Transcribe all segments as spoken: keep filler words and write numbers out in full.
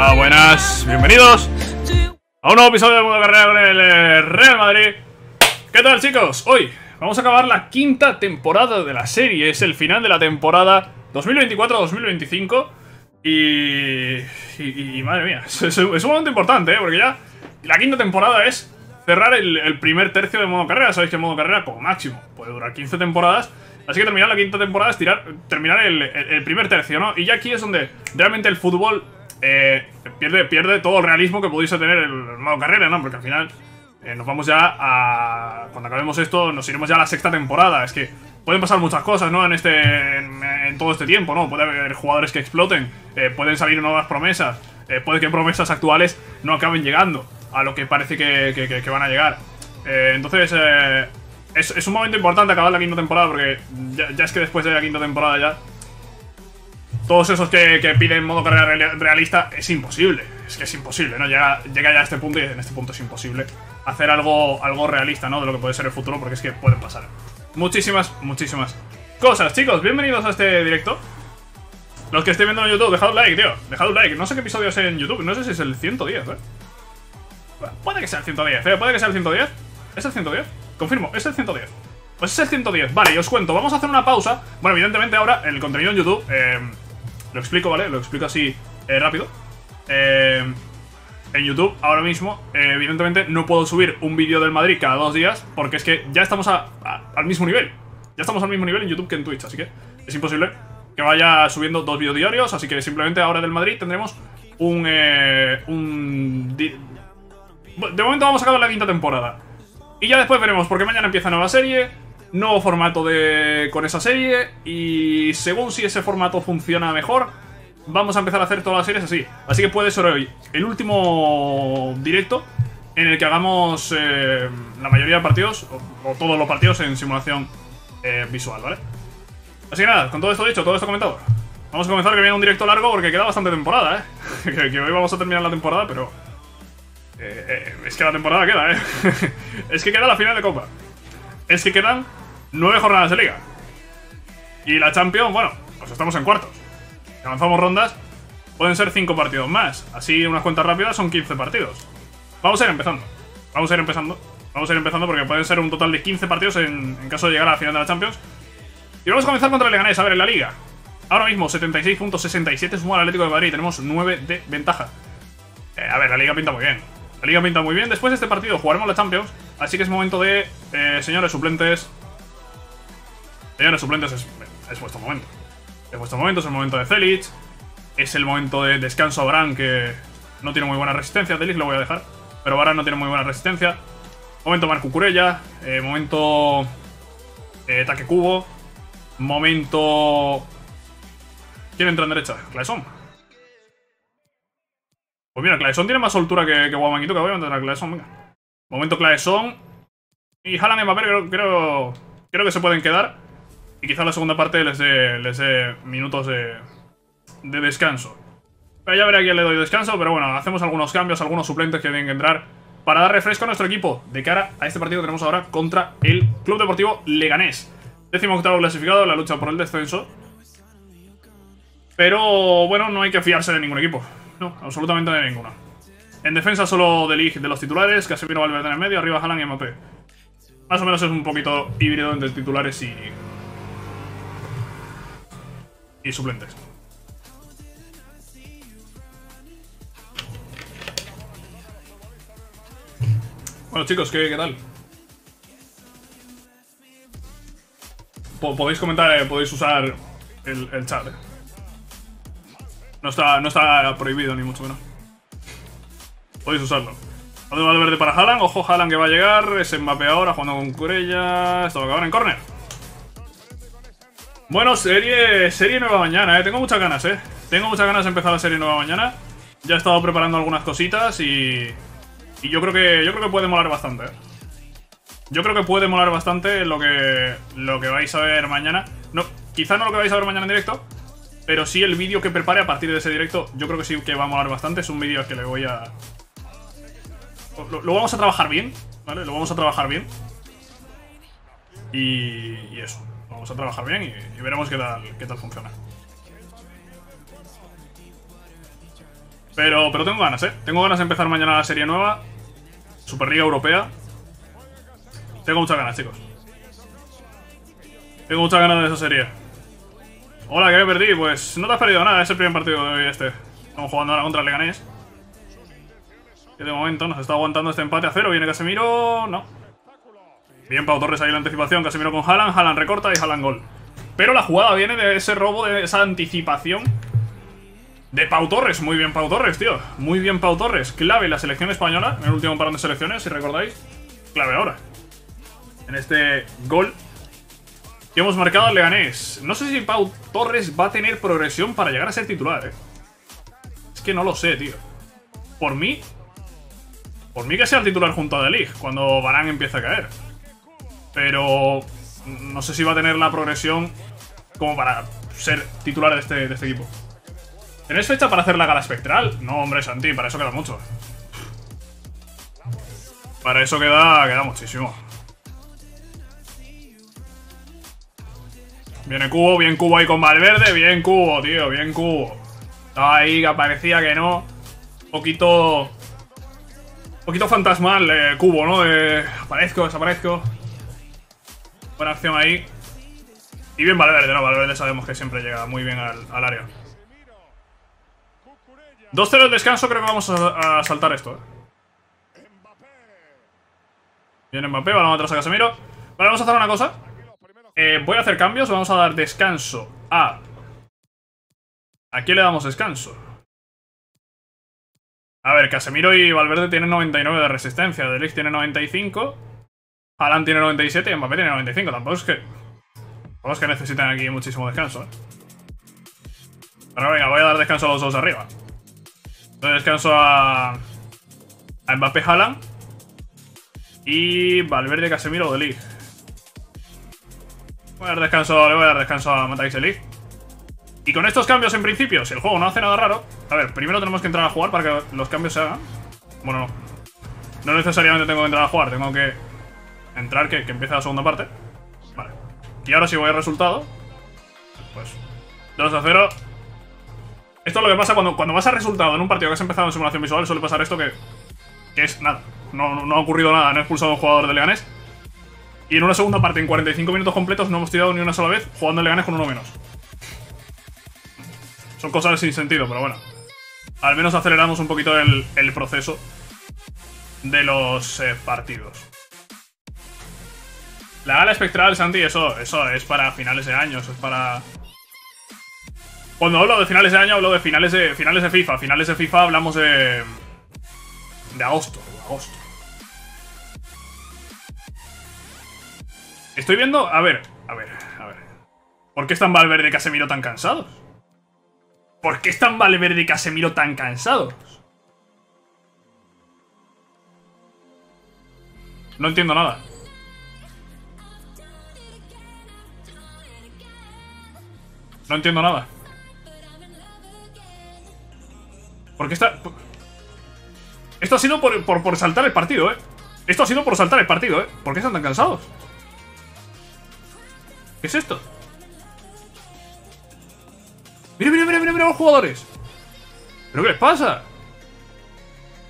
Hola, buenas, bienvenidos a un nuevo episodio de Modo Carrera con el Real Madrid. ¿Qué tal, chicos? Hoy vamos a acabar la quinta temporada de la serie. Es el final de la temporada dos mil veinticuatro dos mil veinticinco y, y, y madre mía, es, es un momento importante, ¿eh? Porque ya la quinta temporada es cerrar el, el primer tercio de Modo Carrera. Sabéis que Modo Carrera como máximo puede durar quince temporadas. Así que terminar la quinta temporada es tirar, terminar el, el, el primer tercio, ¿no? Y ya aquí es donde realmente el fútbol eh, pierde, pierde todo el realismo que pudiese tener el modo carrera, ¿no? Porque al final eh, nos vamos ya a... Cuando acabemos esto nos iremos ya a la sexta temporada. Es que pueden pasar muchas cosas, ¿no? En este en, en todo este tiempo, ¿no? Puede haber jugadores que exploten, eh, pueden salir nuevas promesas, eh, puede que promesas actuales no acaben llegando a lo que parece que, que, que, que van a llegar. Eh, entonces... Eh, Es, es un momento importante acabar la quinta temporada, porque ya, ya es que después de la quinta temporada ya todos esos que, que piden modo carrera realista es imposible. Es que es imposible, ¿no? Llega, llega ya a este punto y en este punto es imposible hacer algo, algo realista, ¿no? De lo que puede ser el futuro, porque es que pueden pasar muchísimas, muchísimas cosas. Chicos, bienvenidos a este directo. Los que estén viendo en YouTube, dejad un like, tío. Dejad un like. No sé qué episodio es en YouTube. No sé si es el ciento diez, ¿eh? Bueno, puede que sea el ciento diez, ¿eh? Puede que sea el ciento diez. ¿Es el ciento diez? Confirmo, es el ciento diez. Pues es el ciento diez, vale, y os cuento, vamos a hacer una pausa. Bueno, evidentemente ahora el contenido en YouTube eh, lo explico, ¿vale? Lo explico así eh, rápido eh, en YouTube ahora mismo, eh, evidentemente no puedo subir un vídeo del Madrid cada dos días, porque es que ya estamos a, a, al mismo nivel. Ya estamos al mismo nivel en YouTube que en Twitch, así que es imposible que vaya subiendo dos vídeos diarios. Así que simplemente ahora del Madrid tendremos un... Eh, un de momento vamos a acabar la quinta temporada. Y ya después veremos, porque mañana empieza nueva serie, nuevo formato de con esa serie, y según si ese formato funciona mejor, vamos a empezar a hacer todas las series así. Así que puede ser hoy el último directo en el que hagamos eh, la mayoría de partidos, o, o todos los partidos en simulación eh, visual, ¿vale? Así que nada, con todo esto dicho, todo esto comentado, vamos a comenzar, que viene un directo largo porque queda bastante temporada, ¿eh? que, que hoy vamos a terminar la temporada, pero... Eh, eh, es que la temporada queda, eh. Es que queda la final de Copa. Es que quedan nueve jornadas de Liga. Y la Champions, bueno, pues estamos en cuartos. Si avanzamos rondas, pueden ser cinco partidos más. Así, unas cuentas rápidas son quince partidos. Vamos a ir empezando. Vamos a ir empezando. Vamos a ir empezando porque pueden ser un total de quince partidos en, en caso de llegar a la final de la Champions. Y vamos a comenzar contra el Leganés, a ver, en la Liga. Ahora mismo, setenta y seis puntos sesenta y siete suma al Atlético de Madrid. Tenemos nueve de ventaja. Eh, a ver, la Liga pinta muy bien. La Liga pinta muy bien. Después de este partido jugaremos la Champions. Así que es momento de... Eh, señores suplentes... Señores suplentes, es, es vuestro momento. Es vuestro momento, es el momento de Celic. Es el momento de descanso a Varane, que no tiene muy buena resistencia. Celic lo voy a dejar, pero Varane no tiene muy buena resistencia. Momento Marc Cucurella. Eh, momento... Eh, Takefusa Kubo. Momento... ¿Quién entra en derecha? Claesson. Pues mira, Claesson tiene más soltura que, que Guamanguito, que voy a mandar a Claesson, venga. Momento Claesson. Y Haaland y Mbappé creo, creo, creo que se pueden quedar. Y quizás la segunda parte les dé, les dé minutos de, de descanso. Pero ya veré a quién le doy descanso, pero bueno, hacemos algunos cambios, algunos suplentes que tienen que entrar para dar refresco a nuestro equipo de cara a este partido que tenemos ahora contra el Club Deportivo Leganés. Décimo octavo clasificado en la lucha por el descenso. Pero bueno, no hay que fiarse de ningún equipo. No, absolutamente de ninguno. En defensa solo de Ligt, de los titulares, Casemiro, Valverde en el medio, arriba Haaland y Mbappé. Más o menos es un poquito híbrido entre titulares y... y suplentes. Bueno, chicos, ¿qué, qué tal? Podéis comentar, eh, podéis usar el, el chat, eh. No está, no está prohibido, ni mucho menos. Podéis usarlo. Valverde para Haaland. Ojo, Haaland que va a llegar. Es Mbappé ahora, jugando con Cucurella. Esto va a acabar en córner. Bueno, serie, serie nueva mañana, eh. Tengo muchas ganas, eh. Tengo muchas ganas de empezar la serie nueva mañana. Ya he estado preparando algunas cositas y... Y yo creo que, yo creo que puede molar bastante, eh. Yo creo que puede molar bastante lo que, lo que vais a ver mañana. No, quizá no lo que vais a ver mañana en directo, pero sí el vídeo que prepare a partir de ese directo. Yo creo que sí que va a molar bastante. Es un vídeo que le voy a... Lo, lo vamos a trabajar bien, ¿vale? Lo vamos a trabajar bien. Y, y eso. Lo vamos a trabajar bien y, y veremos qué tal, qué tal funciona. Pero, pero tengo ganas, ¿eh? Tengo ganas de empezar mañana la serie nueva. Superliga Europea. Tengo muchas ganas, chicos. Tengo muchas ganas de esa serie. Hola, ¿qué perdí? Pues no te has perdido nada. Es el primer partido de hoy este. Estamos jugando ahora contra el Leganés. Que de momento nos está aguantando este empate a cero. Viene Casemiro... No. Bien, Pau Torres ahí la anticipación. Casemiro con Haaland. Haaland recorta y Haaland gol. Pero la jugada viene de ese robo, de esa anticipación... De Pau Torres, muy bien Pau Torres, tío. Muy bien Pau Torres, clave la selección española. En el último parón de selecciones, si recordáis. Clave ahora en este gol que hemos marcado al Leganés. No sé si Pau Torres va a tener progresión para llegar a ser titular, eh. Es que no lo sé, tío. Por mí Por mí que sea el titular junto a De Ligt cuando Varane empieza a caer. Pero no sé si va a tener la progresión como para ser titular de este, de este equipo. ¿Tenéis fecha para hacer la gala espectral? No, hombre, Santi, para eso queda mucho. Para eso queda, queda muchísimo. Viene Kubo, bien Kubo ahí con Valverde. Bien Kubo, tío, bien Kubo. Estaba ahí, que parecía que no. Un poquito... Un poquito fantasmal eh, Kubo, ¿no? De, aparezco, desaparezco. Buena acción ahí. Y bien Valverde, ¿no? Valverde sabemos que siempre llega muy bien al, al área. dos cero el descanso, creo que vamos a, a saltar esto, eh. Viene Mbappé, balón atrás a Casemiro. Vale, vamos a hacer una cosa. eh, Voy a hacer cambios, vamos a dar descanso a... ¿A quién le damos descanso? A ver, Casemiro y Valverde tienen noventa y nueve de resistencia. De Ligt tiene noventa y cinco. Haaland tiene noventa y siete y Mbappé tiene noventa y cinco. Tampoco es que... Tampoco es que necesitan aquí muchísimo descanso, eh. Pero venga, voy a dar descanso a los dos de arriba. Entonces descanso a, a Mbappé, Haaland y Valverde, Casemiro o De Ligt. Voy a dar descanso, le voy a dar descanso a Matthijs de Ligt. Y con estos cambios en principio, si el juego no hace nada raro... A ver, primero tenemos que entrar a jugar para que los cambios se hagan. Bueno, no. No necesariamente tengo que entrar a jugar, tengo que entrar que, que empiece la segunda parte. Vale. Y ahora si voy al resultado, pues dos a cero... Esto es lo que pasa cuando, cuando vas a resultado en un partido que has empezado en simulación visual. Suele pasar esto que, que es nada. No, no, no ha ocurrido nada, no he expulsado a un jugador de Leganés. Y en una segunda parte, en cuarenta y cinco minutos completos, no hemos tirado ni una sola vez jugando en Leganés con uno menos. Son cosas sin sentido, pero bueno. Al menos aceleramos un poquito el, el proceso de los eh, partidos. La gala espectral, Santi, eso, eso es para finales de año, eso es para... Cuando hablo de finales de año, hablo de finales de finales de FIFA. Finales de FIFA hablamos de... De agosto, agosto. Estoy viendo... A ver, a ver, a ver. ¿Por qué están Valverde y Casemiro tan cansados? ¿Por qué están Valverde y Casemiro tan cansados? No entiendo nada. No entiendo nada. Porque esta... Esto ha sido por, por, por saltar el partido, eh. Esto ha sido por saltar el partido, eh. ¿Por qué están tan cansados? ¿Qué es esto? Mira, mira, mira, mira, mira los jugadores. ¿Pero qué les pasa?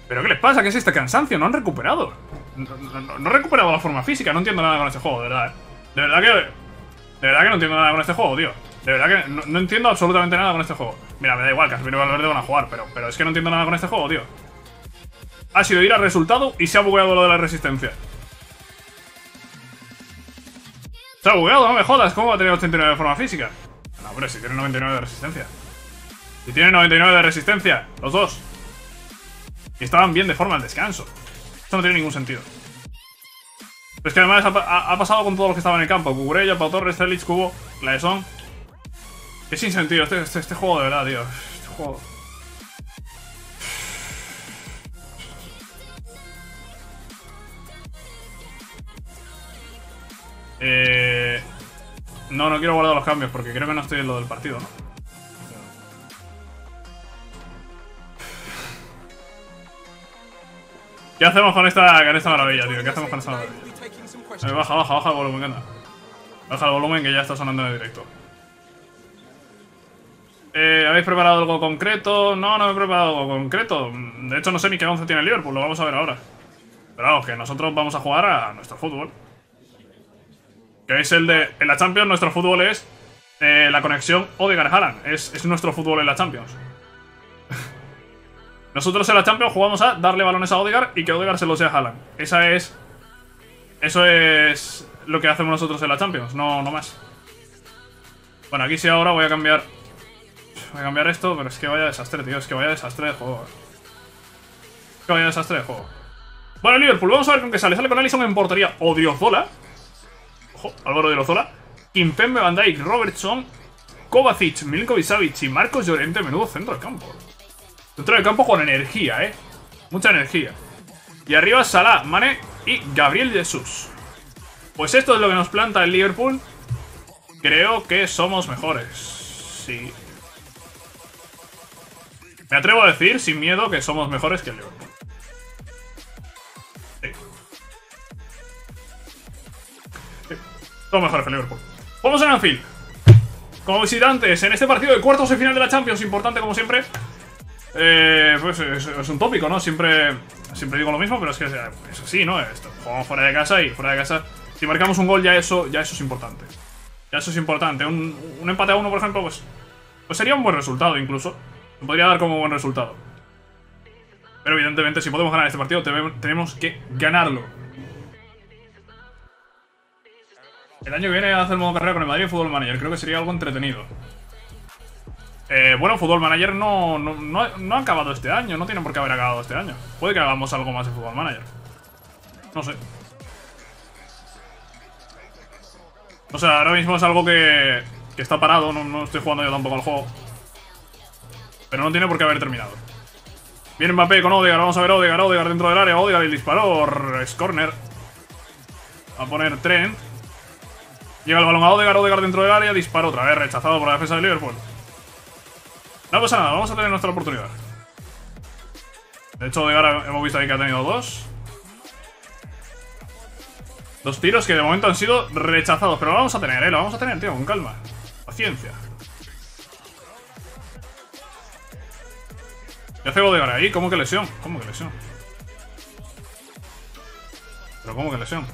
¿Pero qué les pasa? ¿Qué es este cansancio? No han recuperado. No, no, no han recuperado la forma física. No entiendo nada con este juego, de verdad, eh. De verdad que... De verdad que no entiendo nada con este juego, tío. De verdad que no, no entiendo absolutamente nada con este juego. Mira, me da igual, Casemiro y Valverde van a jugar, pero, pero es que no entiendo nada con este juego, tío. Ha sido ir al resultado y se ha bugueado lo de la resistencia. Se ha bugueado, no me jodas. ¿Cómo va a tener ochenta y nueve de forma física? No, hombre, si tiene noventa y nueve de resistencia. Si tiene noventa y nueve de resistencia, los dos. Y estaban bien de forma al descanso. Esto no tiene ningún sentido. Pero es que además ha, ha, ha pasado con todos los que estaban en el campo. Cucurella, Pau Torres, Celich, Kubo, Laesson... Es sin sentido este, este, este juego, de verdad, tío. Este juego. Eh... No, no quiero guardar los cambios porque creo que no estoy en lo del partido, ¿no? ¿Qué hacemos con esta, con esta maravilla, tío? ¿Qué hacemos con esta maravilla? Eh, baja, baja, baja el volumen, anda. Baja el volumen que ya está sonando en el directo. Eh, ¿Habéis preparado algo concreto? No, no me he preparado algo concreto. De hecho, no sé ni qué once tiene el Liverpool. Lo vamos a ver ahora. Pero vamos, que nosotros vamos a jugar a nuestro fútbol. Que es el de... En la Champions nuestro fútbol es eh, la conexión Ødegaard-Haaland. Es, es nuestro fútbol en la Champions. Nosotros en la Champions jugamos a darle balones a Ødegaard y que Ødegaard se los dé a Haaland. Esa es... Eso es lo que hacemos nosotros en la Champions. No, no más. Bueno, aquí sí ahora voy a cambiar... Voy a cambiar esto, pero es que vaya desastre, tío. Es que vaya desastre de juego. Es que vaya desastre de juego. Bueno, Liverpool, vamos a ver con qué sale. Sale con Alisson en portería. Odriozola. Ojo, Álvaro Odriozola. Kimpembe, Van Dijk, Robertson, Kovacic, Milinkovic-Savic y Marcos Llorente. Menudo centro de campo. Centro de campo con energía, eh. Mucha energía. Y arriba Salah, Mané y Gabriel Jesús. Pues esto es lo que nos planta el Liverpool. Creo que somos mejores. Sí. Me atrevo a decir, sin miedo, que somos mejores que el Liverpool. Sí. Sí. Somos mejores que el Liverpool. Vamos a Anfield. Como visitantes, en este partido de cuartos y final de la Champions, importante como siempre. Eh, pues es, es un tópico, ¿no? Siempre, siempre digo lo mismo, pero es que es, es así, ¿no? Esto, jugamos fuera de casa y fuera de casa. Si marcamos un gol, ya eso, ya eso es importante. Ya eso es importante. Un, un empate a uno, por ejemplo, pues, pues sería un buen resultado incluso. Me podría dar como buen resultado. Pero evidentemente si podemos ganar este partido tenemos que ganarlo. El año que viene hace el modo carrera con el Madrid Fútbol Manager. Creo que sería algo entretenido. eh, Bueno, Fútbol Manager no, no, no, no ha acabado este año. No tiene por qué haber acabado este año. Puede que hagamos algo más de Fútbol Manager. No sé. O sea, ahora mismo es algo que, que está parado. No, no estoy jugando yo tampoco al juego. Pero no tiene por qué haber terminado. Viene Mbappé con Ødegaard. Vamos a ver Ødegaard, Ødegaard dentro del área. Ødegaard y el disparo. Es corner. Va a poner Trent. Llega el balón a Ødegaard. Ødegaard dentro del área. Disparo otra vez. Rechazado por la defensa de Liverpool. No pasa nada. Vamos a tener nuestra oportunidad. De hecho, Ødegaard hemos visto ahí que ha tenido dos. Dos tiros que de momento han sido rechazados. Pero lo vamos a tener, ¿eh? Lo vamos a tener, tío. Con calma. Paciencia. ¿Qué hace Ødegaard ahí? ¿Cómo que lesión? ¿Cómo que lesión? ¿Pero cómo que lesión?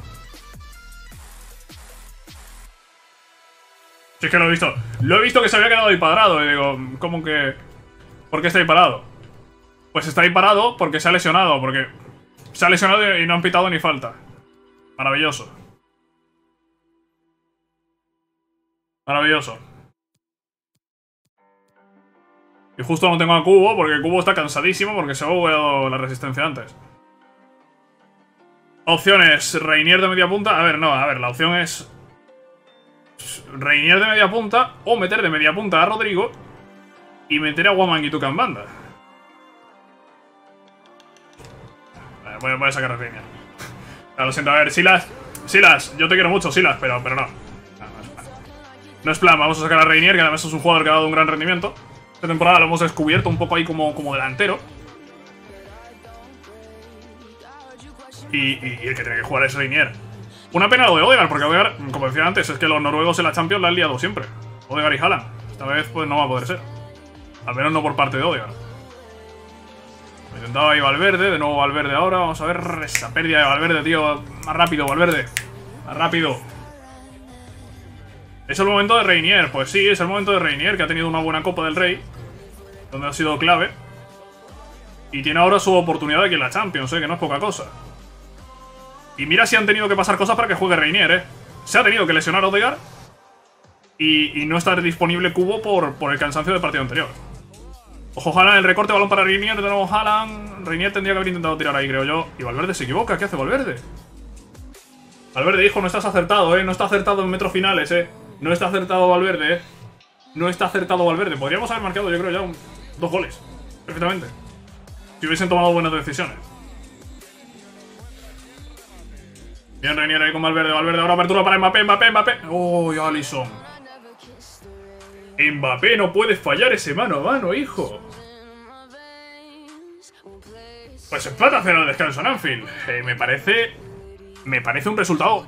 Si es que lo he visto. Lo he visto que se había quedado ahí parado. Y digo, ¿cómo que...? ¿Por qué está ahí parado? Pues está ahí parado porque se ha lesionado. Porque se ha lesionado y no han pitado ni falta. Maravilloso. Maravilloso. Y justo no tengo a Kubo, porque Kubo está cansadísimo porque se ha jugado la resistencia antes. Opciones. Reinier de media punta. A ver, no, a ver, la opción es... Reinier de media punta o meter de media punta a Rodrygo y meter a Wamangituka en banda. A ver, voy a, voy a sacar a Reinier. Lo siento, a ver, Silas. Silas, yo te quiero mucho, Silas, pero, pero no. No, no es plan. No es plan, vamos a sacar a Reinier, que además es un jugador que ha dado un gran rendimiento. Esta temporada lo hemos descubierto un poco ahí como, como delantero. Y, y, y el que tiene que jugar es Reinier. Una pena lo de Ødegaard, porque Ødegaard, como decía antes, es que los noruegos en la Champions la han liado siempre. Ødegaard y Haaland. Esta vez pues no va a poder ser. Al menos no por parte de Ødegaard. Intentaba ahí Valverde, de nuevo Valverde ahora. Vamos a ver esa pérdida de Valverde, tío. Más rápido, Valverde. Más rápido. ¿Es el momento de Reinier? Pues sí, es el momento de Reinier, que ha tenido una buena Copa del Rey, donde ha sido clave. Y tiene ahora su oportunidad aquí en la Champions, ¿eh? Que no es poca cosa. Y mira si han tenido que pasar cosas para que juegue Reinier, ¿eh? Se ha tenido que lesionar Ødegaard y, y no estar disponible Kubo por, por el cansancio del partido anterior. Ojo, Haaland, el recorte, balón para Reinier, de nuevo Haaland. Reinier tendría que haber intentado tirar ahí, creo yo. Y Valverde se equivoca, ¿qué hace Valverde? Valverde, hijo, no estás acertado, ¿eh? No está acertado en metros finales, ¿eh? No está acertado Valverde, eh. No está acertado Valverde. Podríamos haber marcado, yo creo, ya un, dos goles. Perfectamente. Si hubiesen tomado buenas decisiones. Bien, Reinier ahí con Valverde. Valverde ahora apertura para Mbappé, Mbappé, Mbappé. ¡Uy, oh, Alisson! Mbappé, no puedes fallar ese mano a mano, hijo. Pues empata cero al descanso en Anfield. Eh, me parece... Me parece un resultado...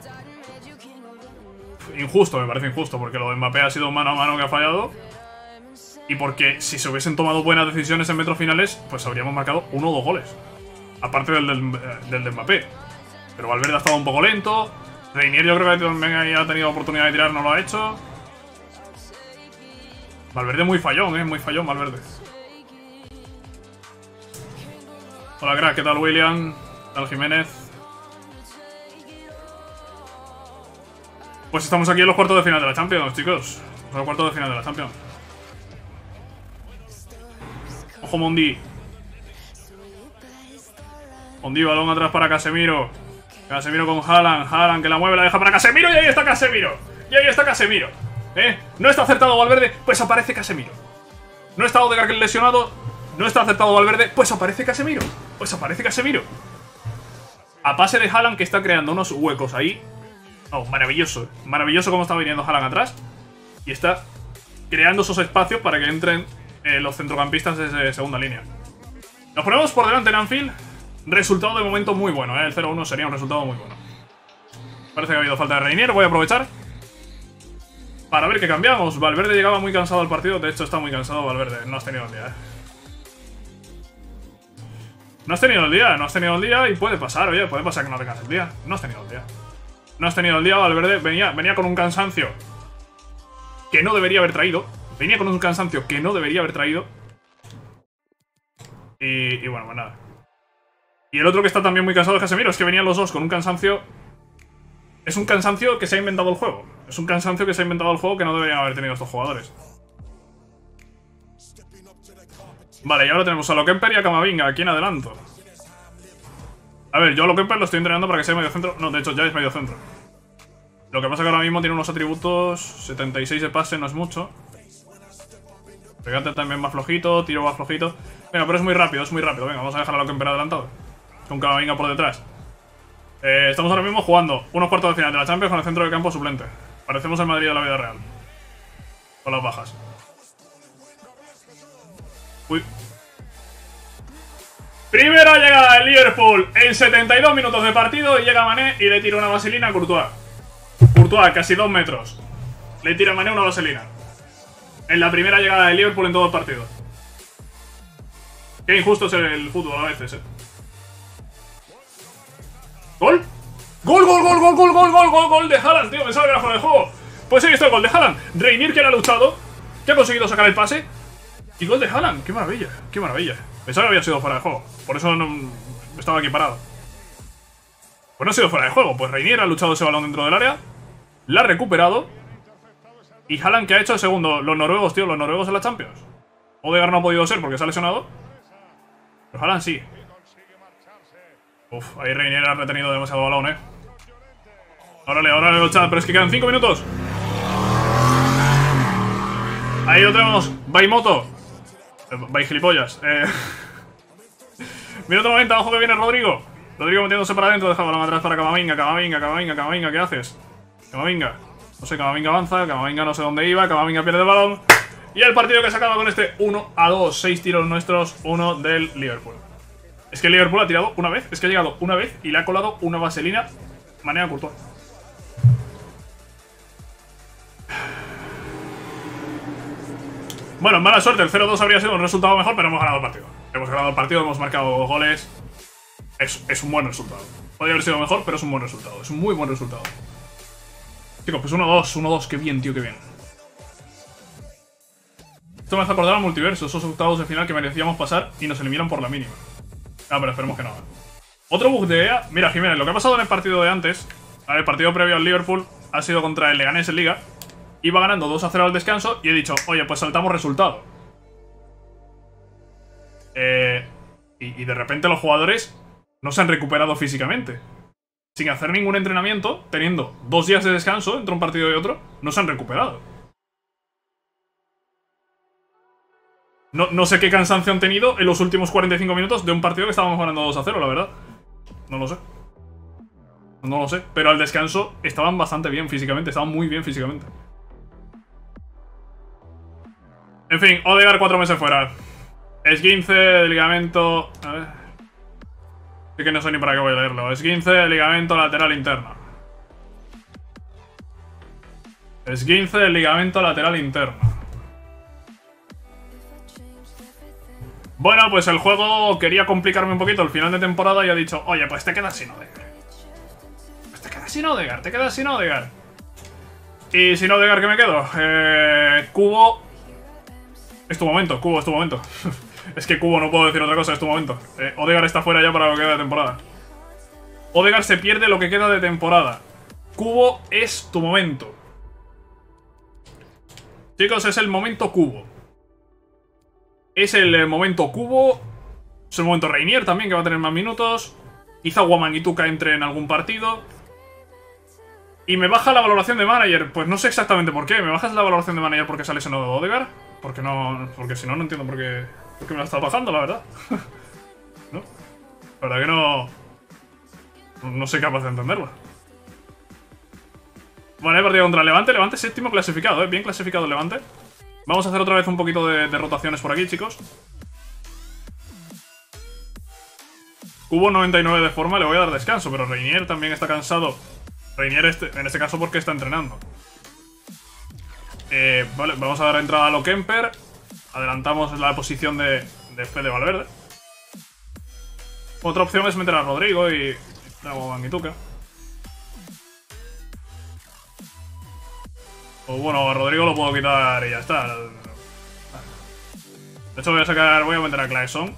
Injusto, me parece injusto, porque lo de Mbappé ha sido mano a mano que ha fallado. Y porque si se hubiesen tomado buenas decisiones en metros finales, pues habríamos marcado uno o dos goles. Aparte del, del, del de Mbappé. Pero Valverde ha estado un poco lento. Reinier yo creo que también ha tenido oportunidad de tirar, no lo ha hecho. Valverde muy fallón, eh, muy fallón Valverde. Hola crack, ¿qué tal William? ¿Qué tal Jiménez? Pues estamos aquí en los cuartos de final de la Champions, chicos. Los cuartos de final de la Champions. Ojo Mondi. Mondi, balón atrás para Casemiro. Casemiro con Haaland. Haaland que la mueve, la deja para Casemiro. Y ahí está Casemiro. Y ahí está Casemiro. ¿Eh? No está acertado Valverde, pues aparece Casemiro. No está Ødegaard lesionado. No está acertado Valverde, pues aparece Casemiro. Pues aparece Casemiro. A pase de Haaland que está creando unos huecos ahí. Oh, maravilloso. Maravilloso cómo está viniendo Haaland atrás. Y está creando esos espacios para que entren eh, los centrocampistas de segunda línea. Nos ponemos por delante en Anfield. Resultado de momento muy bueno, ¿eh? El cero uno sería un resultado muy bueno. Parece que ha habido falta de Reinier. Voy a aprovechar para ver qué cambiamos. Valverde llegaba muy cansado al partido. De hecho está muy cansado Valverde. No has tenido el día, ¿eh? No has tenido el día. No has tenido el día. Y puede pasar, oye. Puede pasar que no tengas el día. No has tenido el día. No has tenido el día, Valverde. Venía, venía con un cansancio que no debería haber traído. Venía con un cansancio que no debería haber traído. Y, y bueno, pues nada. Y el otro que está también muy cansado es Casemiro. Es que venían los dos con un cansancio. Es un cansancio que se ha inventado el juego. Es un cansancio que se ha inventado el juego que no deberían haber tenido estos jugadores. Vale, y ahora tenemos a Lokemper y a Camavinga. Aquí en adelanto. A ver, yo a Lokemper lo estoy entrenando para que sea medio centro. No, de hecho ya es medio centro. Lo que pasa es que ahora mismo tiene unos atributos. setenta y seis de pase, no es mucho. Pegante también más flojito, tiro más flojito. Venga, pero es muy rápido, es muy rápido. Venga, vamos a dejar a Lokemper adelantado. Con Camavinga por detrás. Eh, estamos ahora mismo jugando unos cuartos de final de la Champions con el centro de campo suplente. Parecemos el Madrid de la vida real. Con las bajas. Uy. Primera llegada del Liverpool en setenta y dos minutos de partido. Y llega Mané y le tira una vaselina a Courtois. Courtois, casi dos metros. Le tira a Mané una vaselina. En la primera llegada del Liverpool en todo el partido. Qué injusto es el fútbol a veces, eh. ¿Gol? ¡Gol, gol, gol, gol, gol, gol, gol, gol, gol de Haaland, tío! Pensaba que era fuera de juego. Pues ahí está el gol de Haaland. Reinier que le ha luchado, que ha conseguido sacar el pase. Y gol de Haaland. ¡Qué maravilla! ¡Qué maravilla! Pensaba que había sido fuera de juego. Por eso no estaba aquí parado. Pues no ha sido fuera de juego. Pues Reinier ha luchado ese balón dentro del área. La ha recuperado. Y Haaland que ha hecho el segundo. Los noruegos, tío. Los noruegos en la Champions. Ødegaard no ha podido ser porque se ha lesionado. Pero Haaland sí. Uf, ahí Reinier ha retenido demasiado balón, eh. Órale, órale, el chat, pero es que quedan cinco minutos. Ahí lo tenemos, Baimoto. Vai gilipollas. Eh. Minuto noventa, ojo que viene Rodrygo. Rodrygo metiéndose para adentro, deja balón atrás para Camavinga, Camavinga, Camavinga, Camavinga, ¿qué haces? Camavinga. No sé, Camavinga avanza, Camavinga no sé dónde iba, Camavinga pierde el balón. Y el partido que se acaba con este uno a dos, seis tiros nuestros, uno del Liverpool. Es que Liverpool ha tirado una vez, es que ha llegado una vez y le ha colado una vaselina manera Courtois. Bueno, mala suerte, el cero dos habría sido un resultado mejor, pero hemos ganado el partido. Hemos ganado el partido, hemos marcado goles. Es, es un buen resultado. Podría haber sido mejor, pero es un buen resultado, es un muy buen resultado. Chicos, pues uno dos, uno dos, qué bien, tío, qué bien. Esto me hace acordar al multiverso, esos octavos de final que merecíamos pasar y nos eliminan por la mínima. Ah, pero esperemos que no. Otro bug de E A. Mira, Jiménez, lo que ha pasado en el partido de antes, el partido previo al Liverpool, ha sido contra el Leganés en Liga. Iba ganando dos a cero al descanso y he dicho, oye, pues saltamos resultado. Eh, y, y de repente los jugadores no se han recuperado físicamente. Sin hacer ningún entrenamiento, teniendo dos días de descanso entre un partido y otro, no se han recuperado. No, no sé qué cansancio han tenido en los últimos cuarenta y cinco minutos de un partido que estábamos ganando dos a cero, la verdad. No lo sé. No lo sé. Pero al descanso estaban bastante bien físicamente. Estaban muy bien físicamente. En fin, Ødegaard cuatro meses fuera. Esguince de ligamento... A ver... Sí que no sé ni para qué voy a leerlo. Esguince de ligamento lateral interno. Esguince de ligamento lateral interno. Bueno, pues el juego quería complicarme un poquito el final de temporada y ha dicho, oye, pues te quedas sin Ødegaard. Pues te quedas sin Ødegaard, te quedas sin Ødegaard. Y sin Ødegaard, ¿qué me quedo? Eh, Kubo... Es tu momento, Kubo, es tu momento. Es que Kubo no puedo decir otra cosa, es tu momento. Eh, Ødegaard está fuera ya para lo que queda de temporada. Ødegaard se pierde lo que queda de temporada. Kubo es tu momento. Chicos, es el momento Kubo. Es el momento Kubo. Es el momento Reinier también, que va a tener más minutos. Quizá Guaman y Tuca entre en algún partido. Y me baja la valoración de manager. Pues no sé exactamente por qué. ¿Me bajas la valoración de manager porque sale ese nodo de Ødegaard? Porque no. Porque si no, no entiendo por qué. Por qué me la está bajando, la verdad. ¿No? La verdad que no. No soy capaz de entenderlo. Bueno, he partido contra Levante. Levante séptimo clasificado, ¿eh? Bien clasificado Levante. Vamos a hacer otra vez un poquito de, de rotaciones por aquí, chicos. Kubo noventa y nueve de forma, le voy a dar descanso, pero Reinier también está cansado. Reinier este, en este caso porque está entrenando. Eh, vale, vamos a dar entrada a Lo Kemper. Adelantamos la posición de, de Fede Valverde. Otra opción es meter a Rodrygo y Dago Banguituca. Pues bueno, a Rodrygo lo puedo quitar y ya está. De hecho voy a sacar, voy a meter a Claesson.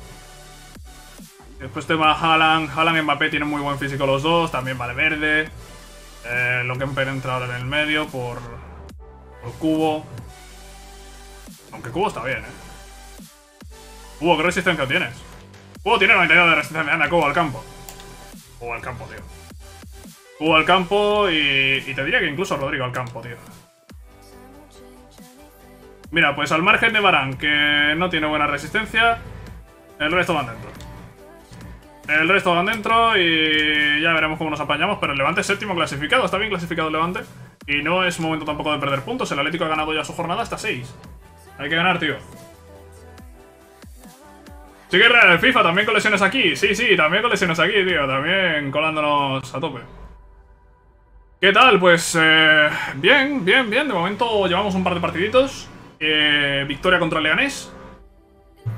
Después tema Haaland, Haaland y Mbappé tienen muy buen físico los dos, también Valverde. Eh, Lo Kemper entra ahora en el medio por, por Kubo. Aunque Kubo está bien, eh. Kubo, ¿qué resistencia tienes? Kubo tiene noventa y nueve de resistencia, anda Kubo al campo. Kubo al campo, tío. Kubo al campo y, y te diría que incluso Rodrygo al campo, tío. Mira, pues al margen de Varane, que no tiene buena resistencia, el resto van dentro. El resto van dentro y ya veremos cómo nos apañamos, pero el Levante es séptimo clasificado, está bien clasificado el Levante. Y no es momento tampoco de perder puntos, el Atlético ha ganado ya su jornada hasta seis. Hay que ganar, tío. Sí que es real, el FIFA, también con lesiones aquí, sí, sí, también con lesiones aquí, tío, también colándonos a tope. ¿Qué tal? Pues eh, bien, bien, bien, de momento llevamos un par de partiditos. Eh, victoria contra Leganés.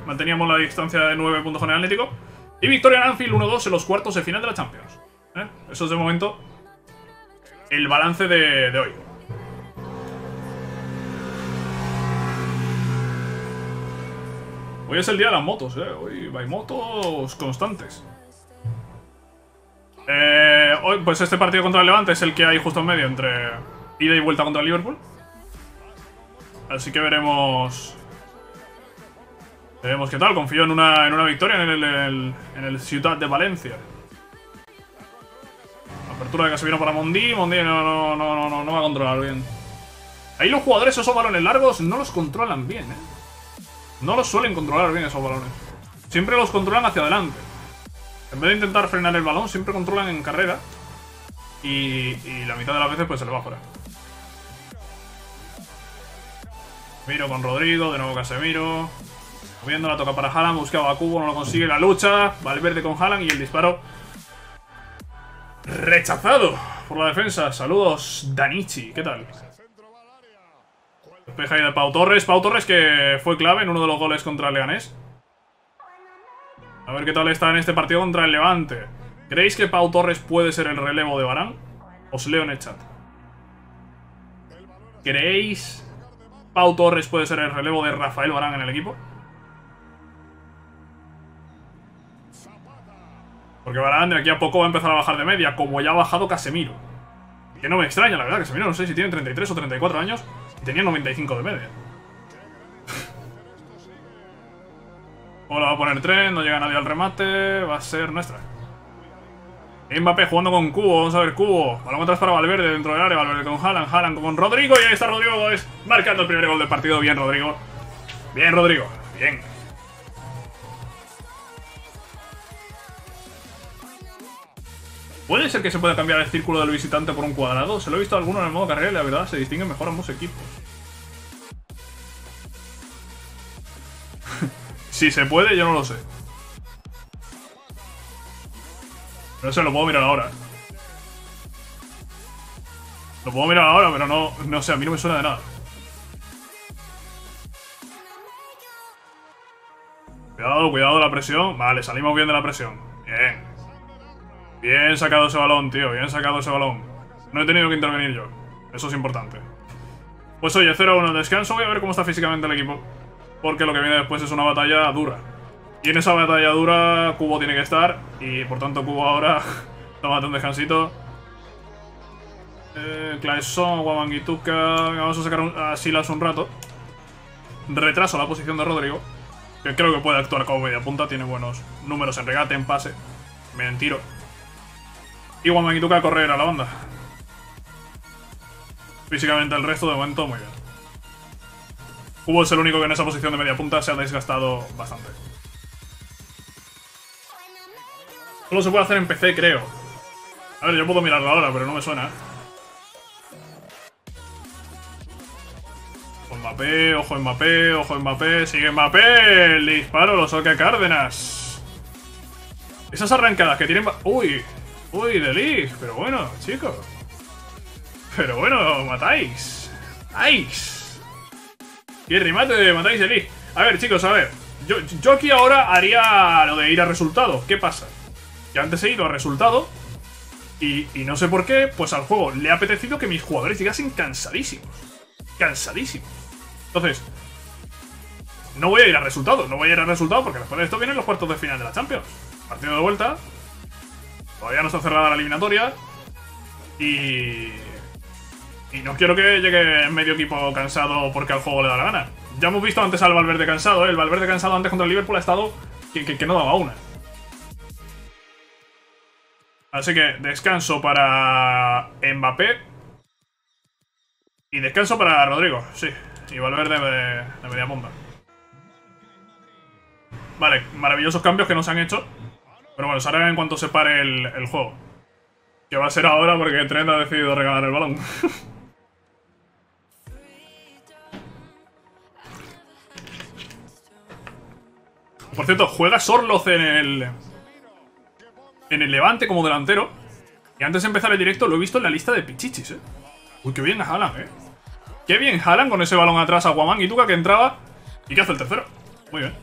Manteníamos la distancia de nueve puntos con el Atlético. Y victoria en Anfield uno dos en los cuartos de final de la Champions. ¿Eh? Eso es de momento el balance de, de hoy. Hoy es el día de las motos, ¿eh? Hoy hay motos constantes. Eh, hoy, pues este partido contra el Levante es el que hay justo en medio entre ida y vuelta contra el Liverpool. Así que veremos. Veremos qué tal. Confío en una, en una victoria en el, el, en el Ciudad de Valencia. Apertura de Casemiro para Mendy. Mendy no, no, no, no, no va a controlar bien. Ahí los jugadores, esos balones largos, no los controlan bien, ¿eh? No los suelen controlar bien esos balones. Siempre los controlan hacia adelante. En vez de intentar frenar el balón, siempre controlan en carrera. Y, y la mitad de las veces pues se le va fuera. Miro con Rodrygo, de nuevo Casemiro. Moviendo, la toca para Haaland, buscaba a Kubo, no lo consigue, la lucha. Valverde con Haaland y el disparo rechazado por la defensa. Saludos, Danichi, ¿qué tal? Despeja ahí de Pau Torres. Pau Torres que fue clave en uno de los goles contra el Leganés. A ver qué tal está en este partido contra el Levante. ¿Creéis que Pau Torres puede ser el relevo de Varane? Os leo en el chat. ¿Creéis...? ¿Pau Torres puede ser el relevo de Rafael Varane en el equipo? Porque Varane de aquí a poco va a empezar a bajar de media, como ya ha bajado Casemiro. Que no me extraña, la verdad, Casemiro no sé si tiene treinta y tres o treinta y cuatro años y tenía noventa y cinco de media. Hola, va a poner tren, no llega nadie al remate, va a ser nuestra. Mbappé jugando con Kubo, vamos a ver Kubo. Balón atrás para Valverde, dentro del área, Valverde con Haaland, Haaland con Rodrygo y ahí está Rodrygo Goes marcando el primer gol del partido. Bien, Rodrygo. Bien, Rodrygo. Bien. ¿Puede ser que se pueda cambiar el círculo del visitante por un cuadrado? Se lo he visto a alguno en el modo carrera y la verdad se distinguen mejor ambos equipos. Si se puede, yo no lo sé. No sé, lo puedo mirar ahora. Lo puedo mirar ahora, pero no, no sé, a mí no me suena de nada. Cuidado, cuidado la presión. Vale, salimos bien de la presión. Bien. Bien sacado ese balón, tío. Bien sacado ese balón. No he tenido que intervenir yo. Eso es importante. Pues oye, cero a uno descanso. Voy a ver cómo está físicamente el equipo, porque lo que viene después es una batalla dura. Y en esa batalla dura Kubo tiene que estar. Y por tanto Kubo ahora tómate un descansito. Eh, Claesson, Guamanguituca. Vamos a sacar un, a Silas un rato. Retraso la posición de Rodrygo, que creo que puede actuar como media punta. Tiene buenos números en regate, en pase, me en tiro. Y Guamanguituca a correr a la banda. Físicamente el resto de momento muy bien. Kubo es el único que en esa posición de media punta se ha desgastado bastante. Solo se puede hacer en P C, creo. A ver, yo puedo mirarlo ahora, pero no me suena. Ojo Mbappé, ojo Mbappé, ojo Mbappé. Sigue Mbappé, el disparo lo saca Cárdenas. Esas arrancadas que tienen... Uy, uy, de Ligt, pero bueno, chicos. Pero bueno, matáis. ¡Matáis! Y el remate, matáis de Ligt. A ver, chicos, a ver. Yo, yo aquí ahora haría lo de ir a resultado. ¿Qué pasa? Yo antes he ido a resultado. Y, y no sé por qué, pues al juego le ha apetecido que mis jugadores llegasen cansadísimos. Cansadísimos. Entonces, no voy a ir a resultado. No voy a ir a resultado porque después de esto vienen los cuartos de final de la Champions. Partido de vuelta. Todavía no está cerrada la eliminatoria. Y... Y no quiero que llegue medio equipo cansado porque al juego le da la gana. Ya hemos visto antes al Valverde cansado, ¿eh? El Valverde cansado antes contra el Liverpool ha estado que, que, que no daba una. Así que descanso para Mbappé. Y descanso para Rodrygo, sí. Y Valverde de, de media punta. Vale, maravillosos cambios que nos han hecho. Pero bueno, se hará en cuanto se pare el, el juego. Que va a ser ahora porque Trent ha decidido regalar el balón. Por cierto, juega Sorloth en el en el Levante como delantero. Y antes de empezar el directo lo he visto en la lista de pichichis, eh. Uy, qué bien Haaland, eh. Qué bien Haaland con ese balón atrás a Guamán y Tuca que entraba. ¿Y qué hace el tercero? Muy bien.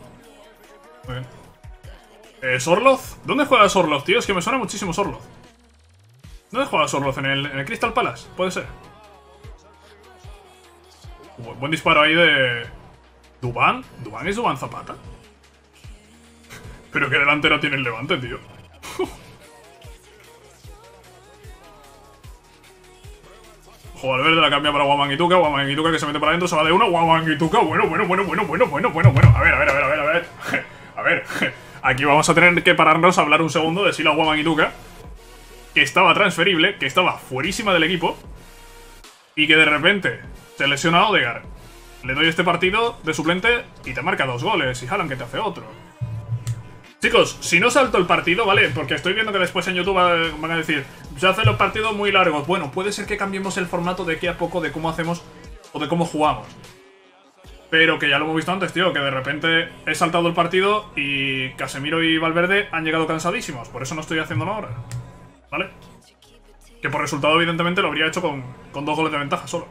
Muy bien. Eh, Sorloth. ¿Dónde juega Sorloth, tío? Es que me suena muchísimo Sorloth. ¿Dónde juega Sorloth? ¿En el, en el Crystal Palace? Puede ser. Uy, buen disparo ahí de... ¿Dubán? ¿Dubán es Dubán Zapata? Pero qué delantero tiene el Levante, tío. Ojo, Valverde la cambia para Guamanguituca. Guamanguituca que se mete para adentro, se va de uno. Guamanguituca, bueno, bueno, bueno, bueno, bueno, bueno, bueno, bueno. A ver, a ver, a ver, a ver, a ver. A ver, aquí vamos a tener que pararnos a hablar un segundo de si la Guamanguituca, que estaba transferible, que estaba fuerísima del equipo, y que de repente se lesiona a Ødegaard. Le doy este partido de suplente y te marca dos goles, y Haaland que te hace otro. Chicos, si no salto el partido, ¿vale? Porque estoy viendo que después en YouTube van a decir, se hacen los partidos muy largos. Bueno, puede ser que cambiemos el formato de aquí a poco, de cómo hacemos o de cómo jugamos. Pero que ya lo hemos visto antes, tío, que de repente he saltado el partido y Casemiro y Valverde han llegado cansadísimos. Por eso no estoy haciéndolo ahora. ¿Vale? Que por resultado, evidentemente, lo habría hecho con, con dos goles de ventaja solo.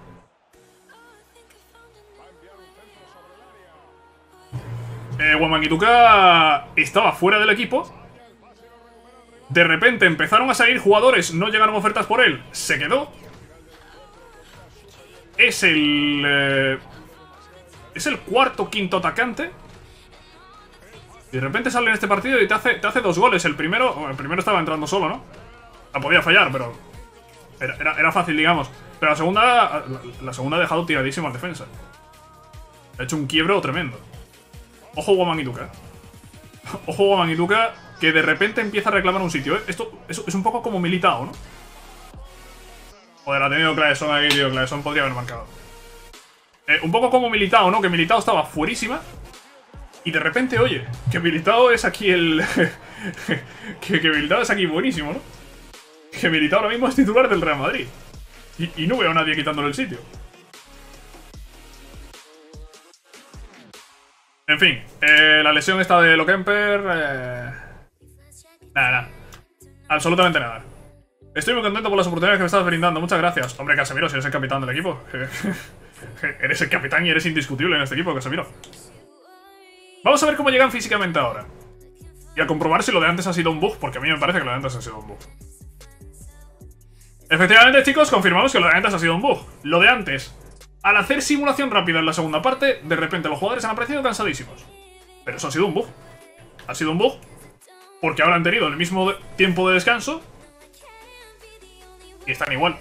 Eh, Guamanguituca estaba fuera del equipo. De repente empezaron a salir jugadores, no llegaron ofertas por él, se quedó. Es el... Eh, es el cuarto, quinto atacante. De repente sale en este partido y te hace, te hace dos goles. El primero, el primero estaba entrando solo, ¿no? La podía fallar, pero era, era, era fácil, digamos. Pero la segunda la, la segunda ha dejado tiradísimo al defensa. Ha hecho un quiebro tremendo. Ojo Guamanguituca. Ojo Guamanguituca, que de repente empieza a reclamar un sitio, ¿eh? Esto es, es un poco como Militao, ¿no? Joder, ha tenido Claesson ahí, tío. Claesson podría haber marcado. Eh, un poco como Militao, ¿no? Que Militao estaba fuerísima. Y de repente, oye, que Militao es aquí el... que, que Militao es aquí buenísimo, ¿no? Que Militao ahora mismo es titular del Real Madrid. Y, y no veo a nadie quitándole el sitio. En fin, eh, la lesión está de Lokemper. Eh... Nada, nada. Absolutamente nada. Estoy muy contento por las oportunidades que me estás brindando. Muchas gracias. Hombre, Casemiro, si eres el capitán del equipo. Eres el capitán y eres indiscutible en este equipo, Casemiro. Vamos a ver cómo llegan físicamente ahora. Y a comprobar si lo de antes ha sido un bug, porque a mí me parece que lo de antes ha sido un bug. Efectivamente, chicos, confirmamos que lo de antes ha sido un bug. Lo de antes, al hacer simulación rápida en la segunda parte, de repente los jugadores han aparecido cansadísimos. Pero eso ha sido un bug. Ha sido un bug porque ahora han tenido el mismo tiempo de descanso y están igual.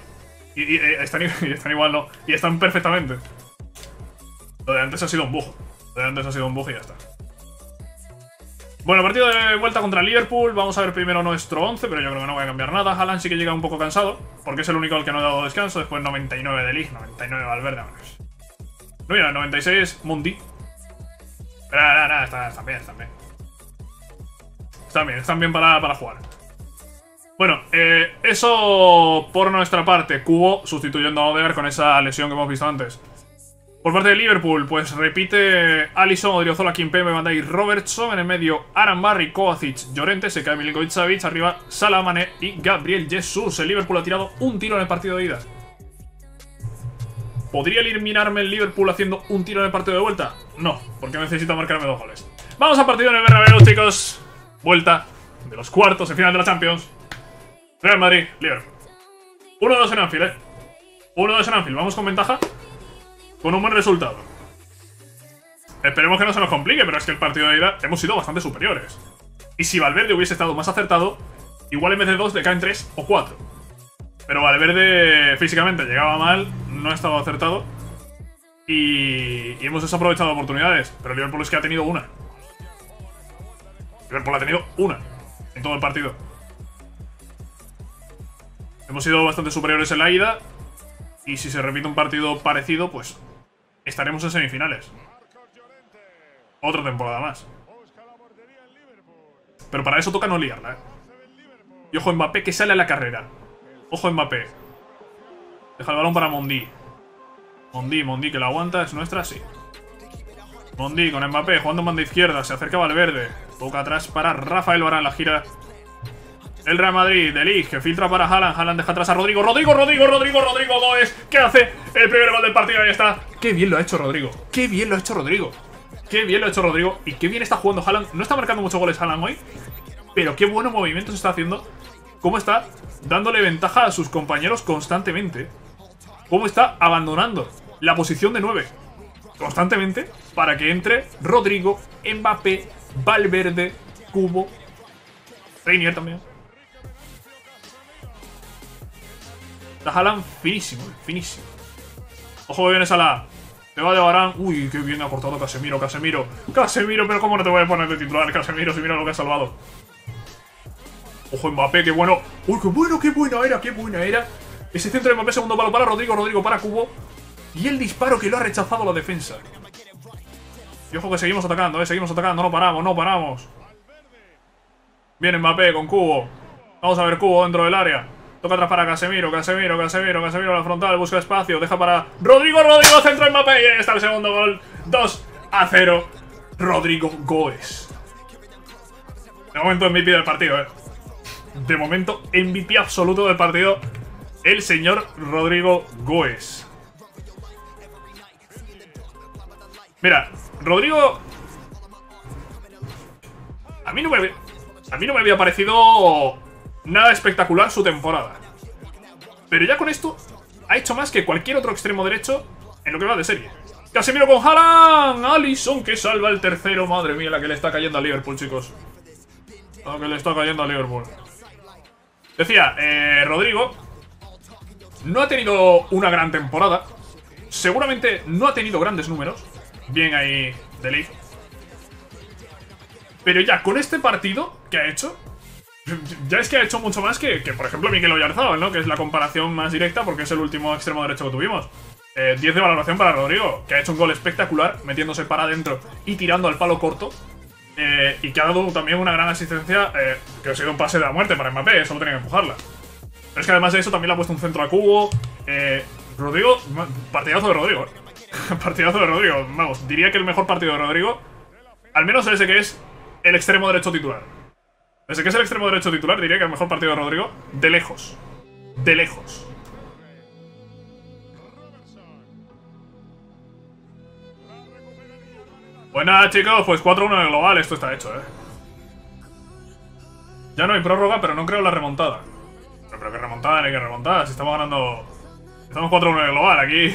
Y, y, y, están, y están igual, no. Y están perfectamente. Lo de antes ha sido un bug. Lo de antes ha sido un bug y ya está. Bueno, partido de vuelta contra Liverpool. Vamos a ver primero nuestro once, pero yo creo que no voy a cambiar nada. Haaland sí que llega un poco cansado, porque es el único al que no he dado descanso. Después noventa y nueve de Ligt, noventa y nueve Valverde. No, mira, noventa y seis Mundi. Pero nada, nada, está, está bien, están bien. Están bien, están bien para, para jugar. Bueno, eh, eso por nuestra parte. Kubo sustituyendo a Ødegaard con esa lesión que hemos visto antes. Por parte de Liverpool, pues repite Alisson, Odriozola, Kimpembe, Van Dijk, Robertson. En el medio, Aran Barry, Kovacic, Llorente. Se cae Milinkovic-Savic. Arriba, Salah, Mané y Gabriel Jesus. El Liverpool ha tirado un tiro en el partido de ida. ¿Podría eliminarme el Liverpool haciendo un tiro en el partido de vuelta? No, porque necesito marcarme dos goles. Vamos a partido en el Bernabéu, chicos. Vuelta de los cuartos de final de la Champions. Real Madrid, Liverpool. uno dos en Anfield, eh. uno dos en Anfield. Vamos con ventaja. Con un buen resultado. Esperemos que no se nos complique, pero es que el partido de ida hemos sido bastante superiores. Y si Valverde hubiese estado más acertado, igual en vez de dos le caen tres o cuatro. Pero Valverde físicamente llegaba mal, no ha estado acertado. Y, y hemos desaprovechado oportunidades. Pero Liverpool es que ha tenido una. Liverpool ha tenido una en todo el partido. Hemos sido bastante superiores en la ida. Y si se repite un partido parecido, pues... estaremos en semifinales. Otra temporada más. Pero para eso toca no liarla, ¿eh? Y ojo Mbappé que sale a la carrera. Ojo Mbappé. Deja el balón para Mondi. Mondi, Mondi que la aguanta. Es nuestra, sí. Mondi con Mbappé. Jugando en banda izquierda. Se acerca Valverde. Toca atrás para Rafael Varane. La gira el Real Madrid. De Ligt que filtra para Haaland. Haaland deja atrás a Rodrygo. Rodrygo, Rodrygo, Rodrygo, Rodrygo Goes. ¿Qué hace? El primer gol del partido. Ahí está. Qué bien lo ha hecho Rodrygo. Qué bien lo ha hecho Rodrygo. Qué bien lo ha hecho Rodrygo. Y qué bien está jugando Haaland. No está marcando muchos goles Haaland hoy, pero qué buenos movimientos está haciendo. Cómo está dándole ventaja a sus compañeros constantemente. Cómo está abandonando la posición de nueve constantemente para que entre Rodrygo, Mbappé, Valverde, Kubo, Reinier también. Está Haaland finísimo, finísimo. Ojo que viene Salah. Te va de Varane. Uy, qué bien ha cortado Casemiro, Casemiro. Casemiro, pero cómo no te voy a poner de titular, Casemiro, si mira lo que ha salvado. Ojo Mbappé, qué bueno. Uy, qué bueno, qué buena era, qué buena era. Ese centro de Mbappé, segundo palo para Rodrygo, Rodrygo para Kubo. Y el disparo que lo ha rechazado la defensa. Y ojo que seguimos atacando, eh, seguimos atacando, no paramos, no paramos. Viene Mbappé con Kubo. Vamos a ver Kubo dentro del área. Toca atrás para Casemiro, Casemiro, Casemiro, Casemiro a la frontal, busca espacio, deja para Rodrygo, Rodrygo, centro Mbappé. Y ahí está el segundo gol, dos a cero. Rodrygo Goes. De momento M V P del partido, eh. De momento M V P absoluto del partido. El señor Rodrygo Goes. Mira, Rodrygo, a mí no me había, a mí no me había parecido nada espectacular su temporada. Pero ya con esto ha hecho más que cualquier otro extremo derecho en lo que va de serie. Casemiro con Haaland. Alisson que salva el tercero. Madre mía, la que le está cayendo a Liverpool, chicos. La que le está cayendo a Liverpool. Decía, eh, Rodrygo no ha tenido una gran temporada. Seguramente no ha tenido grandes números. Bien ahí de Ligt. Pero ya, con este partido que ha hecho, ya es que ha hecho mucho más que, que por ejemplo, Mikel Oyarzabal, ¿no? Que es la comparación más directa porque es el último extremo derecho que tuvimos. Eh, diez de valoración para Rodrygo, que ha hecho un gol espectacular, metiéndose para adentro y tirando al palo corto. Eh, y que ha dado también una gran asistencia, eh, que ha sido un pase de la muerte para Mbappé, eh, solo tenía que empujarla. Pero es que además de eso también le ha puesto un centro a Kubo. Eh, Rodrygo, partidazo de Rodrygo. Partidazo de Rodrygo, vamos, diría que el mejor partido de Rodrygo, al menos ese que es el extremo derecho titular. Ese que es el extremo derecho titular, diría que el mejor partido de Rodrygo, de lejos. De lejos. Pues nada, chicos, pues cuatro uno en el global. Esto está hecho, eh. Ya no hay prórroga, pero no creo la remontada. Pero, pero que remontada, no hay que remontada. Si estamos ganando... Estamos cuatro uno en el global, aquí...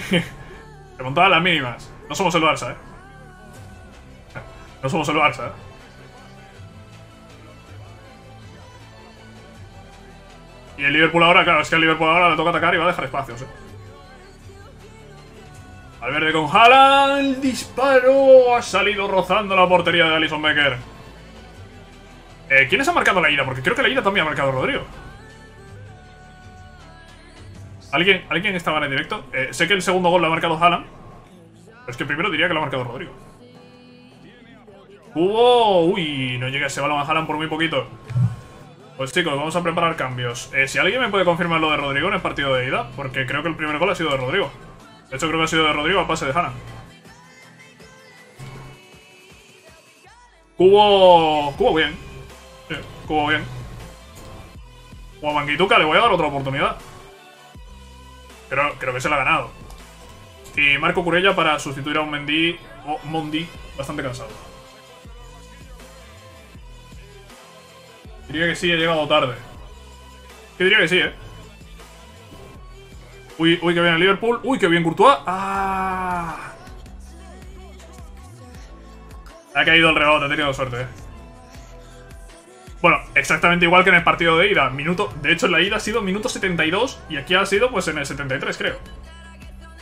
Remontada a las mínimas. No somos el Barça, eh. No somos el Barça, eh. Y el Liverpool ahora, claro, es que el Liverpool ahora le toca atacar y va a dejar espacios, eh. Valverde con Haaland, el disparo ha salido rozando la portería de Alisson Becker. Eh, ¿Quién ha marcado la ida? Porque creo que la ida también ha marcado Rodrygo. ¿Alguien, ¿Alguien estaba en el directo? Eh, sé que el segundo gol lo ha marcado Haaland, pero es que primero diría que lo ha marcado Rodrygo. ¡Hubo! ¡Uy! No llega ese balón a Haaland por muy poquito. Pues chicos, vamos a preparar cambios. Eh, si alguien me puede confirmar lo de Rodrygo en el partido de ida, porque creo que el primer gol ha sido de Rodrygo. De hecho, creo que ha sido de Rodrygo a pase de Haaland. Cubo... Cubo bien. Sí, Cubo bien. O a Manguituka le voy a dar otra oportunidad. Pero creo que se la ha ganado. Y Marco Curella para sustituir a un Mendy... O oh, Mondi, bastante cansado. Diría que sí, he llegado tarde. Yo diría que sí, eh. Uy, uy, que bien el Liverpool. Uy, que bien Courtois. ¡Ah! Ha caído el rebote, ha tenido suerte. Bueno, exactamente igual que en el partido de ida. Minuto, de hecho, en la ida ha sido minuto setenta y dos y aquí ha sido pues en el setenta y tres, creo.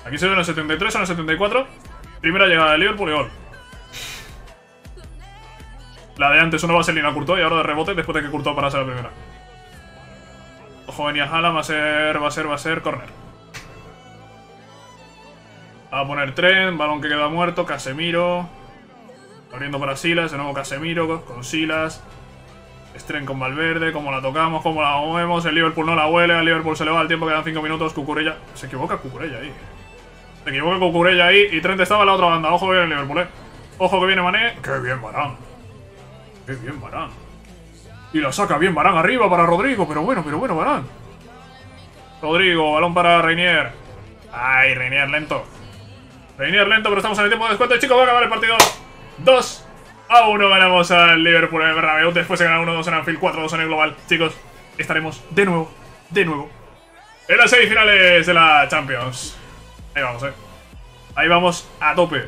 Aquí ha sido en el setenta y tres o en el setenta y cuatro. Primera llegada de Liverpool y gol. La de antes, uno va a ser Lina Courtois y ahora de rebote después de que Courtois parase la primera. Ojo, venía Haaland, va a ser, va a ser, va a ser córner. Va a poner Trent, balón que queda muerto, Casemiro. Abriendo para Silas, de nuevo Casemiro con Silas. Trent con Valverde, como la tocamos, como la movemos. El Liverpool no la huele, al Liverpool se le va el tiempo, quedan cinco minutos. Cucurella. Se equivoca Cucurella ahí. Se equivoca Cucurella ahí y Trent estaba en la otra banda. Ojo que viene el Liverpool, eh. Ojo que viene Mané. ¡Qué bien Varane! ¡Qué bien Varane! Y la saca bien Varane arriba para Rodrygo, pero bueno, pero bueno, Varane. Rodrygo, balón para Reinier. ¡Ay, Reinier lento! Reinier lento, pero estamos en el tiempo de descuento. Y chicos, va a acabar el partido. dos a uno ganamos al Liverpool en el Bernabéu. Después se gana uno dos en Anfield, cuatro dos en el global. Chicos, estaremos de nuevo, de nuevo, en las semifinales de la Champions. Ahí vamos, eh. Ahí vamos a tope.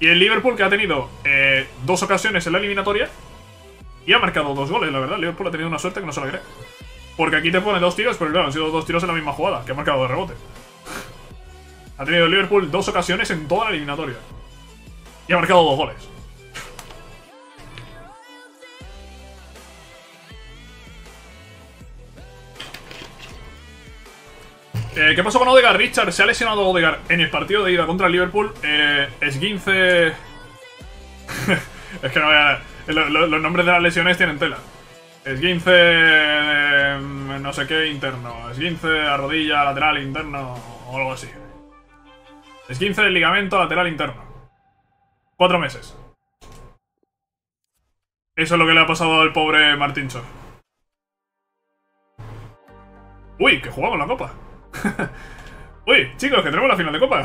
Y el Liverpool que ha tenido eh, dos ocasiones en la eliminatoria y ha marcado dos goles, la verdad. El Liverpool ha tenido una suerte que no se la cree. Porque aquí te ponen dos tiros, pero claro, han sido dos tiros en la misma jugada, que ha marcado de rebote. Ha tenido Liverpool dos ocasiones en toda la eliminatoria. Y ha marcado dos goles. eh, ¿Qué pasó con Ødegaard? Richard, se ha lesionado Ødegaard en el partido de ida contra el Liverpool. Eh, esguince... es que no voy a... Lo, lo, los nombres de las lesiones tienen tela. Esguince... Eh, no sé qué interno. Esguince a rodilla, lateral, interno o algo así. Esguince del ligamento lateral interno. Cuatro meses. Eso es lo que le ha pasado al pobre Martincho. Uy, que jugamos la copa. Uy, chicos, que tenemos la final de copa.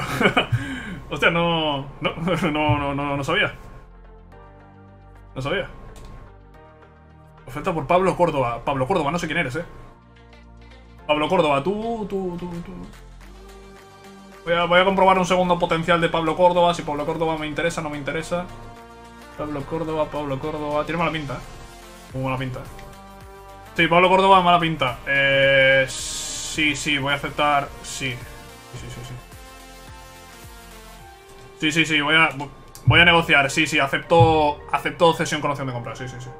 Hostia, no no, no, no, no, no sabía. No sabía. Oferta por Pablo Córdoba. Pablo Córdoba, no sé quién eres, eh. Pablo Córdoba, tú, tú, tú, tú. Voy a, voy a comprobar un segundo potencial de Pablo Córdoba. Si Pablo Córdoba me interesa, no me interesa. Pablo Córdoba, Pablo Córdoba. Tiene mala pinta. Muy mala pinta. Sí, Pablo Córdoba, mala pinta. Eh, sí, sí, voy a aceptar. Sí. Sí, sí, sí. Sí, sí, sí, voy a, voy a negociar. Sí, sí, acepto, acepto cesión con opción de compra. Sí, sí, sí.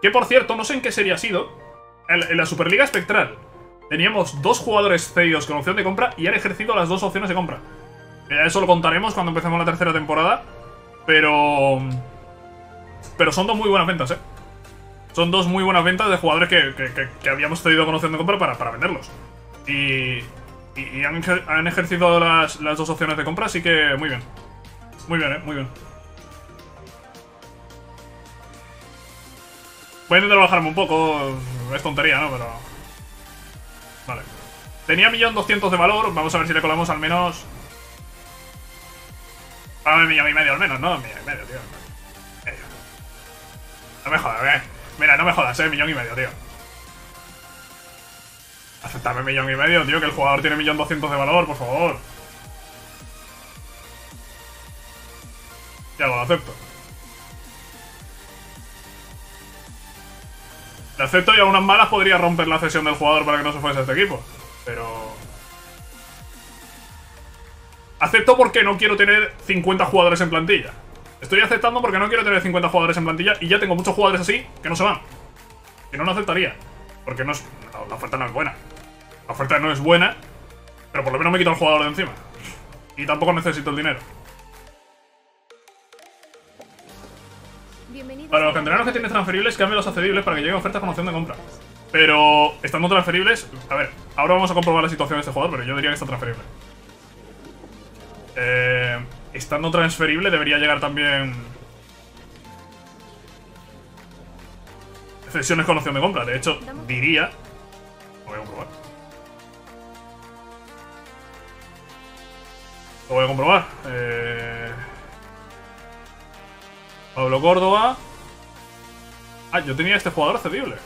Que por cierto, no sé en qué serie ha sido. En, en la Superliga Espectral. Teníamos dos jugadores cedidos con opción de compra y han ejercido las dos opciones de compra. Eso lo contaremos cuando empecemos la tercera temporada. Pero... Pero son dos muy buenas ventas, eh. Son dos muy buenas ventas de jugadores que, que, que, que habíamos cedido con opción de compra para, para venderlos. Y... Y, y han, han ejercido las, las dos opciones de compra, así que muy bien. Muy bien, eh, muy bien. Voy a intentar bajarme un poco. Es tontería, ¿no? Pero... Vale. Tenía millón doscientos de valor. Vamos a ver si le colamos al menos... Dame un millón y medio al menos, no dos millones y medio, tío. No me jodas, eh. Mira, no me jodas, eh, millón y medio, tío. Aceptame millón y medio, tío, que el jugador tiene millón doscientos de valor, por favor. Ya lo acepto. Lo acepto y a unas malas podría romper la cesión del jugador para que no se fuese a este equipo. Pero... acepto porque no quiero tener cincuenta jugadores en plantilla. Estoy aceptando porque no quiero tener cincuenta jugadores en plantilla y ya tengo muchos jugadores así que no se van. Que no lo aceptaría. Porque no es... no, la oferta no es buena. La oferta no es buena, pero por lo menos me quito al jugador de encima. Y tampoco necesito el dinero. Para los canteranos que tienen transferibles, cambien los accedibles para que lleguen ofertas con opción de compra. Pero estando transferibles... a ver, ahora vamos a comprobar la situación de este jugador, pero yo diría que está transferible. Eh, estando transferible debería llegar también... cesiones con opción de compra. De hecho, diría... lo voy a comprobar. Lo voy a comprobar. Eh... Pablo Córdoba... ah, yo tenía este jugador cedible.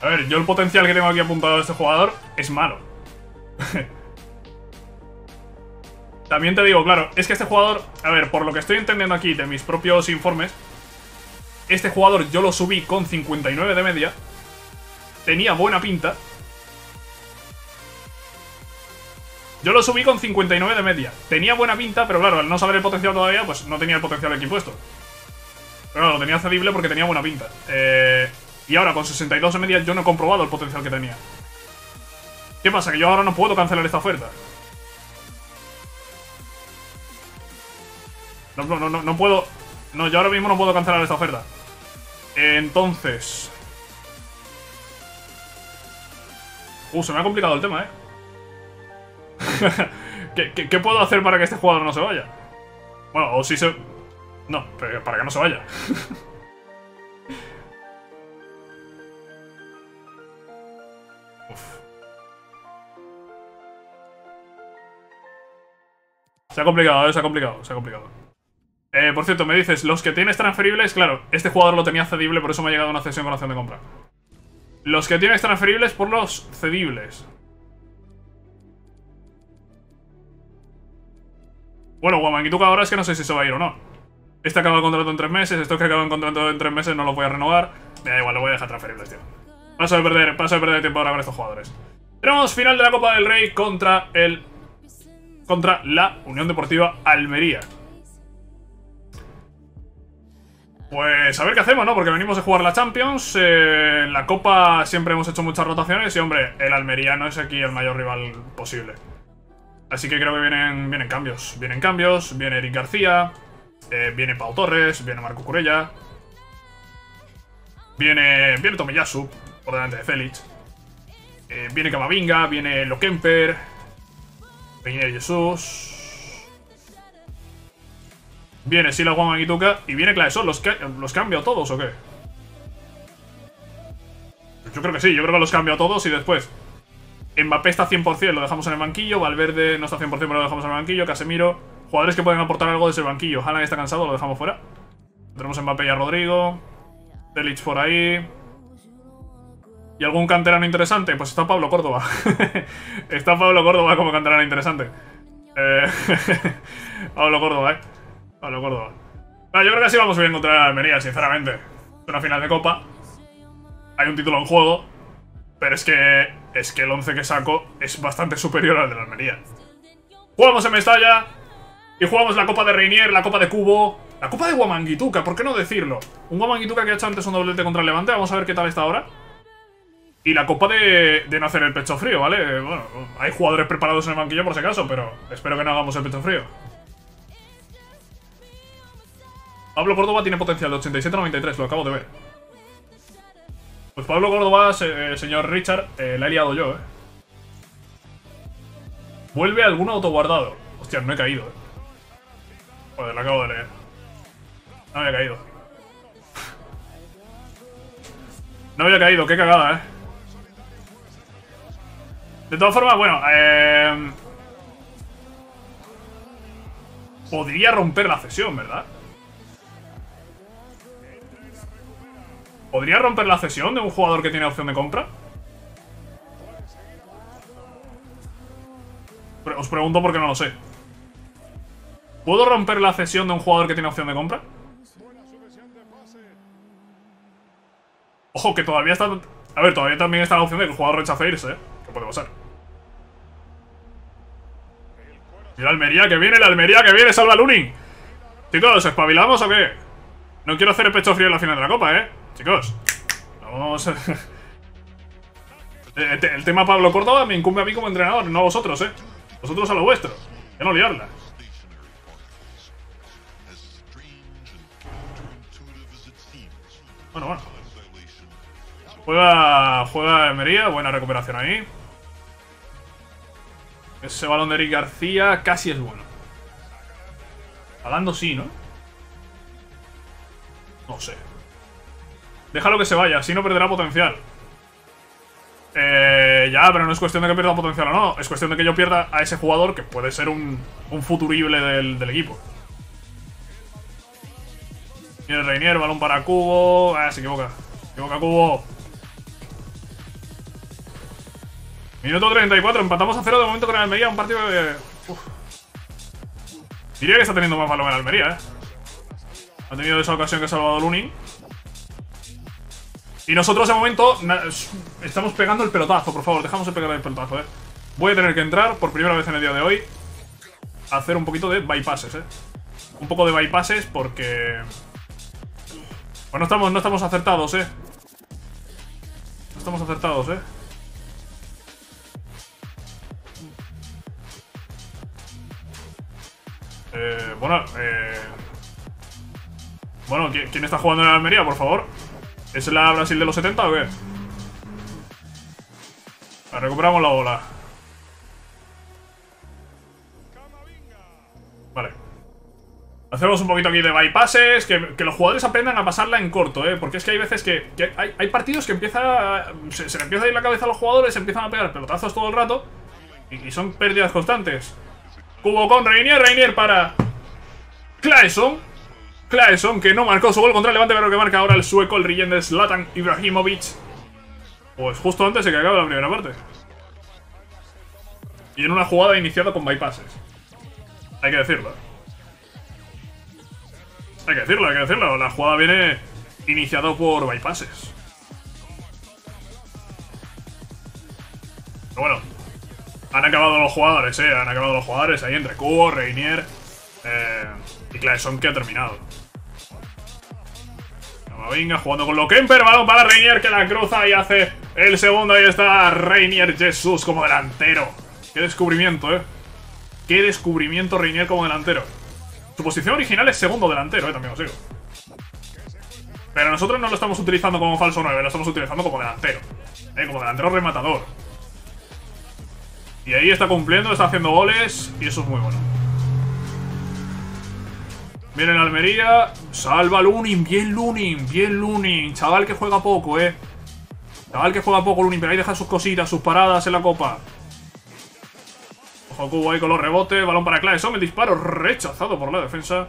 A ver, yo el potencial que tengo aquí apuntado de este jugador es malo. También te digo, claro, es que este jugador... a ver, por lo que estoy entendiendo aquí de mis propios informes, este jugador yo lo subí con cincuenta y nueve de media. Tenía buena pinta. Yo lo subí con cincuenta y nueve de media. Tenía buena pinta, pero claro, al no saber el potencial todavía, pues no tenía el potencial aquí puesto. Pero claro, lo tenía cedible porque tenía buena pinta. Eh... Y ahora con sesenta y dos de media yo no he comprobado el potencial que tenía. ¿Qué pasa? Que yo ahora no puedo cancelar esta oferta. No, no, no, no puedo... no, yo ahora mismo no puedo cancelar esta oferta. Entonces... Uh, se me ha complicado el tema, ¿eh? ¿Qué, qué, ¿Qué puedo hacer para que este jugador no se vaya? Bueno, o si se... no, pero para que no se vaya. Se ha complicado, se ha complicado, se ha complicado. Eh, por cierto, me dices, los que tienes transferibles, claro, este jugador lo tenía cedible, por eso me ha llegado una cesión con opción de compra. Los que tienes transferibles por los cedibles. Bueno, Guamanguituca ahora es que no sé si se va a ir o no. Este acaba el contrato en tres meses, estos que acaban el contrato en tres meses no los voy a renovar. Me da igual, lo voy a dejar transferibles, tío. Paso de perder, paso de perder tiempo ahora con estos jugadores. Tenemos final de la Copa del Rey contra el... contra la Unión Deportiva Almería. Pues a ver qué hacemos, ¿no? Porque venimos de jugar la Champions. Eh, en la Copa siempre hemos hecho muchas rotaciones. Y hombre, el Almería no es aquí el mayor rival posible. Así que creo que vienen, vienen cambios. Vienen cambios, viene Eric García. Eh, viene Pau Torres, viene Marco Curella. Viene, viene Tomiyasu, por delante de Félix. Eh, viene Camavinga, viene Lokemper. Reinier Jesus. Viene Sila Guamanguituca y viene Claesol. ¿Los, ¿Los cambio todos o qué? Yo creo que sí, yo creo que los cambio a todos y después Mbappé está cien por cien, lo dejamos en el banquillo. Valverde no está cien por cien, pero lo dejamos en el banquillo. Casemiro, jugadores que pueden aportar algo desde el banquillo. Haaland está cansado, lo dejamos fuera. Tenemos a Mbappé y a Rodrygo. De Ligt por ahí. ¿Y algún canterano interesante? Pues está Pablo Córdoba. Está Pablo Córdoba como canterano interesante. Eh, Pablo Córdoba, eh. Pablo Córdoba. No, yo creo que así vamos a encontrar a Almería, sinceramente. Es una final de Copa. Hay un título en juego. Pero es que es que el once que saco es bastante superior al de la Almería. Jugamos en Mestalla. Y jugamos la Copa de Reinier, la Copa de Kubo. La Copa de Guamanguituca, ¿por qué no decirlo? Un Guamanguituca que ha hecho antes un doblete contra el Levante. Vamos a ver qué tal está ahora. Y la copa de, de no hacer el pecho frío, ¿vale? Bueno, hay jugadores preparados en el banquillo por si acaso, pero espero que no hagamos el pecho frío. Pablo Córdoba tiene potencial de ochenta y siete a noventa y tres, lo acabo de ver. Pues Pablo Córdoba, se, eh, señor Richard, eh, la he liado yo, ¿eh? Vuelve algún autoguardado. Hostia, no he caído, eh. Joder, lo acabo de leer. No había caído. No había caído, qué cagada, eh. De todas formas, bueno, eh... podría romper la cesión, ¿verdad? ¿Podría romper la cesión de un jugador que tiene opción de compra? Os pregunto porque no lo sé. ¿Puedo romper la cesión de un jugador que tiene opción de compra? Ojo, que todavía está... A ver, todavía también está la opción de que el jugador rechace irse, ¿eh? ¿Qué puede pasar? Y la Almería que viene, la Almería que viene, salva a Lunin. Chicos, ¿espabilamos o qué? No quiero hacer el pecho frío en la final de la Copa, ¿eh? Chicos, vamos... El tema Pablo Córdoba me incumbe a mí como entrenador, no a vosotros, ¿eh? Vosotros a lo vuestro. Ya no liarla. Bueno, bueno. Juega, juega Almería, buena recuperación ahí. Ese balón de Eric García casi es bueno. Hablando sí, ¿no? No sé. Déjalo que se vaya, así no perderá potencial. Eh, ya, pero no es cuestión de que pierda potencial o no. Es cuestión de que yo pierda a ese jugador que puede ser un, un futurible del, del equipo. Viene Reinier, balón para Kubo. Ah, se equivoca. Se equivoca Kubo. Minuto treinta y cuatro, empatamos a cero de momento con el Almería. Un partido de... Uf. Diría que está teniendo más balón en Almería, eh. Ha tenido esa ocasión que ha salvado Lunin. Y nosotros de momento estamos pegando el pelotazo, por favor, dejamos de pegar el pelotazo, eh. Voy a tener que entrar por primera vez en el día de hoy a hacer un poquito de bypasses, eh. Un poco de bypasses porque... Pues no estamos, no estamos acertados, eh. No estamos acertados, eh. Eh, bueno, eh... Bueno, ¿quién está jugando en la Almería, por favor? ¿Es la Brasil de los setenta o qué? La recuperamos la bola. Vale. Hacemos un poquito aquí de bypasses. Que, que los jugadores aprendan a pasarla en corto, ¿eh? Porque es que hay veces que, que hay, hay partidos que empieza se, se le empieza a ir la cabeza a los jugadores. Se empiezan a pegar pelotazos todo el rato. Y, y son pérdidas constantes. Kubo con Reinier. Reinier para Claesson. Claesson, que no marcó su gol contra el Levante, pero que marca ahora el sueco, el Rijende Zlatan Ibrahimovic. Pues justo antes de que acabe la primera parte. Y en una jugada iniciada con bypasses. Hay que decirlo. Hay que decirlo, hay que decirlo. La jugada viene iniciada por bypasses. Pero bueno, han acabado los jugadores, eh. Han acabado los jugadores ahí entre Kubo, Reinier eh, y Claesson, que ha terminado. Venga, jugando con lo Kemper, balón para Reinier, que la cruza y hace el segundo. Ahí está Reinier Jesus como delantero. Qué descubrimiento, eh. Qué descubrimiento Reinier como delantero. Su posición original es segundo delantero, eh, también os digo. Pero nosotros no lo estamos utilizando como falso nueve, lo estamos utilizando como delantero, eh, como delantero rematador. Y ahí está cumpliendo, está haciendo goles y eso es muy bueno. Viene la Almería, salva Lunin, bien Lunin, bien Lunin. Chaval que juega poco, eh. Chaval que juega poco Lunin, pero ahí deja sus cositas, sus paradas en la copa. Ojo Kubo ahí con los rebotes, balón para Claesson, el disparo rechazado por la defensa.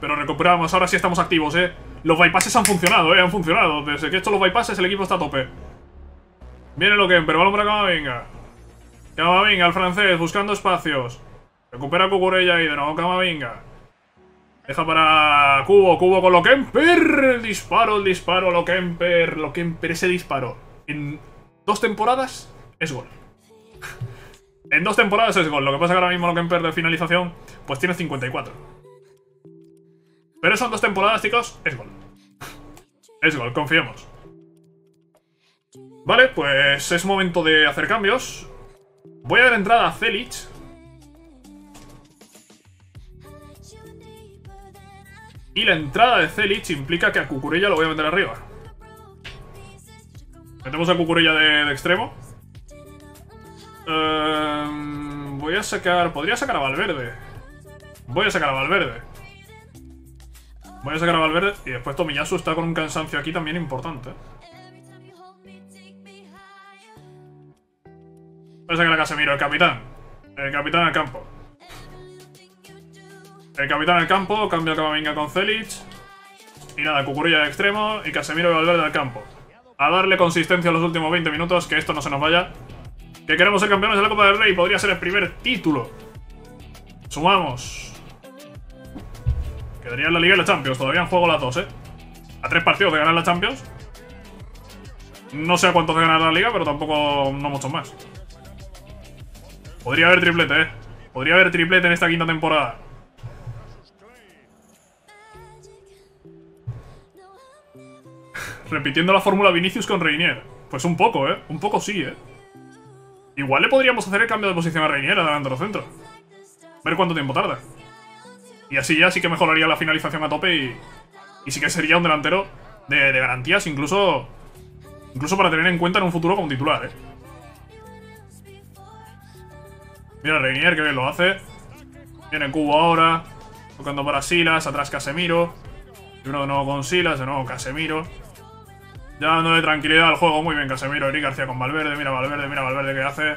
Pero recuperamos, ahora sí estamos activos, eh. Los bypasses han funcionado, eh, han funcionado. Desde que he hecho los bypasses el equipo está a tope. Viene lo que, pero balón para Camavinga. Camavinga, el francés, buscando espacios. Recupera Cucurella ahí de nuevo, Camavinga. Deja para Kubo, Kubo con Lokemper. El disparo, el disparo, Lokemper, Lokemper, ese disparo. En dos temporadas es gol. En dos temporadas es gol. Lo que pasa que ahora mismo Lokemper de finalización pues tiene cincuenta y cuatro. Pero son dos temporadas, chicos, es gol. Es gol, confiemos. Vale, pues es momento de hacer cambios. Voy a dar entrada a Celic. Y la entrada de Celic implica que a Cucurella lo voy a meter arriba. Metemos a Cucurella de, de extremo. Um, voy a sacar... Podría sacar a Valverde. Voy a sacar a Valverde. Voy a sacar a Valverde. Y después Tomiyasu está con un cansancio aquí también importante. Voy a sacar a Casemiro, el capitán. El capitán al campo. El capitán al campo. Cambio a Camavinga con Celic. Y nada, Cucurella de extremo. Y Casemiro y Valverde al campo. A darle consistencia a los últimos veinte minutos. Que esto no se nos vaya. Que queremos ser campeones de la Copa del Rey. Podría ser el primer título. Sumamos. Quedaría en la Liga y la Champions. Todavía en juego las dos, ¿eh? A tres partidos de ganar la Champions. No sé a cuántos de ganar la Liga, pero tampoco no muchos más. Podría haber triplete, ¿eh? Podría haber triplete en esta quinta temporada. Repitiendo la fórmula Vinicius con Reinier. Pues un poco, ¿eh? Un poco sí, ¿eh? Igual le podríamos hacer el cambio de posición a Reinier adelante a los centros. Ver cuánto tiempo tarda. Y así ya sí que mejoraría la finalización a tope y, y sí que sería un delantero de, de garantías, incluso incluso para tener en cuenta en un futuro como titular, ¿eh? Mira Reinier, que bien lo hace. Viene Kubo ahora, tocando para Silas, atrás Casemiro. Y uno de nuevo con Silas, de nuevo Casemiro. Ya dándole tranquilidad al juego. Muy bien Casemiro, Eric García con Valverde. Mira Valverde, mira Valverde que hace.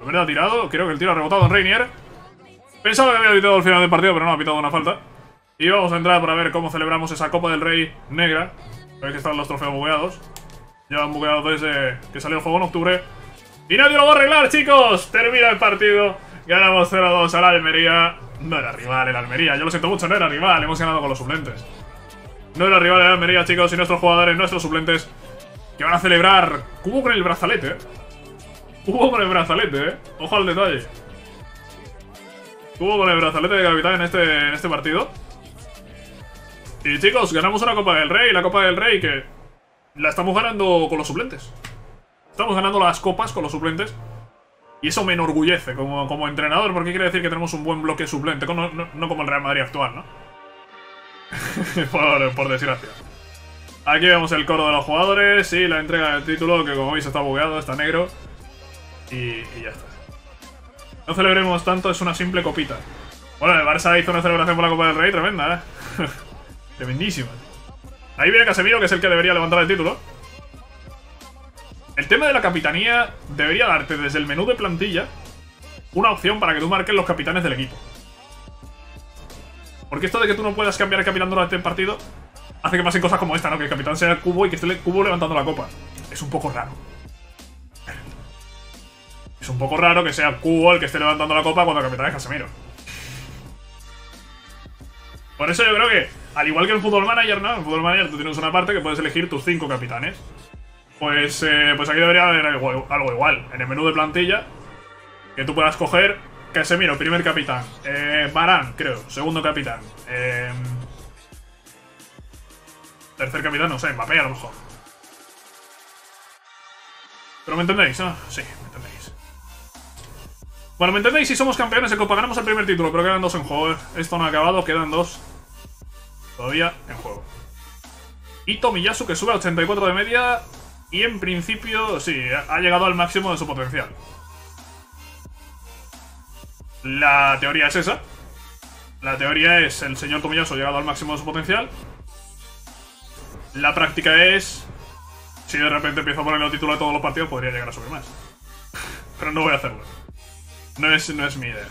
Valverde ha tirado, creo que el tiro ha rebotado en Reinier. Pensaba que había pitado al final del partido, pero no, ha pitado una falta. Y vamos a entrar para ver cómo celebramos esa Copa del Rey negra. Veis que están los trofeos bugueados. Llevan bugueados desde que salió el juego en octubre. Y nadie lo va a arreglar, chicos. Termina el partido. Ganamos cero dos al Almería. No era rival el Almería, yo lo siento mucho, no era rival. Hemos ganado con los suplentes. No era rival de la Almería, chicos, y nuestros jugadores, nuestros suplentes, que van a celebrar. Cubo con el brazalete, eh. Cubo con el brazalete, eh. Ojo al detalle. Cubo con el brazalete de capitán en este, en este partido. Y chicos, ganamos una Copa del Rey, la Copa del Rey que la estamos ganando con los suplentes. Estamos ganando las copas con los suplentes. Y eso me enorgullece como, como entrenador, porque quiere decir que tenemos un buen bloque suplente, no, no, no como el Real Madrid actual, ¿no? por, por desgracia. Aquí vemos el coro de los jugadores y la entrega del título, que como veis está bugueado, está negro. Y, y ya está. No celebremos tanto, es una simple copita. Bueno, el Barça hizo una celebración por la Copa del Rey tremenda, ¿eh? Tremendísima. Ahí viene Casemiro, que es el que debería levantar el título. El tema de la capitanía debería darte desde el menú de plantilla una opción para que tú marques los capitanes del equipo. Porque esto de que tú no puedas cambiar el capitán durante el partido hace que pasen cosas como esta, ¿no? Que el capitán sea el Kubo y que esté el Kubo levantando la copa. Es un poco raro. Es un poco raro que sea Kubo el que esté levantando la copa cuando el capitán es Casemiro. Por eso yo creo que, al igual que el Football Manager, ¿no? En Football Manager tú tienes una parte que puedes elegir tus cinco capitanes. Pues, eh, pues aquí debería haber algo, algo igual. En el menú de plantilla, que tú puedas coger... Casemiro, primer capitán. Eh, Varane, creo, segundo capitán. Eh, tercer capitán, no sé, Mbappé a lo mejor. Pero me entendéis, ¿no? Sí, me entendéis. Bueno, me entendéis, si somos campeones de Copa, ganamos el primer título, pero quedan dos en juego. Esto no ha acabado, quedan dos todavía en juego. Y Tomiyasu, que sube a ochenta y cuatro de media y en principio, sí, ha llegado al máximo de su potencial. La teoría es esa. La teoría es el señor Tomiyasu llegado al máximo de su potencial. La práctica es... Si de repente empiezo a poner el título de todos los partidos, podría llegar a subir más. Pero no voy a hacerlo. No es, no es mi idea.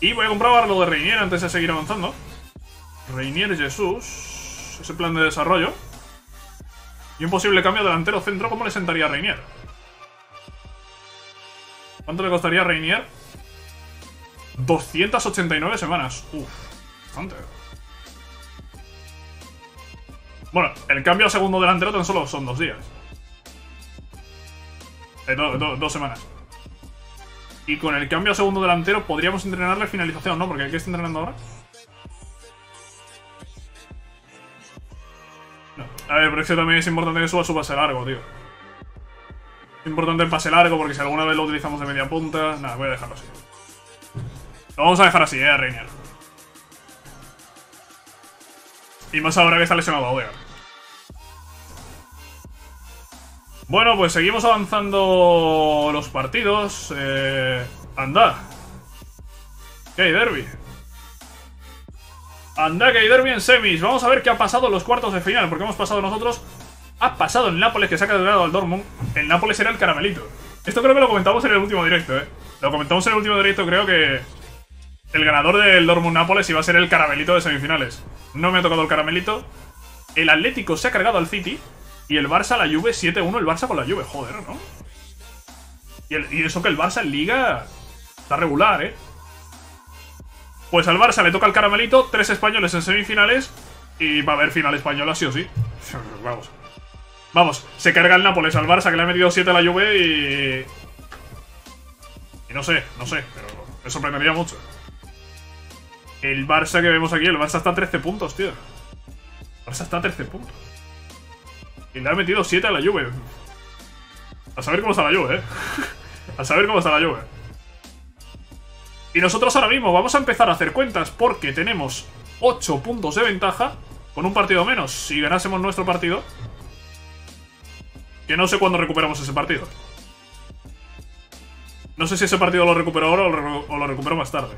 Y voy a comprobar lo de Reinier antes de seguir avanzando. Reinier Jesus. Ese plan de desarrollo. Y un posible cambio delantero centro. ¿Cómo le sentaría a Reinier? ¿Cuánto le costaría a Reinier? doscientas ochenta y nueve semanas. Uff, bastante. Bueno, el cambio a segundo delantero tan solo son dos días. Eh, do, do, dos semanas. Y con el cambio a segundo delantero podríamos entrenarle finalización, ¿no? Porque aquí está entrenando ahora. No. A ver, pero es que también es importante que suba su pase largo, tío. Es importante el pase largo porque si alguna vez lo utilizamos de media punta... Nada, voy a dejarlo así. Lo vamos a dejar así, eh, a Reinier. Y más ahora que está lesionado Ødegaard. Bueno, pues seguimos avanzando los partidos. Eh, anda. Que hay derbi. Anda, que hay derbi en semis. Vamos a ver qué ha pasado en los cuartos de final, porque hemos pasado nosotros. Ha pasado el Nápoles, que se ha quedado al Dortmund. El Nápoles era el caramelito. Esto creo que lo comentamos en el último directo, eh. Lo comentamos en el último directo, creo que el ganador del Dortmund-Nápoles iba a ser el caramelito de semifinales. No me ha tocado el caramelito. El Atlético se ha cargado al City. Y el Barça, la Juve, siete uno. El Barça con la Juve, joder, ¿no? Y, el, y eso que el Barça en Liga está regular, ¿eh? Pues al Barça le toca el caramelito. Tres españoles en semifinales. Y va a haber final española, sí o sí. Vamos. Vamos, se carga el Nápoles al Barça, que le ha metido siete a la Juve y... Y no sé, no sé, pero me sorprendería mucho. El Barça que vemos aquí, el Barça está a trece puntos, tío. El Barça está a trece puntos. Y le ha metido siete a la Juve. A saber cómo está la Juve, eh. A saber cómo está la Juve. Y nosotros ahora mismo vamos a empezar a hacer cuentas porque tenemos ocho puntos de ventaja con un partido menos. Si ganásemos nuestro partido... Que no sé cuándo recuperamos ese partido. No sé si ese partido lo recupero ahora o lo, o lo recupero más tarde.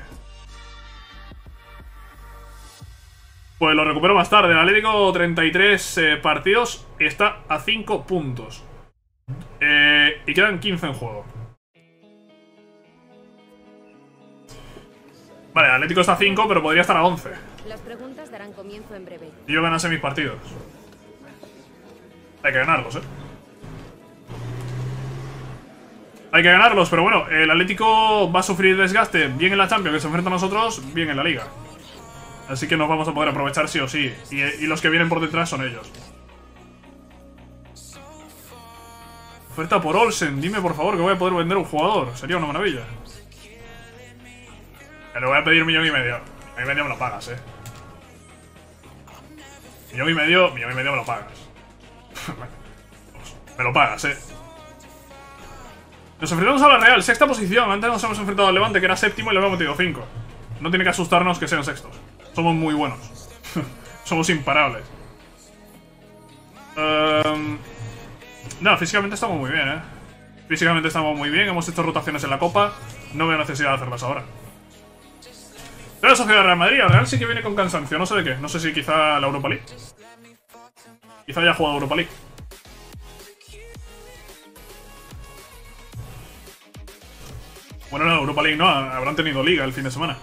Pues lo recupero más tarde. El Atlético, treinta y tres eh, partidos, está a cinco puntos. Eh, y quedan quince en juego. Vale, el Atlético está a cinco, pero podría estar a once. Las preguntas darán comienzo en breve. Y yo ganase mis partidos. Hay que ganarlos, eh. Hay que ganarlos, pero bueno, el Atlético va a sufrir desgaste, bien en la Champions, que se enfrenta a nosotros, bien en la Liga. Así que nos vamos a poder aprovechar sí o sí, y, y los que vienen por detrás son ellos. Oferta por Olsen, dime por favor que voy a poder vender un jugador, sería una maravilla. Le voy a pedir un millón y medio, un millón y medio me lo pagas, eh. Un millón y medio, un millón y medio me lo pagas. Me lo pagas, eh. Nos enfrentamos a la Real, sexta posición. Antes nos hemos enfrentado al Levante, que era séptimo, y le hemos metido cinco. No tiene que asustarnos que sean sextos. Somos muy buenos. Somos imparables. Um... No, físicamente estamos muy bien, eh. Físicamente estamos muy bien. Hemos hecho rotaciones en la Copa. No veo necesidad de hacerlas ahora. Real Sociedad, Real Madrid. El Real sí que viene con cansancio. No sé de qué. No sé si quizá la Europa League. Quizá haya jugado Europa League. Bueno, no, Europa League no, habrán tenido liga el fin de semana.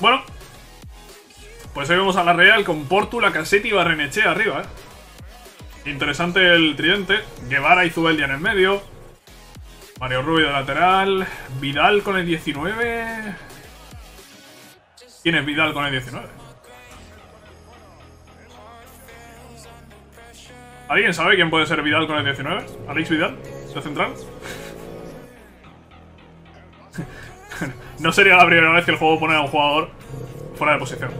Bueno, pues ahí vemos a la Real con Portu, Lacazette y Barrenechea arriba, ¿eh? Interesante el tridente. Guevara y Zubeldia en el medio. Mario Rubio de lateral. Vidal con el diecinueve. ¿Quién es Vidal con el diecinueve? ¿Alguien sabe quién puede ser Vidal con el diecinueve? ¿Alex Vidal? ¿De central? No sería la primera vez que el juego pone a un jugador fuera de posición.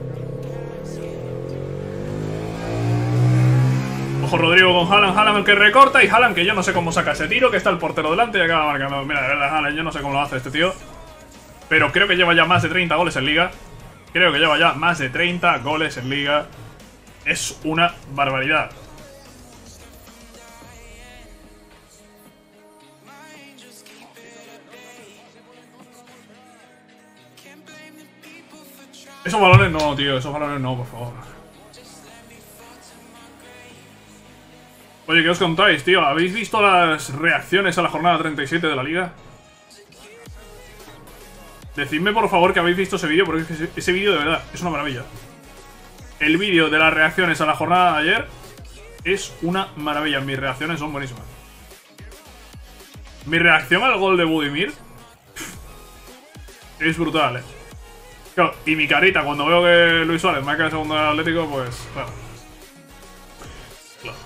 Ojo Rodrygo con Haaland, Haaland que recorta y Haaland que yo no sé cómo saca ese tiro, que está el portero delante y acaba marcando. Mira, de verdad Haaland, yo no sé cómo lo hace este tío. Pero creo que lleva ya más de treinta goles en Liga. Creo que lleva ya más de treinta goles en Liga. Es una barbaridad. Esos balones no, tío, esos balones no, por favor. Oye, ¿qué os contáis, tío? ¿Habéis visto las reacciones a la jornada treinta y siete de la Liga? Decidme, por favor, que habéis visto ese vídeo, porque es que ese vídeo, de verdad, es una maravilla. El vídeo de las reacciones a la jornada de ayer es una maravilla. Mis reacciones son buenísimas. Mi reacción al gol de Budimir es brutal, eh. Claro, y mi carita cuando veo que Luis Suárez marca el segundo del Atlético, pues claro. Claro.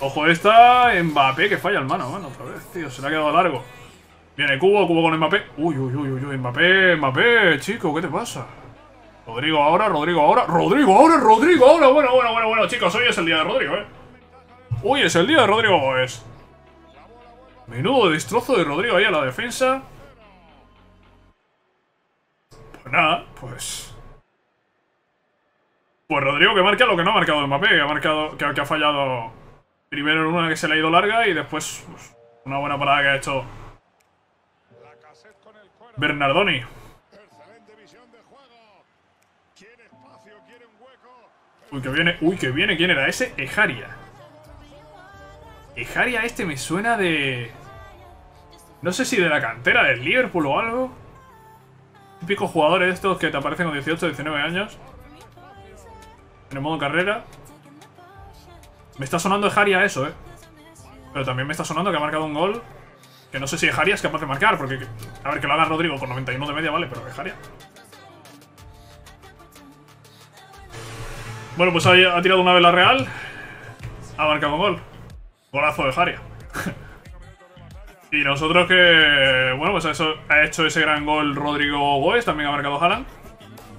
Ojo esta, Mbappé que falla el mano, mano, otra vez, tío, se le ha quedado largo. Viene Kubo, Kubo con Mbappé. Uy, uy, uy, uy, uy, Mbappé, Mbappé, chico, ¿qué te pasa? Rodrygo ahora, Rodrygo ahora, Rodrygo ahora, Rodrygo ahora. Bueno, bueno, bueno, bueno, chicos, hoy es el día de Rodrygo, eh. Uy, es el día de Rodrygo Goes. Menudo destrozo de Rodrygo ahí a la defensa. Pues nada, pues... Pues Rodrygo que marca lo que no ha marcado Mbappé, que ha marcado, que, que ha fallado primero en una que se le ha ido larga y después pues, una buena parada que ha hecho Bernardoni. Uy, que viene, uy, que viene, ¿quién era ese? Ejaria. Ejaria este me suena de... No sé si de la cantera del Liverpool o algo. Típicos jugadores estos que te aparecen con dieciocho, diecinueve años. En el modo carrera. Me está sonando Ejaria eso, eh. Pero también me está sonando que ha marcado un gol. Que no sé si Ejaria es capaz de marcar, porque... A ver, que lo haga Rodrygo por noventa y uno de media, vale, pero Ejaria... Bueno, pues ha, ha tirado una vez la Real. Ha marcado un gol. Golazo de Ejaria. Y nosotros que... Bueno, pues eso, ha hecho ese gran gol Rodrygo Goes. También ha marcado Haaland.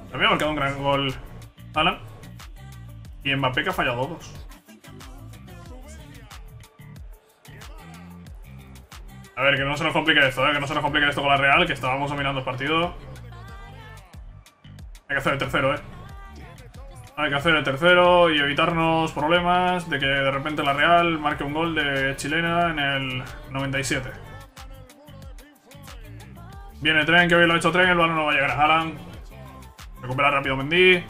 También ha marcado un gran gol Haaland. Y Mbappé que ha fallado dos. A ver, que no se nos complique esto, ¿eh? Que no se nos complique esto con la Real, que estábamos dominando el partido. Hay que hacer el tercero, eh. Hay que hacer el tercero y evitarnos problemas de que de repente la Real marque un gol de chilena en el noventa y siete. Viene Trent, que hoy lo ha hecho Trent, el balón no va a llegar a Haaland. Recupera rápido Mendy.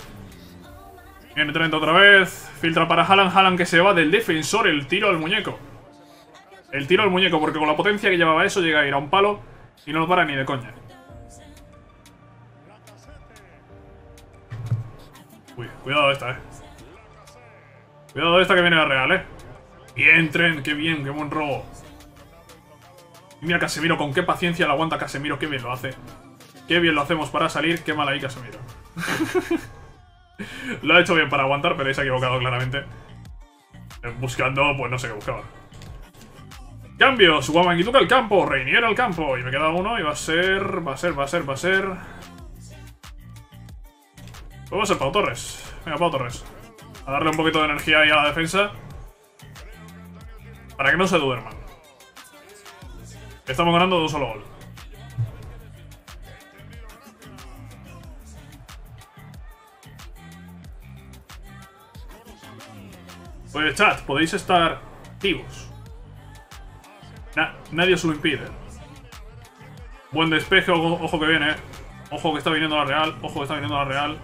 Viene Trent otra vez, filtra para Haaland, Haaland que se va del defensor, el tiro al muñeco. El tiro al muñeco, porque con la potencia que llevaba eso llega a ir a un palo y no lo para ni de coña. Uy, cuidado esta, eh. Cuidado esta que viene la Real, eh. Bien, Trent, qué bien, qué buen robo. Y mira Casemiro, con qué paciencia la aguanta Casemiro, qué bien lo hace. Qué bien lo hacemos para salir, qué mal ahí Casemiro. Lo ha hecho bien para aguantar, pero ahí se ha equivocado claramente. Buscando, pues no sé qué buscaba. Cambios, Wamangituka al campo, Reinier al campo. Y me queda uno y va a ser, va a ser, va a ser, va a ser... Vamos a ser Pau Torres. Venga, Pau Torres. A darle un poquito de energía ahí a la defensa. Para que no se duerman. Estamos ganando de un solo gol. Pues chat, podéis estar activos. Na, nadie os lo impide. Buen despeje, ojo, ojo que viene. Ojo que está viniendo la Real, ojo que está viniendo la Real.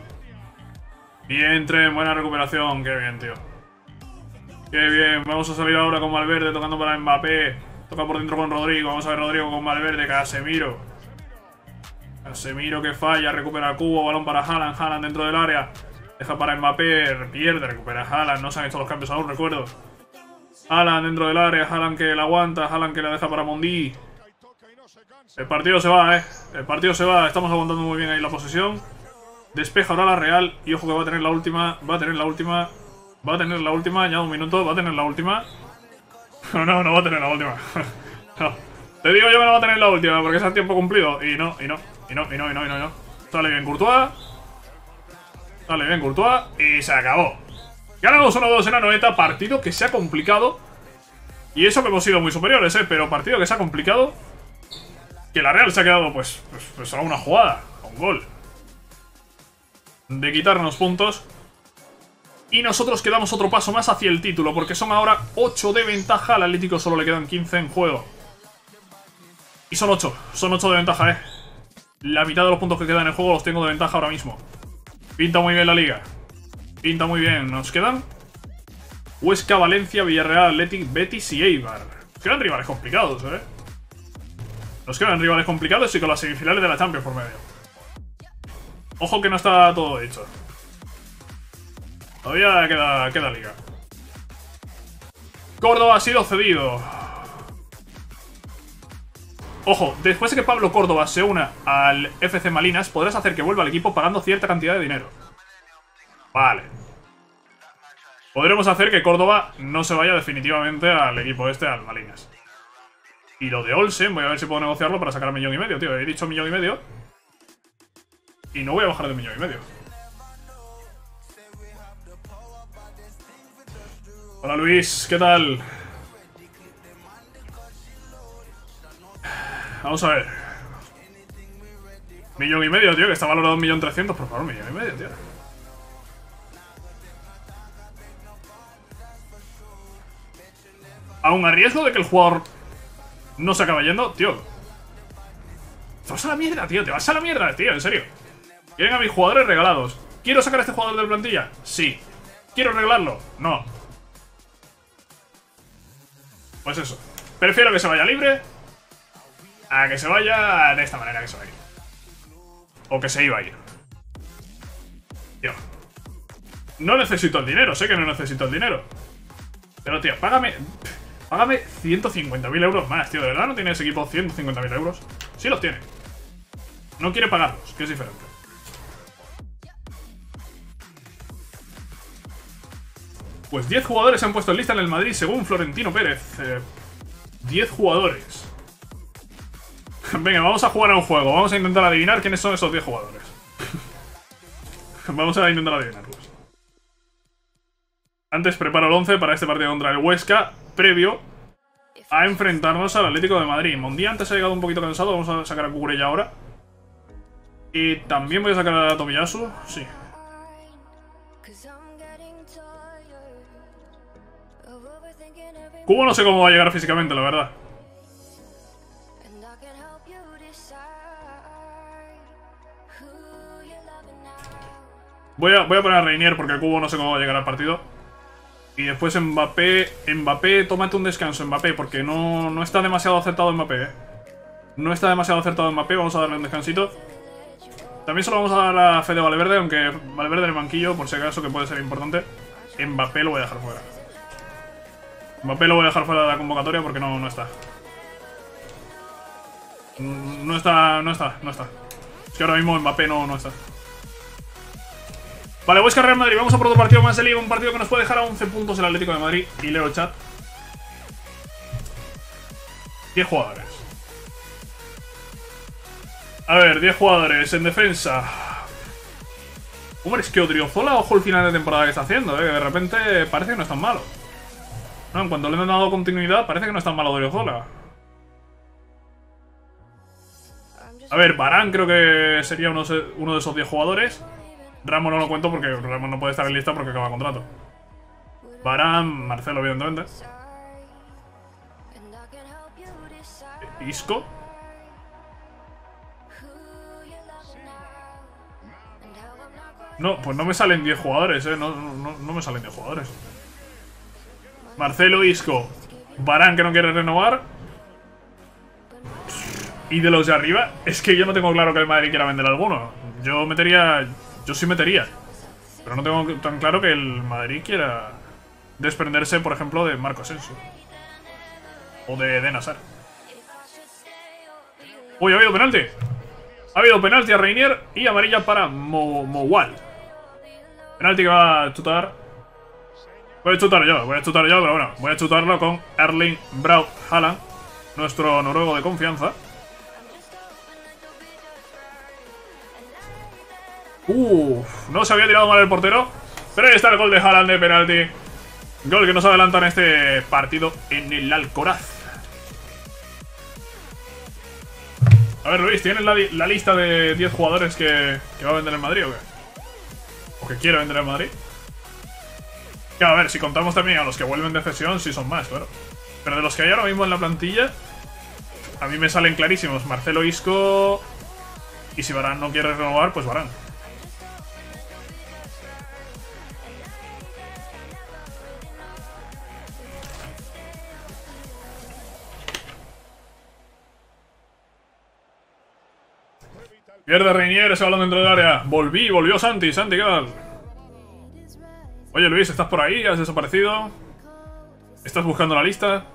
Bien, Tren, buena recuperación. Qué bien, tío. Qué bien. Vamos a salir ahora con Valverde, tocando para Mbappé. Toca por dentro con Rodrygo. Vamos a ver Rodrygo con Valverde. Casemiro. Casemiro que falla. Recupera Kubo. Balón para Haaland. Haaland dentro del área. Deja para Mbappé. Pierde. Recupera Haaland. No se han hecho los cambios aún, recuerdo. Haaland dentro del área. Haaland que la aguanta. Haaland que la deja para Mendy. El partido se va, eh. El partido se va. Estamos aguantando muy bien ahí la posesión. Despeja ahora la Real y ojo que va a tener la última, va a tener la última, va a tener la última, ya un minuto, va a tener la última. No, no, no va a tener la última. No. Te digo yo que no va a tener la última porque es a tiempo cumplido. Y no, y no, y no, y no, y no, y no. Sale bien Courtois. Sale bien Courtois y se acabó. Ganamos uno dos en la noventa, partido que se ha complicado. Y eso que hemos sido muy superiores, eh, pero partido que se ha complicado. Que la Real se ha quedado pues, pues, pues a una jugada, a un gol de quitarnos puntos. Y nosotros quedamos otro paso más hacia el título, porque son ahora ocho de ventaja. Al Atlético solo le quedan quince en juego. Y son ocho. Son ocho de ventaja, eh. La mitad de los puntos que quedan en juego los tengo de ventaja ahora mismo. Pinta muy bien la liga. Pinta muy bien. Nos quedan Huesca, Valencia, Villarreal, Athletic, Betis y Eibar. Nos quedan rivales complicados, eh. Nos quedan rivales complicados y con las semifinales de la Champions por medio. Ojo que no está todo hecho. Todavía queda, queda liga. Córdoba ha sido cedido. Ojo, después de que Pablo Córdoba se una al F C Malinas, podrás hacer que vuelva al equipo pagando cierta cantidad de dinero. Vale. Podremos hacer que Córdoba no se vaya definitivamente al equipo este, al Malinas. Y lo de Olsen, voy a ver si puedo negociarlo para sacar un millón y medio, tío. He dicho un millón y medio. Y no voy a bajar de millón y medio. Hola Luis, ¿qué tal? Vamos a ver. Millón y medio, tío, que está valorado un millón trescientos. Por favor, millón y medio, tío. Aún a riesgo de que el jugador no se acabe yendo, tío. Te vas a la mierda, tío. Te vas a la mierda, tío, en serio. Quieren a mis jugadores regalados. ¿Quiero sacar a este jugador de la plantilla? Sí. ¿Quiero arreglarlo? No. Pues eso. Prefiero que se vaya libre a que se vaya de esta manera que se va a ir. O que se iba a ir. Tío. No necesito el dinero. Sé que no necesito el dinero. Pero, tío, págame... Págame ciento cincuenta mil euros más, tío. ¿De verdad no tiene ese equipo ciento cincuenta mil euros? Sí los tiene. No quiere pagarlos, que es diferente. Pues diez jugadores se han puesto en lista en el Madrid, según Florentino Pérez. Eh, diez jugadores. Venga, vamos a jugar a un juego. Vamos a intentar adivinar quiénes son esos diez jugadores. Vamos a intentar adivinarlos. Antes preparo el once para este partido contra el Huesca, previo a enfrentarnos al Atlético de Madrid. Mondi antes ha llegado un poquito cansado. Vamos a sacar a Cucurella ahora. Y también voy a sacar a Tomiyasu. Sí. Kubo no sé cómo va a llegar físicamente, la verdad. Voy a, voy a poner a Reinier porque Kubo no sé cómo va a llegar al partido. Y después Mbappé... Mbappé, tómate un descanso, Mbappé, porque no, no está demasiado acertado Mbappé, ¿eh? No está demasiado acertado Mbappé, vamos a darle un descansito. También se lo vamos a dar a Fede Valverde, aunque Valverde en el banquillo, por si acaso, que puede ser importante. Mbappé lo voy a dejar fuera. Mbappé lo voy a dejar fuera de la convocatoria porque no, no está. No está, no está, no está. Es que ahora mismo Mbappé no, no está. Vale, Huesca Real Madrid, vamos a por otro partido más de Liga, un partido que nos puede dejar a once puntos el Atlético de Madrid. Y leo chat. diez jugadores. A ver, diez jugadores en defensa. Hombre, es que Odriozola, ojo el final de temporada que está haciendo, eh, que de repente parece que no es tan malo. No, en cuanto le han dado continuidad, parece que no es tan malo Odriozola. A ver, Varane creo que sería uno, uno de esos diez jugadores. Ramos no lo cuento porque Ramos no puede estar en lista porque acaba contrato. Varane, Marcelo, evidentemente. Isco. No, pues no me salen diez jugadores, eh. No, no, no me salen diez jugadores. Marcelo, Isco, Varane que no quiere renovar. Y de los de arriba, es que yo no tengo claro que el Madrid quiera vender alguno. Yo metería... Yo sí metería. Pero no tengo tan claro que el Madrid quiera desprenderse, por ejemplo, de Marco Asensio. O de Eden Hazard. Uy, ha habido penalti. Ha habido penalti a Reinier y amarilla para Mo Mowal. Penalti que va a chutar... Voy a chutar yo, voy a chutar yo, pero bueno, voy a chutarlo con Erling Braut Haaland, nuestro noruego de confianza. Uff, no se había tirado mal el portero, pero ahí está el gol de Haaland de penalti. Gol que nos adelanta en este partido en el Alcoraz. A ver, Luis, ¿tienes la, la lista de diez jugadores que, que va a vender en Madrid o qué? ¿O que quiere vender en Madrid? Claro, a ver, si contamos también a los que vuelven de cesión, sí son más, claro. Pero de los que hay ahora mismo en la plantilla, a mí me salen clarísimos. Marcelo, Isco... Y si Varane no quiere renovar, pues Varane. Pierde Reinier, ese balón dentro del área. Volví, volvió Santi. Santi, ¿qué tal? Oye Luis, ¿estás por ahí? ¿Has desaparecido? ¿Estás buscando la lista?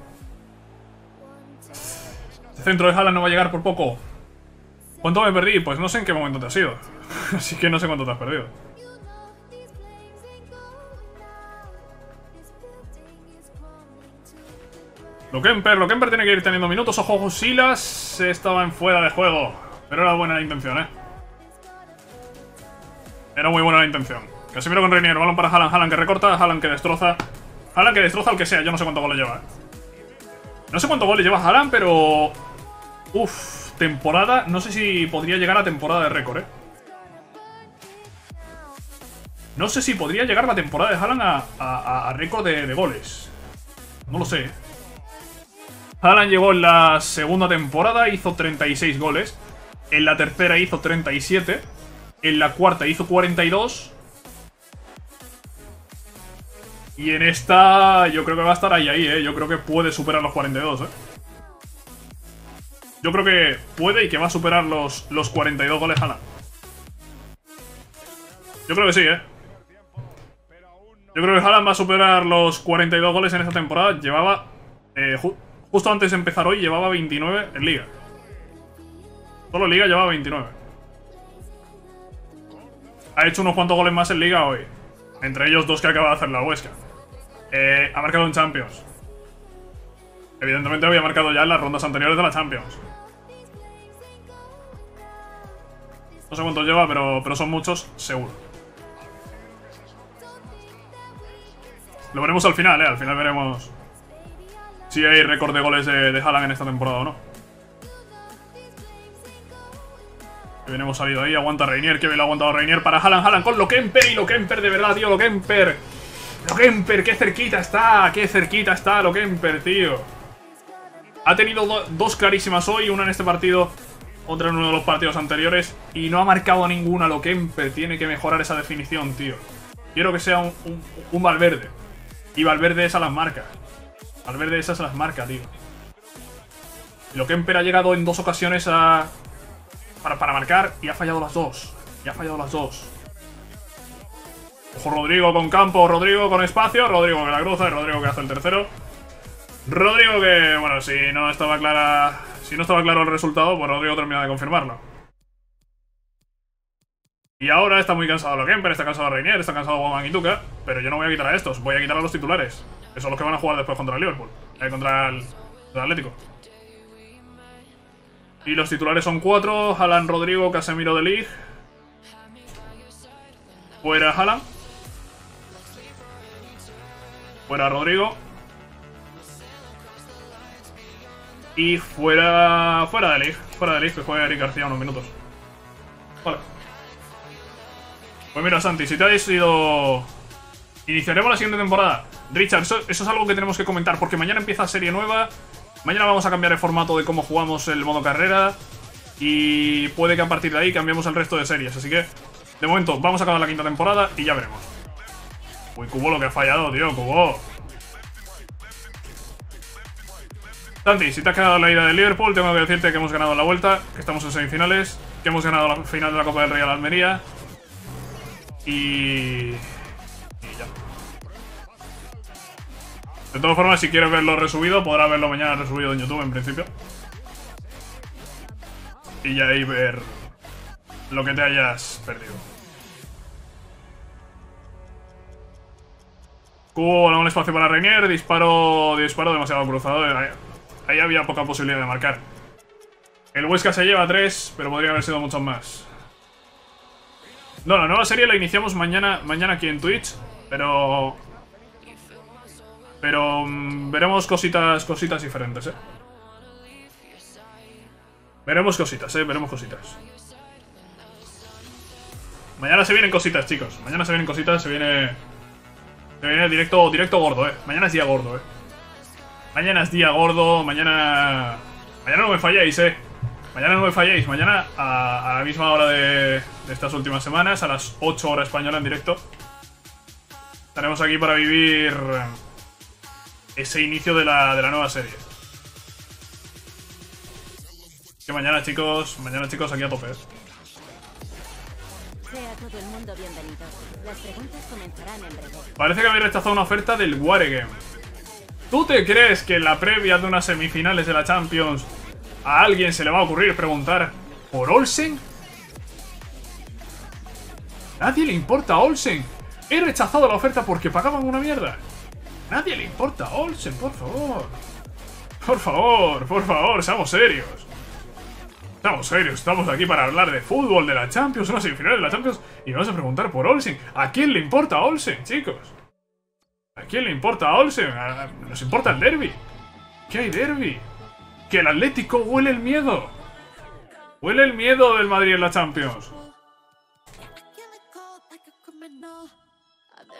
El centro de Haaland no va a llegar por poco. ¿Cuánto me perdí? Pues no sé en qué momento te has ido. Así que no sé cuánto te has perdido. Lokemper, Lokemper tiene que ir teniendo minutos. Ojo, Silas estaba en fuera de juego. Pero era buena la intención, eh. Era muy buena la intención. Casemiro con Reinier, balón para Haaland, Haaland que recorta, Haaland que destroza. Haaland que destroza al que sea, yo no sé cuántos goles lleva. No sé cuántos goles lleva Haaland, pero... Uff, Temporada, no sé si podría llegar a temporada de récord, ¿eh? No sé si podría llegar la temporada de Haaland a, a, a récord de, de goles. No lo sé. Haaland llegó en la segunda temporada, hizo treinta y seis goles. En la tercera hizo treinta y siete. En la cuarta hizo cuarenta y dos. Y en esta yo creo que va a estar ahí, ahí, ¿eh? Yo creo que puede superar los cuarenta y dos, ¿eh? Yo creo que puede y que va a superar los, los cuarenta y dos goles Haaland. Yo creo que sí, ¿eh? Yo creo que Haaland va a superar los cuarenta y dos goles en esta temporada. Llevaba... Eh, ju justo antes de empezar hoy llevaba veintinueve en Liga. Solo Liga llevaba veintinueve. Ha hecho unos cuantos goles más en Liga hoy. Entre ellos dos que acaba de hacer la Huesca. Eh, ha marcado en Champions. Evidentemente había marcado ya en las rondas anteriores de la Champions. No sé cuántos lleva, pero, pero son muchos, seguro. Lo veremos al final, ¿eh? Al final veremos si hay récord de goles de, de Haaland en esta temporada o no. Que bien hemos salido ahí, aguanta Reinier, que bien lo ha aguantado Reinier para Haaland, Haaland con Lokemper y Lokemper, de verdad, tío, Lokemper. Lokemper, qué cerquita está, qué cerquita está Lokemper, tío. Ha tenido do dos clarísimas hoy, una en este partido, otra en uno de los partidos anteriores y no ha marcado ninguna Lokemper. Tiene que mejorar esa definición, tío. Quiero que sea un, un, un Valverde. Y Valverde es a las marcas. Valverde esas a las marcas, tío. Lokemper ha llegado en dos ocasiones a... Para, para marcar y ha fallado las dos. Y ha fallado las dos. Ojo, Rodrygo con campo, Rodrygo con espacio, Rodrygo que la cruza y Rodrygo que hace el tercero. Rodrygo que, bueno, si no estaba clara, si no estaba claro el resultado, pues Rodrygo termina de confirmarlo. Y ahora está muy cansado Lokemper, está cansado Reinier, está cansado Guamán y Tuca, pero yo no voy a quitar a estos, voy a quitar a los titulares, que son los que van a jugar después contra el Liverpool, eh, contra el, el Atlético. Y los titulares son cuatro, Haaland, Rodrygo, Casemiro, de Ligt. Fuera Haaland. Fuera Rodrygo. Y fuera... Fuera de Ligt. Fuera de Ligt, que juega Eric García unos minutos. Vale. Pues mira, Santi, si te ha sido... Iniciaremos la siguiente temporada. Richard, eso, eso es algo que tenemos que comentar, porque mañana empieza serie nueva. Mañana vamos a cambiar el formato de cómo jugamos el modo carrera. Y puede que a partir de ahí cambiemos el resto de series. Así que, de momento, vamos a acabar la quinta temporada y ya veremos. Uy, Kubo lo que ha fallado, tío, Kubo. Santi, si te has quedado en la ida de Liverpool, tengo que decirte que hemos ganado la vuelta, que estamos en semifinales, que hemos ganado la final de la Copa del Real Almería. Y... Y ya. De todas formas, si quieres verlo resubido, podrás verlo mañana resubido en YouTube, en principio. Y ya ahí ver lo que te hayas perdido. Cubo, un espacio para Reinier, disparo, disparo demasiado cruzado. Ahí había poca posibilidad de marcar. El Huesca se lleva tres, pero podría haber sido muchos más. No, la nueva serie la iniciamos mañana, mañana aquí en Twitch, pero... Pero um, veremos cositas, cositas diferentes, ¿eh? Veremos cositas, ¿eh? Veremos cositas. Mañana se vienen cositas, chicos. Mañana se vienen cositas, se viene... Se viene directo, directo gordo, ¿eh? Mañana es día gordo, ¿eh? Mañana es día gordo, mañana... Mañana no me falléis, ¿eh? Mañana no me falléis. Mañana a, a la misma hora de, de estas últimas semanas, a las ocho horas española en directo. Estaremos aquí para vivir... Ese inicio de la, de la nueva serie. Que mañana, chicos. Mañana, chicos, aquí a tope. Sea todo el mundo bienvenido. Las preguntas comenzarán en breve. Parece que habéis rechazado una oferta del Waregame. ¿Tú te crees que en la previa de unas semifinales de la Champions a alguien se le va a ocurrir preguntar por Olsen? ¿Nadie le importa a Olsen? He rechazado la oferta porque pagaban una mierda. Nadie le importa a Olsen, por favor. Por favor, por favor, seamos serios. Estamos serios, estamos aquí para hablar de fútbol, de la Champions, unas semifinales de la Champions, y vamos a preguntar por Olsen. ¿A quién le importa a Olsen, chicos? ¿A quién le importa a Olsen? ¿A... Nos importa el derbi? ¿Qué hay derbi? Que el Atlético huele el miedo. Huele el miedo del Madrid en la Champions.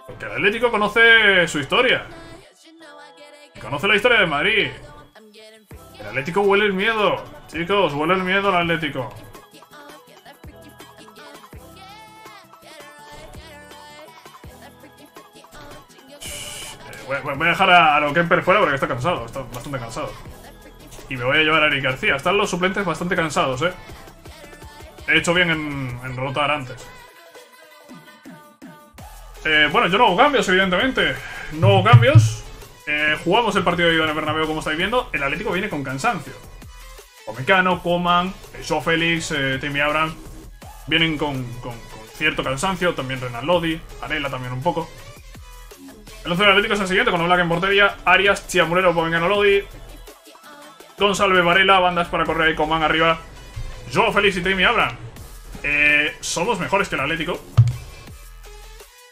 Porque el Atlético conoce su historia. Conoce la historia de Madrid. El Atlético huele el miedo. Chicos, huele el miedo al Atlético. Voy a dejar a Loquemper fuera porque está cansado, está bastante cansado. Y me voy a llevar a Eric García. Están los suplentes bastante cansados, eh. He hecho bien en, en rotar antes. Eh, bueno, yo no hago cambios, evidentemente. No hago cambios. Eh, jugamos el partido de ida en el Bernabéu, como estáis viendo. El Atlético viene con cansancio. Comecano, Coman, Shaw Félix, eh, Timmy Abraham. Vienen con, con, con cierto cansancio. También Renan Lodi, Arela también un poco. El once del Atlético es el siguiente, con Oblak en portería, Arias, Chiamurero, Pomegano, Lodi, Gonsalve, Varela, bandas para Correa y Coman arriba, Joao Félix y Timmy Abraham. Eh, somos mejores que el Atlético,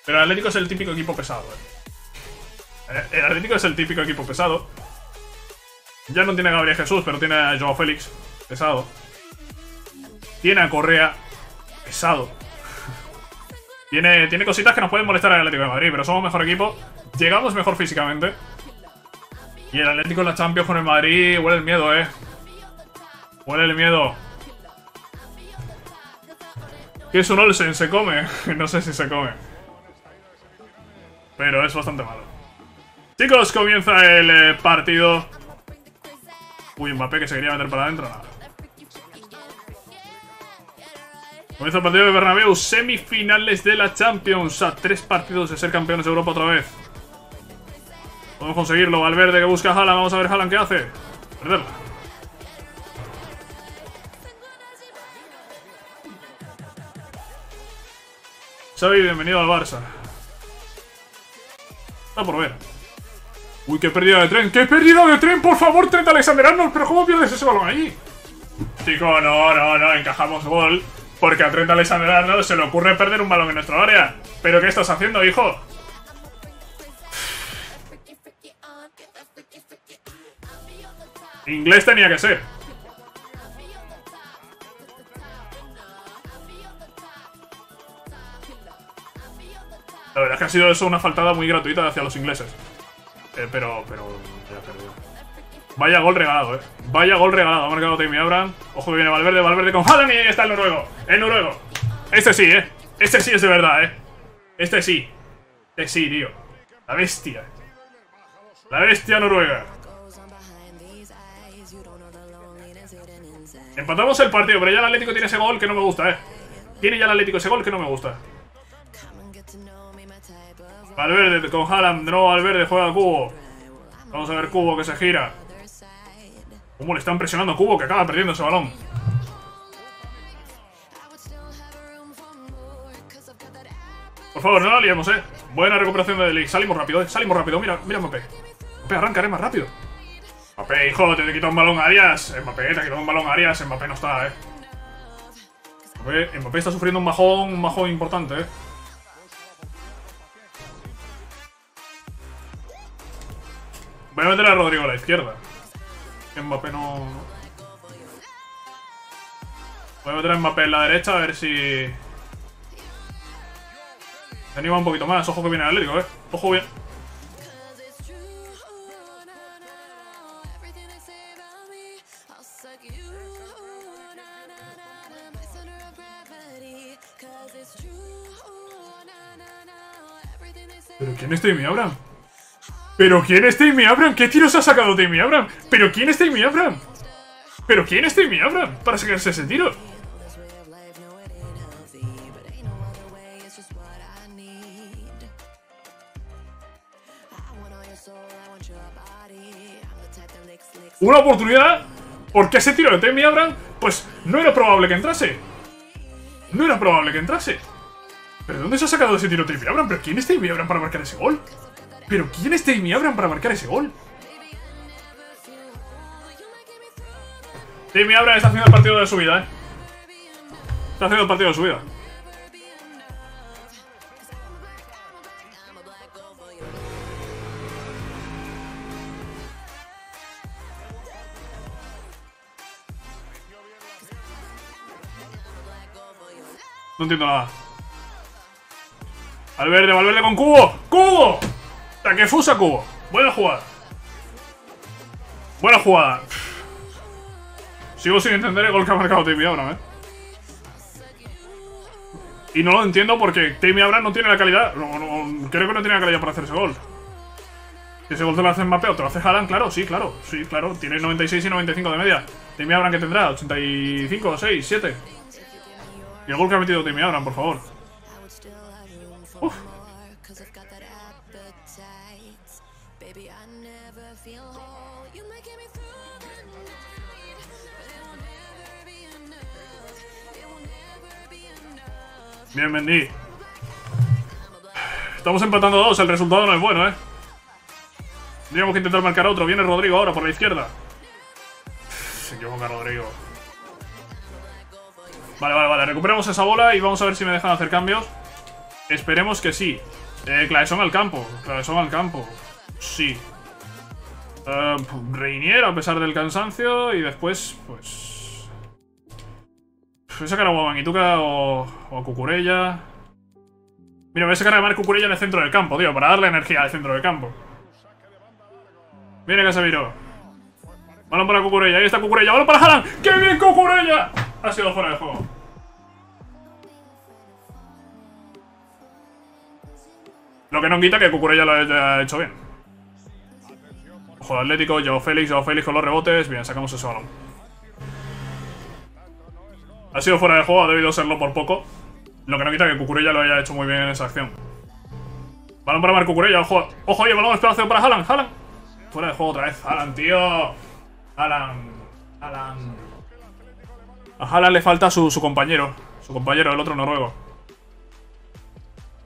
pero el Atlético es el típico equipo pesado. Eh. El Atlético es el típico equipo pesado. Ya no tiene a Gabriel Jesús, pero tiene a Joao Félix, pesado. Tiene a Correa, pesado. Tiene, tiene cositas que nos pueden molestar al Atlético de Madrid, pero somos mejor equipo, llegamos mejor físicamente. Y el Atlético en la Champions con el Madrid huele el miedo, eh. Huele el miedo. Que es un Olsen, se come. No sé si se come. Pero es bastante malo. Chicos, comienza el eh, partido. Uy, Mbappé que se quería meter para adentro, nada. Comienza el partido de Bernabéu, semifinales de la Champions, a tres partidos de ser campeones de Europa otra vez. Podemos conseguirlo, Valverde que busca a Haaland, vamos a ver Haaland qué hace. Perderla. Xavi, bienvenido al Barça. Está por ver. Uy, qué pérdida de Trent, qué pérdida de Trent, por favor, Trent Alexander-Arnold, pero ¿cómo pierdes ese balón allí? Chico, no, no, no, encajamos gol. Porque a Trent Alexander-Arnold se le ocurre perder un balón en nuestra área. ¿Pero qué estás haciendo, hijo? Inglés tenía que ser. La verdad es que ha sido eso una faltada muy gratuita hacia los ingleses. Eh, pero, pero... ya perdió. Vaya gol regalado, eh. Vaya gol regalado. Ha marcado Timmy Abraham. Ojo que viene Valverde. Valverde con Haaland y ahí está el noruego. El noruego. Este sí, eh. Este sí es de verdad, eh. Este sí. Este sí, tío. La bestia. La bestia noruega. Empatamos el partido, pero ya el Atlético tiene ese gol que no me gusta, eh. Tiene ya el Atlético ese gol que no me gusta. Valverde con Haaland. No, Valverde juega a Kubo. Vamos a ver Kubo que se gira. ¿Cómo le están presionando a Kubo que acaba perdiendo ese balón? Por favor, no la liemos, eh. Buena recuperación de Ligt. Salimos rápido, eh. Salimos rápido. Mira, mira Mbappé. Mbappé, arrancaré más rápido. Mbappé, hijo, te he quitado un balón a Arias. Mbappé, te he quitado un balón a Arias. Mbappé no está, eh. Mbappé, Mbappé está sufriendo un bajón, un bajón importante, eh. Voy a meter a Rodrygo a la izquierda. Mbappé no... Voy a meter a Mbappé en la derecha, a ver si... Se anima un poquito más. Ojo que viene el Atlético, eh. Ojo bien. ¿Pero quién es Timmy Abraham? ¿Pero quién es Timmy Abraham? ¿Qué tiros ha sacado Timmy Abraham? ¿Pero quién es Timmy Abraham? ¿Pero quién es Timmy Abraham? Para sacarse ese tiro. Una oportunidad. Porque ese tiro de Timmy Abraham, pues no era probable que entrase. No era probable que entrase. ¿Pero dónde se ha sacado ese tiro Timmy Abraham? ¿Pero quién es Timmy Abraham para marcar ese gol? ¿Pero quién es Timmy Abraham para marcar ese gol? Timmy Abraham está haciendo el partido de su vida, eh. Está haciendo el partido de su vida. No entiendo nada. Valverde, Valverde con Kubo. ¡Kubo! Takefusa Kubo. Buena jugada. Buena jugada. Sigo sin entender el gol que ha marcado Tammy Abraham, ¿eh? Y no lo entiendo porque Tammy Abraham no tiene la calidad. No, no, creo que no tiene la calidad para hacer ese gol. ¿Ese gol te lo hace Mbappé o te lo hace Haaland? Claro, sí, claro. Sí, claro. Tiene noventa y seis y noventa y cinco de media. Tammy Abraham, que tendrá ochenta y cinco, seis, siete. Y el gol que ha metido Tammy Abraham, por favor. Uf. Bien, Mendy. Estamos empatando a dos. El resultado no es bueno, ¿eh? Tendríamos que intentar marcar otro. Viene Rodrygo ahora por la izquierda. Se equivoca Rodrygo. Vale, vale, vale. Recuperamos esa bola y vamos a ver si me dejan hacer cambios. Esperemos que sí. Eh, Claesson al campo. Claesson al campo. Sí. Uh, Reinier a pesar del cansancio. Y después, pues... voy a sacar a Guamanituca o, o a Cucurella. Mira, voy a sacar a Marc Cucurella en el centro del campo, tío. Para darle energía al centro del campo. Viene Casemiro. Balón para Cucurella. Ahí está Cucurella. Balón para Haaland. ¡Qué bien Cucurella! Ha sido fuera de juego. Lo que no quita que Cucurella lo haya hecho bien. Ojo de Atlético, Joao Félix, Joao Félix con los rebotes. Bien, sacamos ese balón. Ha sido fuera de juego, ha debido serlo por poco. Lo que no quita que Cucurella lo haya hecho muy bien en esa acción. Balón para Marc Cucurella, ojo. Ojo, y el balón espacio para Haaland, Haaland. Fuera de juego otra vez, Haaland, tío. Haaland, Haaland. A Haaland le falta su, su compañero. Su compañero, el otro noruego.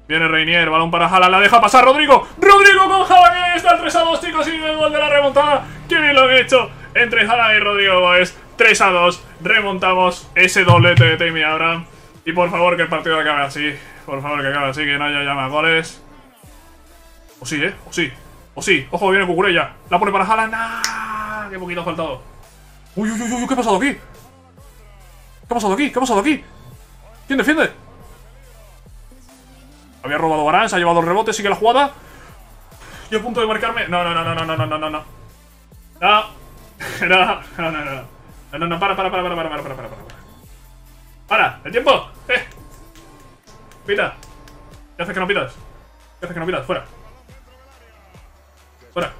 Viene Reinier, balón para Haaland, la deja pasar Rodrygo. Rodrygo con Haaland, está el tres a dos, chicos, y el gol de la remontada. Qué bien lo han hecho entre Haaland y Rodrygo Goes. tres a dos, remontamos ese doblete de Tammy Abraham. Y por favor que el partido acabe así. Por favor que acabe así, que no haya ya más goles. O sí, eh, o sí. O sí, ojo, viene Cucurella. La pone para Haaland, ¡ah! Qué poquito ha faltado. Uy, uy, uy, uy, ¿qué ha pasado aquí? ¿Qué ha pasado aquí? ¿Qué ha pasado aquí? ¿Quién defiende? Había robado Varane, se ha llevado el rebote, sigue la jugada. Y a punto de marcarme. No, no, no, no, no, no, no, no, no. No. No, no, no, no. No, no, no, para, para, para, para, para, para, para, para, para. Para, el tiempo. Eh. Pita. ¿Qué haces que no pitas? ¿Qué haces que no pitas? Fuera. Fuera.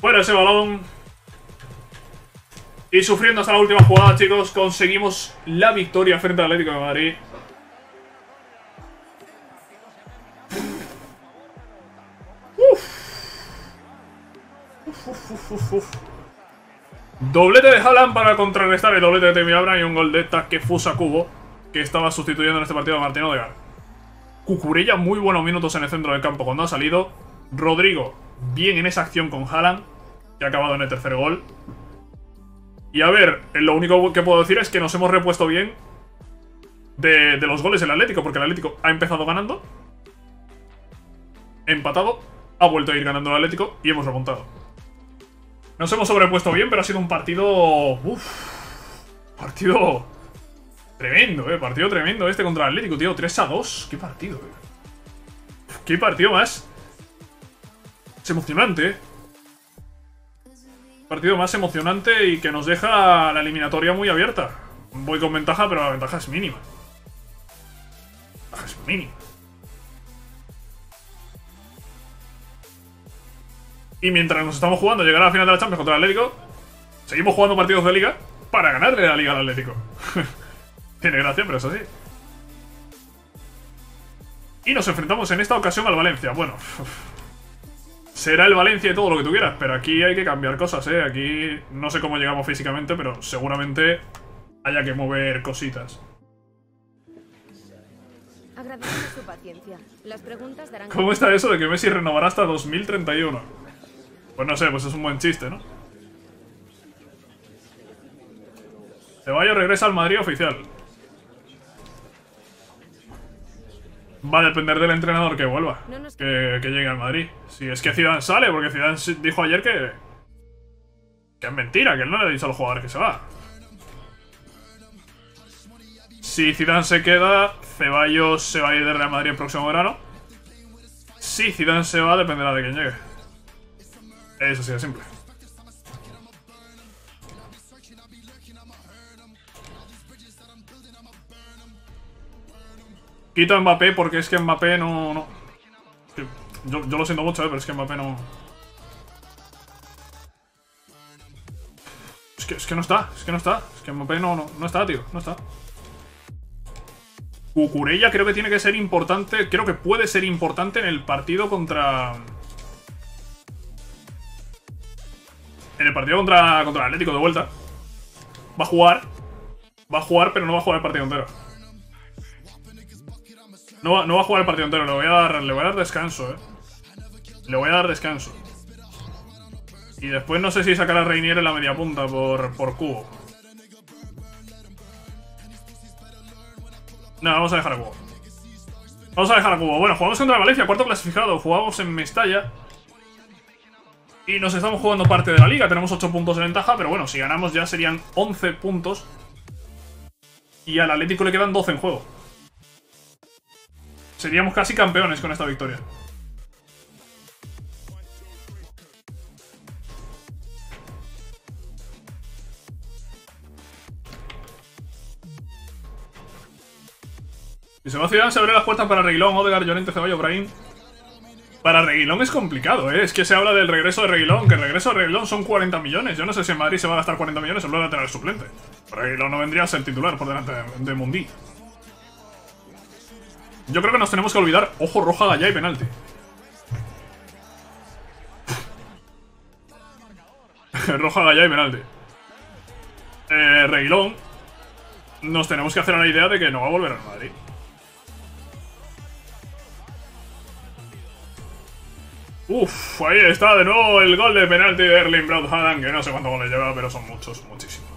Fuera ese balón. Y sufriendo hasta la última jugada, chicos, conseguimos la victoria frente al Atlético de Madrid. Uf, uf, uf, uf. Doblete de Haaland para contrarrestar el doblete de Tammy Abraham y un gol de Takefusa Kubo, que estaba sustituyendo en este partido a Martín Ødegaard. Cucurella, muy buenos minutos en el centro del campo cuando ha salido. Rodrygo, bien en esa acción con Haaland, que ha acabado en el tercer gol. Y a ver, lo único que puedo decir es que nos hemos repuesto bien de, de los goles del Atlético, porque el Atlético ha empezado ganando, empatado, ha vuelto a ir ganando el Atlético y hemos remontado. Nos hemos sobrepuesto bien, pero ha sido un partido... Uf, partido tremendo, eh. Partido tremendo este contra el Atlético, tío. tres a dos. Qué partido, eh. Qué partido más... Es emocionante, eh. Partido más emocionante y que nos deja la eliminatoria muy abierta. Voy con ventaja, pero la ventaja es mínima. La ventaja es mínima. Y mientras nos estamos jugando llegar a la final de la Champions contra el Atlético, seguimos jugando partidos de Liga para ganarle la Liga al Atlético. Tiene gracia, pero es así. Y nos enfrentamos en esta ocasión al Valencia. Bueno, será el Valencia y todo lo que tú quieras, pero aquí hay que cambiar cosas, ¿eh? Aquí no sé cómo llegamos físicamente, pero seguramente haya que mover cositas. Agradecemos su paciencia. Las preguntas darán... ¿Cómo está eso de que Messi renovará hasta dos mil treinta y uno? Pues no sé, pues es un buen chiste, ¿no? Ceballos regresa al Madrid oficial. Va a depender del entrenador que vuelva, que, que llegue al Madrid. Si es que Zidane sale, porque Zidane dijo ayer que... que es mentira, que él no le ha dicho al jugador que se va. Si Zidane se queda, Ceballos se va a ir de Real Madrid el próximo verano. Si Zidane se va, dependerá de quién llegue. Eso sí, es simple. Quito a Mbappé porque es que Mbappé no... no. Yo, yo lo siento mucho, eh, pero es que Mbappé no... Es que, es que no está, es que no está. Es que Mbappé no, no, no está, tío, no está. Cucurella creo que tiene que ser importante. Creo que puede ser importante en el partido contra... En el partido contra, contra el Atlético de vuelta. Va a jugar. Va a jugar, pero no va a jugar el partido entero. No va, no va a jugar el partido entero, le voy a dar, le voy a dar descanso, eh. Le voy a dar descanso. Y después no sé si sacar a Reinier en la media punta por, por Kubo. No, vamos a dejar a Kubo. Vamos a dejar a Kubo. Bueno, jugamos contra Valencia, cuarto clasificado. Jugamos en Mestalla. Y nos estamos jugando parte de la liga. Tenemos ocho puntos de ventaja, pero bueno, si ganamos ya serían once puntos. Y al Atlético le quedan doce en juego. Seríamos casi campeones con esta victoria. Y se va a Zidane, se abre las puertas para Reguilón, Ødegaard, Llorente, Ceballos, Brahim. Para Reguilón es complicado, ¿eh? Es que se habla del regreso de Reguilón, que el regreso de Reguilón son cuarenta millones. Yo no sé si en Madrid se va a gastar cuarenta millones en lugar de tener el suplente. Reguilón no vendría a ser titular por delante de, de Mundi. Yo creo que nos tenemos que olvidar. Ojo, roja, Gallá y penalti. Roja, Gallá y penalti. Eh, Reguilón. Nos tenemos que hacer la idea de que no va a volver a Madrid. Uf, ahí está de nuevo el gol de penalti de Erling Braut Haaland, que no sé cuántos goles lleva, pero son muchos, muchísimos.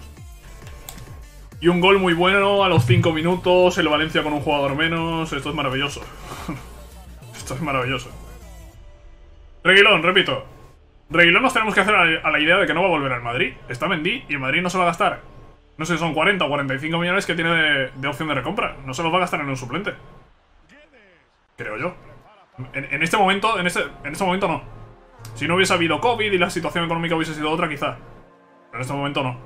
Y un gol muy bueno a los cinco minutos, el Valencia con un jugador menos, esto es maravilloso. Esto es maravilloso. Reguilón, repito. Reguilón nos tenemos que hacer a la idea de que no va a volver al Madrid. Está Mendy y el Madrid no se va a gastar. No sé si son cuarenta o cuarenta y cinco millones que tiene de, de opción de recompra. No se los va a gastar en un suplente. Creo yo. En, en este momento, en este, en este momento no. Si no hubiese habido COVID y la situación económica hubiese sido otra, quizá. Pero en este momento no.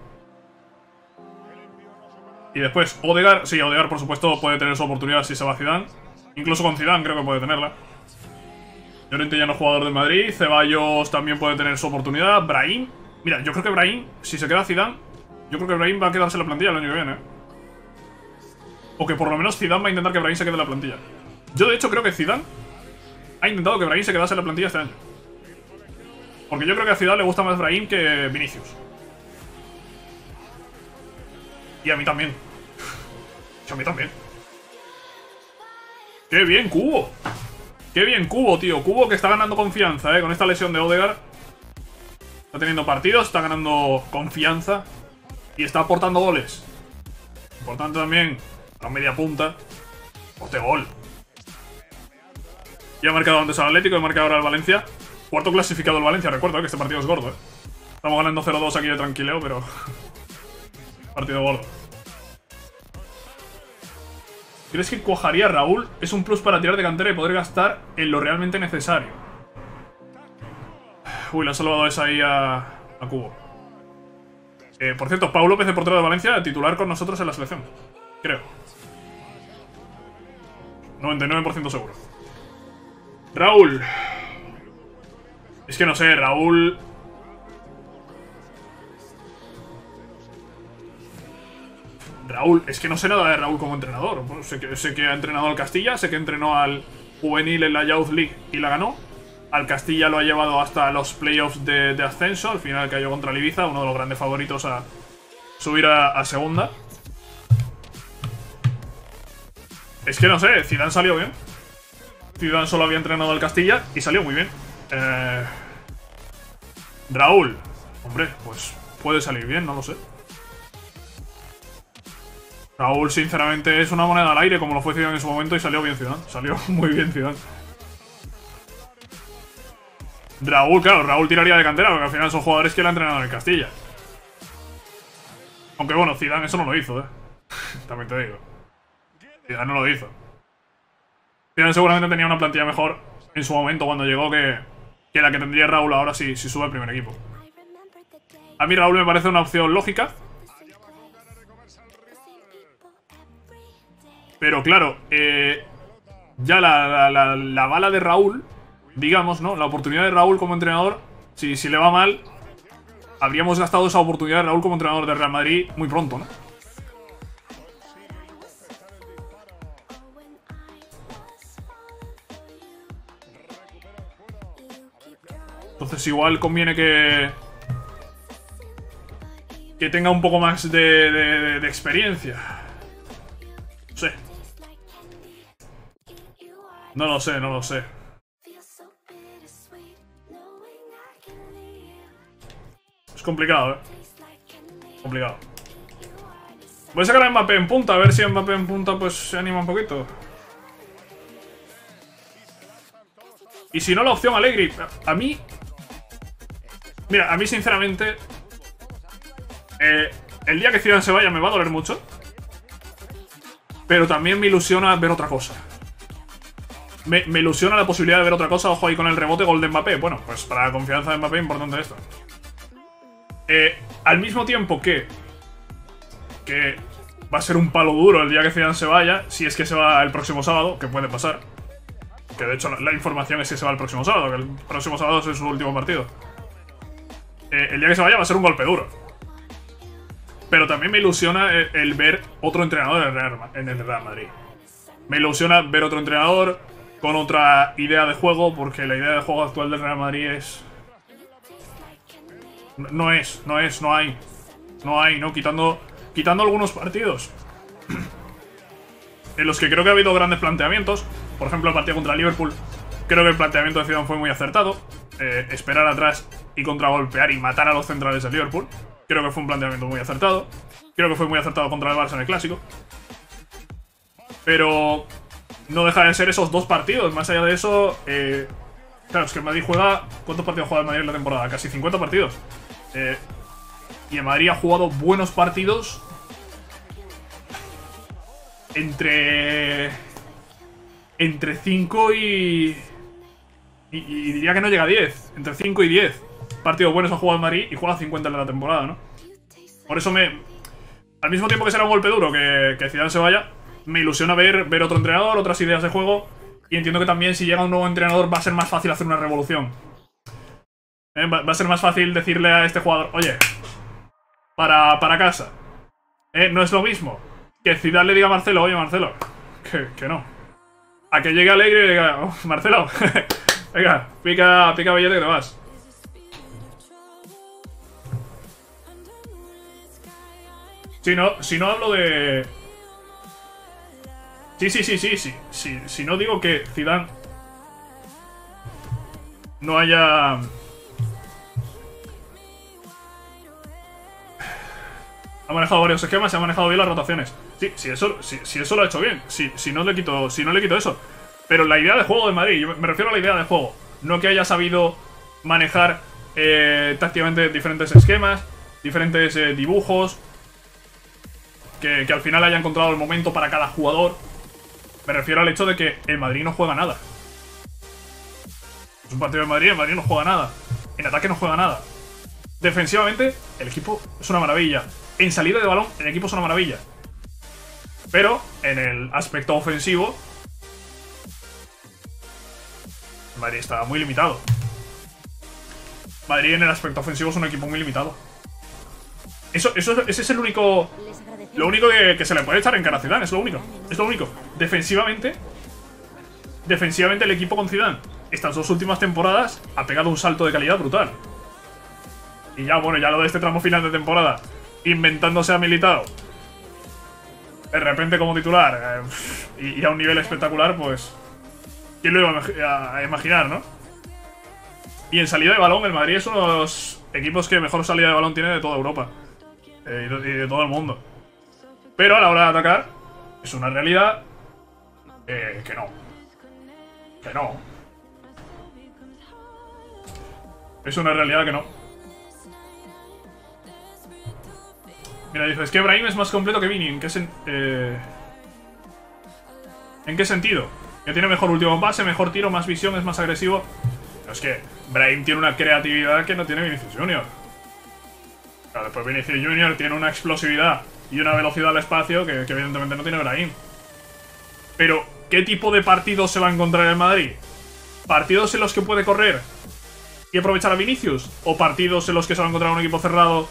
Y después, Ødegaard. Sí, Ødegaard, por supuesto, puede tener su oportunidad si se va a Zidane. Incluso con Zidane creo que puede tenerla. Llorente ya no es jugador del Madrid. Ceballos también puede tener su oportunidad. Brahim. Mira, yo creo que Brahim, si se queda Zidane, yo creo que Brahim va a quedarse en la plantilla el año que viene. O que por lo menos Zidane va a intentar que Brahim se quede en la plantilla. Yo de hecho creo que Zidane ha intentado que Brahim se quedase en la plantilla este año. Porque yo creo que a Zidane le gusta más Brahim que Vinicius. Y a mí también. Y a mí también. ¡Qué bien, Kubo! ¡Qué bien, Kubo, tío! Kubo que está ganando confianza, eh. Con esta lesión de Ødegaard. Está teniendo partidos, está ganando confianza. Y está aportando goles. Importante también la media punta. Porte gol. Ya ha marcado antes al Atlético, he marcado ahora al Valencia. Cuarto clasificado el Valencia, recuerdo, ¿eh? Que este partido es gordo, ¿eh? Estamos ganando cero dos aquí de tranquileo, pero... partido gordo. ¿Crees que cuajaría Raúl? Es un plus para tirar de cantera y poder gastar en lo realmente necesario. Uy, le ha salvado esa ahí a, a Kubo. Eh, por cierto, Pau López de portero de Valencia, titular con nosotros en la selección. Creo. noventa y nueve por ciento seguro. Raúl. Es que no sé, Raúl. Raúl, es que no sé nada de Raúl como entrenador. Bueno, sé, que, sé que ha entrenado al Castilla, sé que entrenó al Juvenil en la Youth League y la ganó. Al Castilla lo ha llevado hasta los playoffs de, de ascenso. Al final cayó contra el Ibiza, uno de los grandes favoritos a subir a, a segunda. Es que no sé, Zidane salió bien. Zidane solo había entrenado al Castilla y salió muy bien. Eh... Raúl. Hombre, pues puede salir bien, no lo sé. Raúl, sinceramente, es una moneda al aire como lo fue Zidane en su momento y salió bien Zidane. Salió muy bien Zidane. Raúl, claro, Raúl tiraría de cantera porque al final son jugadores que le han entrenado en el Castilla. Aunque bueno, Zidane eso no lo hizo, eh. También te digo. Zidane no lo hizo. Zidane seguramente tenía una plantilla mejor en su momento cuando llegó que, que la que tendría Raúl ahora si, si sube al primer equipo. A mí Raúl me parece una opción lógica. Pero claro, eh, ya la, la, la, la bala de Raúl, digamos, ¿no? La oportunidad de Raúl como entrenador, si, si le va mal, habríamos gastado esa oportunidad de Raúl como entrenador de Real Madrid muy pronto, ¿no? Entonces igual conviene que... que tenga un poco más de, de, de experiencia. No sé. No lo sé, no lo sé. Es complicado, ¿eh? Complicado. Voy a sacar a Mbappé en punta, a ver si Mbappé en punta pues se anima un poquito. Y si no, la opción Allegri. A mí... Mira, a mí sinceramente... Eh, el día que Zidane se vaya me va a doler mucho, pero también me ilusiona ver otra cosa. Me, me ilusiona la posibilidad de ver otra cosa. Ojo ahí con el rebote, gol de Mbappé. Bueno, pues para la confianza de Mbappé, importante esto. Eh, al mismo tiempo que que va a ser un palo duro el día que Zidane se vaya, si es que se va el próximo sábado, que puede pasar. Que de hecho la, la información es que se va el próximo sábado, que el próximo sábado es su último partido. Eh, el día que se vaya va a ser un golpe duro. Pero también me ilusiona el, el ver otro entrenador en el, Real, en el Real Madrid. Me ilusiona ver otro entrenador con otra idea de juego, porque la idea de juego actual del Real Madrid es... No, no es, no es, no hay. No hay, ¿no? Quitando, quitando algunos partidos en los que creo que ha habido grandes planteamientos. Por ejemplo, el partido contra Liverpool. Creo que el planteamiento de Zidane fue muy acertado. Eh, esperar atrás y contragolpear y matar a los centrales de Liverpool. Creo que fue un planteamiento muy acertado. Creo que fue muy acertado contra el Barça en el Clásico. Pero no deja de ser esos dos partidos. Más allá de eso, eh, claro, es que el Madrid juega... ¿Cuántos partidos juega el Madrid en la temporada? Casi cincuenta partidos. Eh, y el Madrid ha jugado buenos partidos entre... Entre cinco y... Y, y diría que no llega a diez. Entre cinco y diez. Partidos buenos ha jugado el Madrid y juega cincuenta en la temporada, ¿no? Por eso me... Al mismo tiempo que será un golpe duro que, que Zidane se vaya, me ilusiona ver, ver otro entrenador, otras ideas de juego. Y entiendo que también si llega un nuevo entrenador va a ser más fácil hacer una revolución. ¿Eh? Va, va a ser más fácil decirle a este jugador, oye, para, para casa. ¿Eh? No es lo mismo que Zidane le diga a Marcelo, oye Marcelo, que, que no. A que llegue Alegre y diga, oh, Marcelo, venga, pica, pica billete que te vas. Si no, si no hablo de... Sí, sí, sí, sí, sí, sí. Si no digo que Zidane no haya... Ha manejado varios esquemas, se ha manejado bien las rotaciones. Sí, sí, eso, sí, sí, eso lo ha hecho bien. Sí, sí, no le quito, sí, no le quito eso. Pero la idea de juego de Madrid, yo me refiero a la idea de juego. No que haya sabido manejar eh, tácticamente diferentes esquemas, diferentes eh, dibujos... Que, que al final haya encontrado el momento para cada jugador. Me refiero al hecho de que el Madrid no juega nada. Es un partido de Madrid, el Madrid no juega nada. En ataque no juega nada. Defensivamente, el equipo es una maravilla. En salida de balón, el equipo es una maravilla. Pero, en el aspecto ofensivo, el Madrid está muy limitado. Madrid en el aspecto ofensivo es un equipo muy limitado. Eso, eso, ese es el único... Lo único que, que se le puede echar en cara a Zidane, es lo único. Es lo único. Defensivamente, defensivamente el equipo con Zidane, estas dos últimas temporadas, ha pegado un salto de calidad brutal. Y ya, bueno, ya lo de este tramo final de temporada, inventándose a Militao de repente como titular, eh, y, y a un nivel espectacular, pues... ¿Quién lo iba a imaginar, no? Y en salida de balón, el Madrid es uno de los equipos que mejor salida de balón tiene de toda Europa. Eh, y de todo el mundo. Pero a la hora de atacar, es una realidad eh, que no. Que no. Es una realidad que no. Mira, dices, es que Brahim es más completo que Vini. ¿En qué sen- eh... ¿En qué sentido? Que tiene mejor último pase, mejor tiro, más visión, es más agresivo. Pero es que Brahim tiene una creatividad que no tiene Vinicius junior Claro, después Vinicius junior tiene una explosividad y una velocidad al espacio que, que evidentemente no tiene Brahim. Pero, ¿qué tipo de partidos se va a encontrar en Madrid? ¿Partidos en los que puede correr y aprovechar a Vinicius? ¿O partidos en los que se va a encontrar un equipo cerrado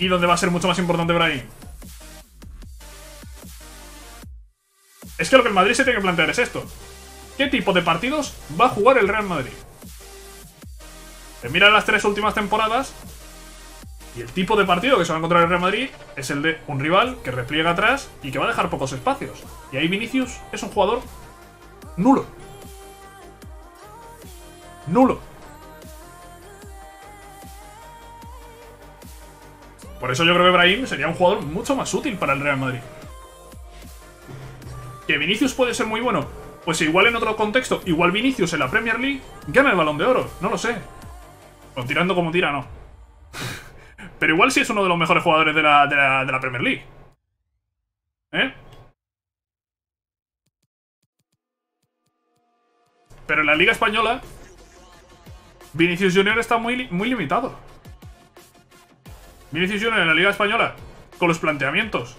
y donde va a ser mucho más importante Brahim? Es que lo que el Madrid se tiene que plantear es esto. ¿Qué tipo de partidos va a jugar el Real Madrid? Se mira las tres últimas temporadas y el tipo de partido que se va a encontrar el Real Madrid es el de un rival que repliega atrás y que va a dejar pocos espacios. Y ahí Vinicius es un jugador nulo. Nulo. Por eso yo creo que Brahim sería un jugador mucho más útil para el Real Madrid. ¿Que Vinicius puede ser muy bueno? Pues igual en otro contexto, igual Vinicius en la Premier League gana el Balón de Oro, no lo sé. O tirando como tira, no. Pero igual sí es uno de los mejores jugadores de la, de la, de la Premier League. ¿Eh? Pero en la Liga Española, Vinicius junior está muy, muy limitado. Vinicius junior en la Liga Española, con los planteamientos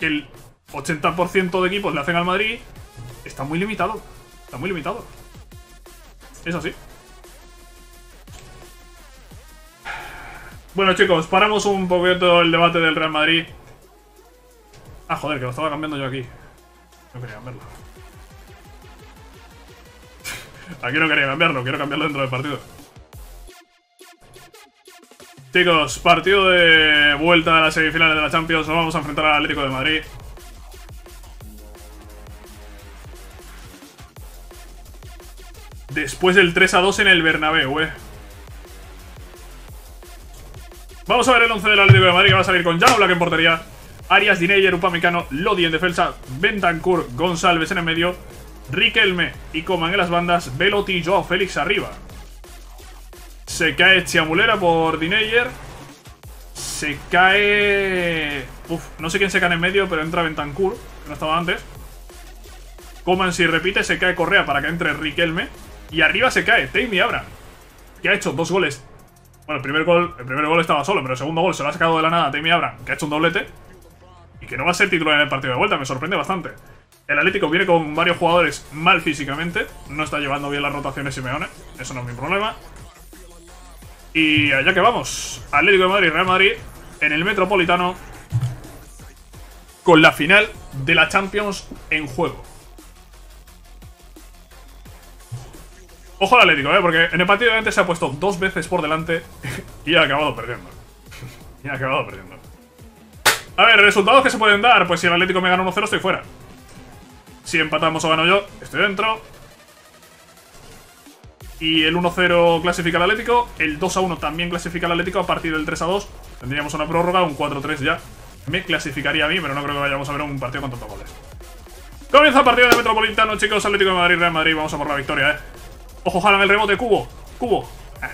que el ochenta por ciento de equipos le hacen al Madrid, está muy limitado. Está muy limitado. Es así. Bueno, chicos, paramos un poquito el debate del Real Madrid. Ah, joder, que lo estaba cambiando yo aquí. No quería cambiarlo. Aquí no quería cambiarlo, quiero cambiarlo dentro del partido. Chicos, partido de vuelta a las semifinales de la Champions. Nos vamos a enfrentar al Atlético de Madrid. Después del tres a dos en el Bernabéu, eh. Vamos a ver el once del Atlético de Madrid, que va a salir con Jan Oblak en portería, Arias, Dineyer, Upamecano, Lodi en defensa, Bentancur, González en el medio, Riquelme y Coman en las bandas, Velotti y Joao Félix arriba. Se cae Chiamulera por Dineyer. Se cae... Uf, no sé quién se cae en el medio, pero entra Bentancur, que no estaba antes. Coman si repite, se cae Correa para que entre Riquelme. Y arriba se cae Tammy Abraham, que ha hecho dos goles. Bueno, el primer gol, el primer gol estaba solo, pero el segundo gol se lo ha sacado de la nada Tammy Abraham, que ha hecho un doblete. Y que no va a ser titular en el partido de vuelta, me sorprende bastante. El Atlético viene con varios jugadores mal físicamente. No está llevando bien las rotaciones Simeone, eso no es mi problema. Y allá que vamos, Atlético de Madrid, Real Madrid, en el Metropolitano, con la final de la Champions en juego. Ojo al Atlético, ¿eh? Porque en el partido de antes se ha puesto dos veces por delante y ha acabado perdiendo. Y ha acabado perdiendo. A ver, resultados que se pueden dar. Pues si el Atlético me gana uno cero, estoy fuera. Si empatamos o gano yo, estoy dentro. Y el uno cero clasifica al Atlético. El dos a uno también clasifica al Atlético. A partir del tres a dos tendríamos una prórroga, un cuatro tres ya. Me clasificaría a mí, pero no creo que vayamos a ver un partido con tantos goles. Comienza el partido de Metropolitano, chicos. Atlético de Madrid, Real Madrid. Vamos a por la victoria, eh. Ojo, jalan el rebote, Kubo. Kubo. Ah.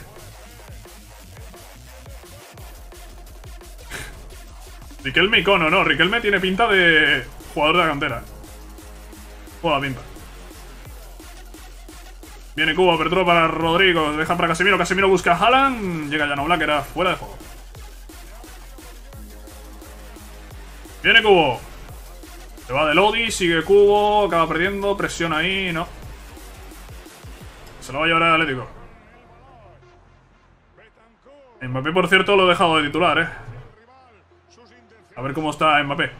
Riquelme icono, no. Riquelme tiene pinta de jugador de la cantera. Juega pinta. Viene Kubo, apertura para Rodrygo. Deja para Casemiro. Casemiro busca a Haaland. Llega Jan Oblak, que era fuera de juego. Viene Kubo. Se va de Lodi, sigue Kubo. Acaba perdiendo. Presión ahí, no. Se lo va a llevar el Atlético. Mbappé, por cierto, lo he dejado de titular, eh. A ver cómo está Mbappé.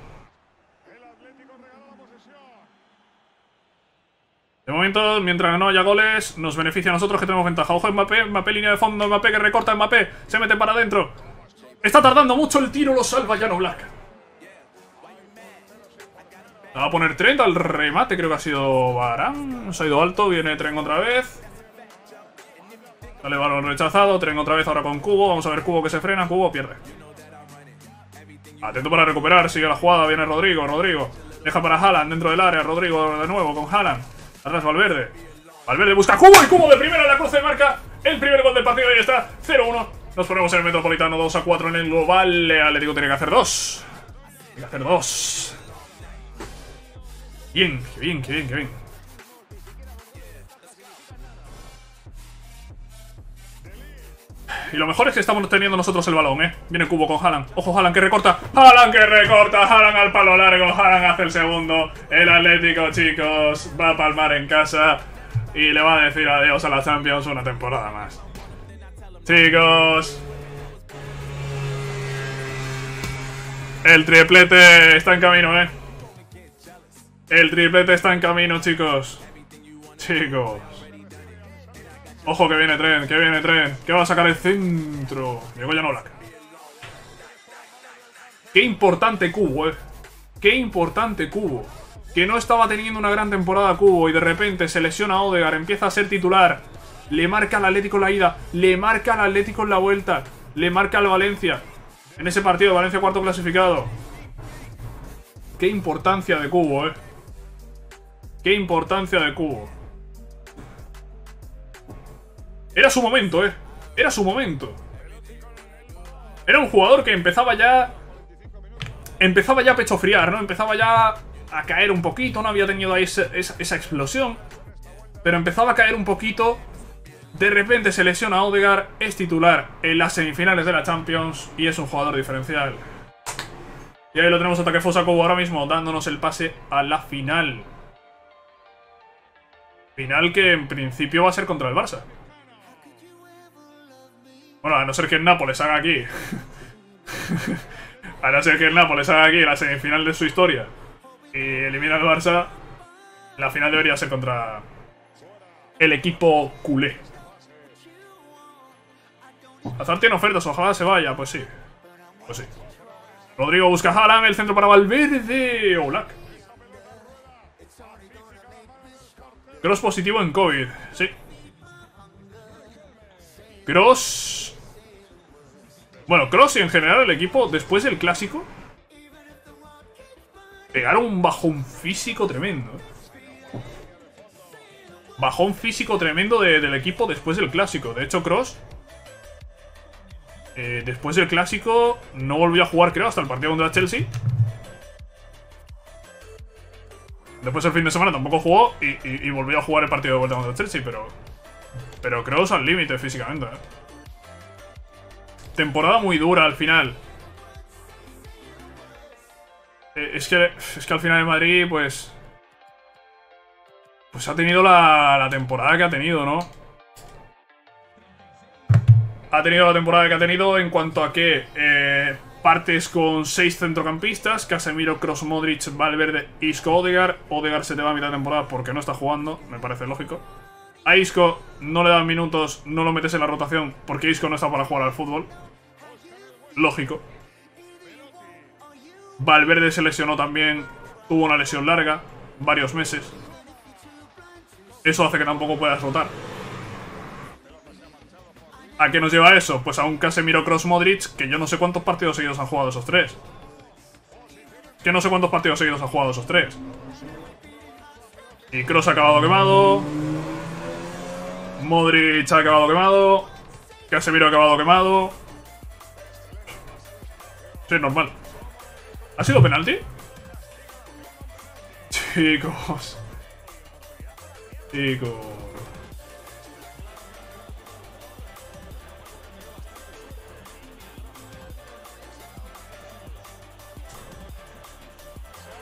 De momento, mientras no haya goles, nos beneficia a nosotros que tenemos ventaja. Ojo, Mbappé, Mbappé, línea de fondo, Mbappé que recorta, Mbappé, se mete para adentro. Está tardando mucho el tiro, lo salva Jan Oblak. Va a poner Trent al remate, creo que ha sido Varane. Se ha ido alto, viene Trent otra vez. Dale, balón rechazado. Tren otra vez ahora con Kubo. Vamos a ver Kubo que se frena. Kubo pierde. Atento para recuperar. Sigue la jugada. Viene Rodrygo. Rodrygo. Deja para Haaland dentro del área. Rodrygo de nuevo con Haaland. Atrás Valverde. Valverde busca Kubo. Y Kubo de primera en la cruz de marca. El primer gol del partido. Ahí está. cero uno. Nos ponemos en el Metropolitano. dos a cuatro en el global. El Atlético tiene que hacer dos. Tiene que hacer dos. bien, qué bien, qué bien, qué bien. Y lo mejor es que estamos teniendo nosotros el balón, ¿eh? Viene Kubo con Haaland. Ojo, Haaland que recorta. Haaland que recorta. Haaland al palo largo. Haaland hace el segundo. El Atlético, chicos, va a palmar en casa. Y le va a decir adiós a la Champions una temporada más. Chicos. El triplete está en camino, ¿eh? El triplete está en camino, chicos. Chicos. Ojo que viene Trent, que viene Trent, que va a sacar el centro. Llegó ya no Black. Qué importante Kubo, eh. Qué importante Kubo. Que no estaba teniendo una gran temporada Kubo y de repente se lesiona a Ødegaard, empieza a ser titular. Le marca al Atlético en la ida, le marca al Atlético en la vuelta, le marca al Valencia. En ese partido, Valencia cuarto clasificado. Qué importancia de Kubo, eh. Qué importancia de Kubo. Era su momento, eh. Era su momento. Era un jugador que empezaba ya... Empezaba ya a pechofriar, ¿no? Empezaba ya a caer un poquito. No había tenido ahí esa, esa, esa explosión. Pero empezaba a caer un poquito. De repente se lesiona a Ødegaard. Es titular en las semifinales de la Champions. Y es un jugador diferencial. Y ahí lo tenemos a Takefusa Kubo ahora mismo. Dándonos el pase a la final. Final que en principio va a ser contra el Barça. Bueno, a no ser que el Nápoles haga aquí a no ser que el Nápoles haga aquí la semifinal de su historia y elimina al Barça, la final debería ser contra el equipo culé. Hazard tiene ofertas, ojalá se vaya, pues sí. Pues sí. Rodrygo busca Haaland, el centro para Valverde. Oblak. Kroos positivo en COVID, sí. Kroos... Bueno, Kroos y en general el equipo, después del Clásico, pegaron un bajón físico tremendo. Bajón físico tremendo de, del equipo después del Clásico. De hecho, Kroos, eh, después del Clásico, no volvió a jugar, creo, hasta el partido contra Chelsea. Después el fin de semana tampoco jugó y, y, y volvió a jugar el partido de vuelta contra Chelsea, pero... Pero Kroos al límite físicamente, eh. Temporada muy dura al final. Eh, es, que, es que al final de Madrid, pues... Pues ha tenido la, la temporada que ha tenido, ¿no? Ha tenido la temporada que ha tenido en cuanto a que... Eh, partes con seis centrocampistas. Casemiro, Kroos, Modric, Valverde, Isco, Ødegaard. Ødegaard se te va a mitad de temporada porque no está jugando. Me parece lógico. A Isco no le dan minutos, no lo metes en la rotación porque Isco no está para jugar al fútbol. Lógico. Valverde se lesionó también. Tuvo una lesión larga. Varios meses. Eso hace que tampoco puedas rotar. ¿A qué nos lleva eso? Pues a un Casemiro, Kroos, Modric. Que yo no sé cuántos partidos seguidos han jugado esos tres. Que no sé cuántos partidos seguidos han jugado esos tres. Y Kroos ha acabado quemado. Modric ha acabado quemado. Casemiro ha acabado quemado. Sí, normal. ¿Ha sido penalti? Chicos. Chicos.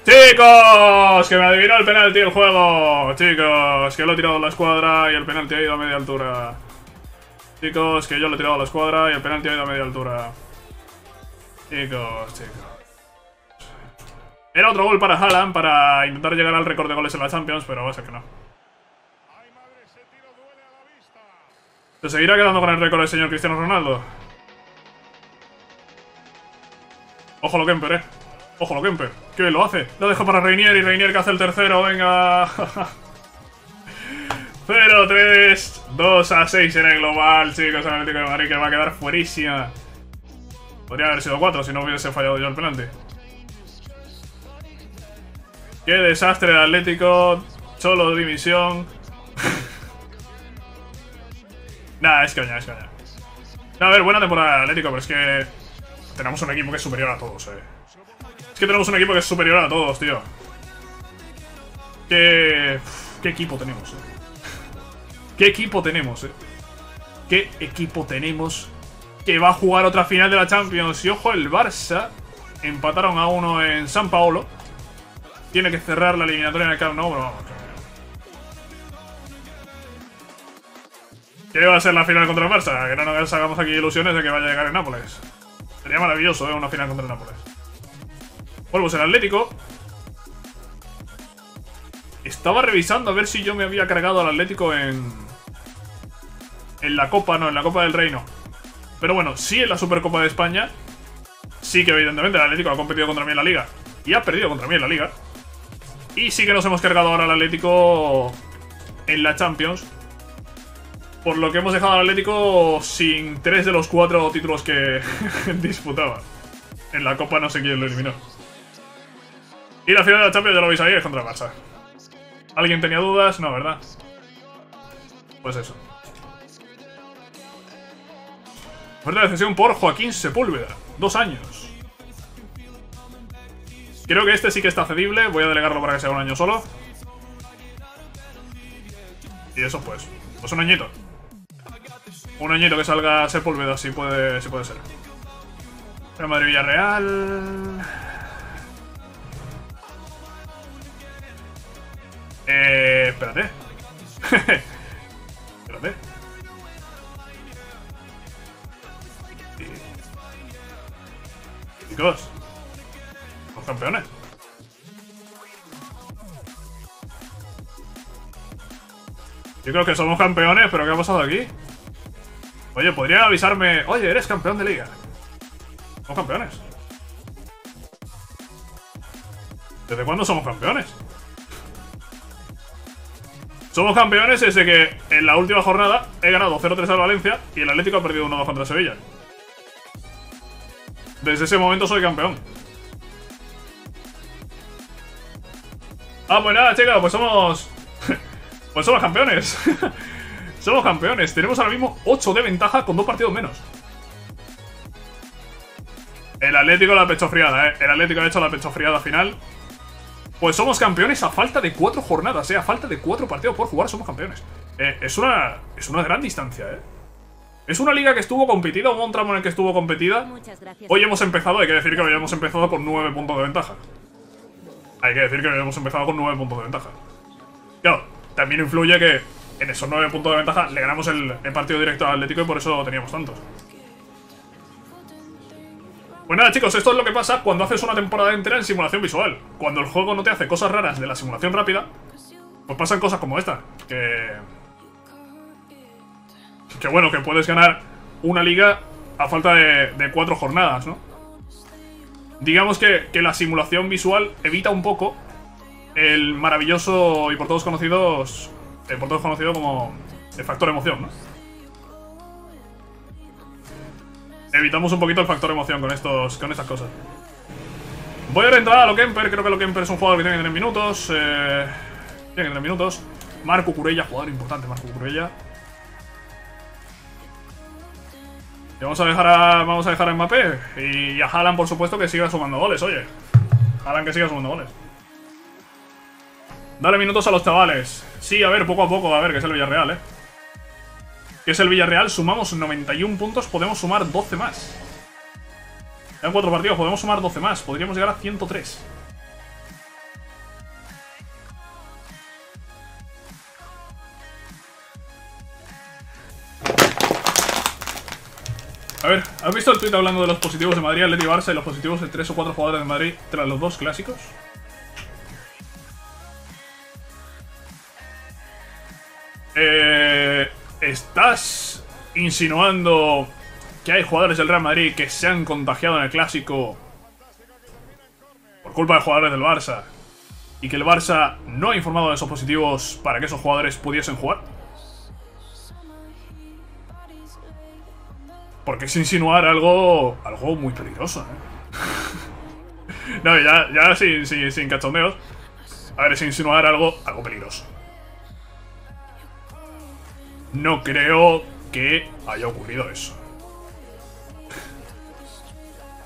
¡Chicos! Que me adivinó el penalti el juego. Chicos, que lo he tirado a la escuadra y el penalti ha ido a media altura. Chicos, que yo lo he tirado a la escuadra y el penalti ha ido a media altura. Chicos, chicos. Era otro gol para Haaland para intentar llegar al récord de goles en la Champions, pero va a ser que no. ¿Se seguirá quedando con el récord el señor Cristiano Ronaldo? Ojo lo que empeoré. Ojo lo Kemper, que bien lo hace. Lo dejo para Reinier y Reinier que hace el tercero. Venga. cero tres, dos a seis en el global, chicos. El Atlético de Madrid que va a quedar fuerísima. Podría haber sido cuatro si no hubiese fallado yo el penalti. Qué desastre el Atlético. Solo dimisión. Nah, es caña, es caña. Nah, a ver, buena temporada del Atlético, pero es que tenemos un equipo que es superior a todos, eh. Es que tenemos un equipo que es superior a todos, tío. Qué, qué equipo tenemos, eh. Qué equipo tenemos, eh. Qué equipo tenemos que va a jugar otra final de la Champions. Y ojo, el Barça empataron a uno en San Paolo. Tiene que cerrar la eliminatoria en el Camp Nou, pero vamos. ¿Qué va a ser la final contra el Barça? Que no nos hagamos aquí ilusiones de que vaya a llegar el Nápoles. Sería maravilloso, ¿eh? Una final contra el Nápoles. Vuelvo a ser Atlético. Estaba revisando a ver si yo me había cargado al Atlético en... En la Copa, no, en la Copa del Reino. Pero bueno, sí en la Supercopa de España. Sí que evidentemente el Atlético ha competido contra mí en la Liga. Y ha perdido contra mí en la Liga. Y sí que nos hemos cargado ahora al Atlético en la Champions. Por lo que hemos dejado al Atlético sin tres de los cuatro títulos que disputaba. En la Copa no sé quién lo eliminó. Y la final de la Champions, ya lo veis ahí, es contra el Barça. ¿Alguien tenía dudas? No, ¿verdad? Pues eso. Oferta de cesión por Joaquín Sepúlveda. Dos años. Creo que este sí que está cedible. Voy a delegarlo para que sea un año solo. Y eso pues. Pues un añito. Un añito que salga Sepúlveda, si puede, si puede ser. Real Madrid, Villarreal. Eh. Espérate. Espérate. Chicos. Los campeones. Yo creo que somos campeones, pero ¿qué ha pasado aquí? Oye, podría avisarme. Oye, eres campeón de liga. Somos campeones. ¿Desde cuándo somos campeones? Somos campeones desde que en la última jornada he ganado cero tres al Valencia y el Atlético ha perdido uno dos contra Sevilla. Desde ese momento soy campeón. Ah, pues nada, chicos, pues somos... Pues somos campeones. Somos campeones. Tenemos ahora mismo ocho de ventaja con dos partidos menos. El Atlético la pechofriada, ¿eh? El Atlético ha hecho la pechofriada final. Pues somos campeones a falta de cuatro jornadas, ¿eh? A falta de cuatro partidos por jugar somos campeones. Eh, es una, es una gran distancia, ¿eh? Es una liga que estuvo competida, hubo un tramo en el que estuvo competida. Hoy hemos empezado, hay que decir que hoy hemos empezado con nueve puntos de ventaja. Hay que decir que hoy hemos empezado con nueve puntos de ventaja. Claro. También influye que en esos nueve puntos de ventaja le ganamos el, el partido directo al Atlético y por eso teníamos tantos. Pues nada, chicos, esto es lo que pasa cuando haces una temporada entera en simulación visual. Cuando el juego no te hace cosas raras de la simulación rápida, pues pasan cosas como esta. Que, que bueno, que puedes ganar una liga a falta de, de cuatro jornadas, ¿no? Digamos que, que la simulación visual evita un poco... El maravilloso y por todos conocidos eh, por todos conocido como el factor emoción, ¿no? Evitamos un poquito el factor emoción con estos con estas cosas. Voy a entrar a Lokemper. Creo que Lokemper es un jugador que tiene que tener minutos. Eh, tiene que tener minutos. Marco Curella, jugador importante, Marco Curella. Y vamos a dejar a, vamos a dejar a Mbappé. Y a Haaland, por supuesto, que siga sumando goles, oye. Haaland que siga sumando goles. Dale minutos a los chavales. Sí, a ver, poco a poco, a ver, que es el Villarreal, ¿eh? Que es el Villarreal, sumamos noventa y uno puntos, podemos sumar doce más. En cuatro partidos podemos sumar doce más, podríamos llegar a ciento tres. A ver, ¿has visto el tuit hablando de los positivos de Madrid, Atleti y Barça y los positivos de tres o cuatro jugadores de Madrid tras los dos clásicos? Eh, ¿Estás insinuando que hay jugadores del Real Madrid que se han contagiado en el Clásico por culpa de jugadores del Barça y que el Barça no ha informado de esos positivos para que esos jugadores pudiesen jugar? Porque es insinuar algo, algo muy peligroso, ¿eh? No, ya, ya sin, sin, sin cachondeos. A ver, es insinuar algo, algo peligroso. No creo que haya ocurrido eso.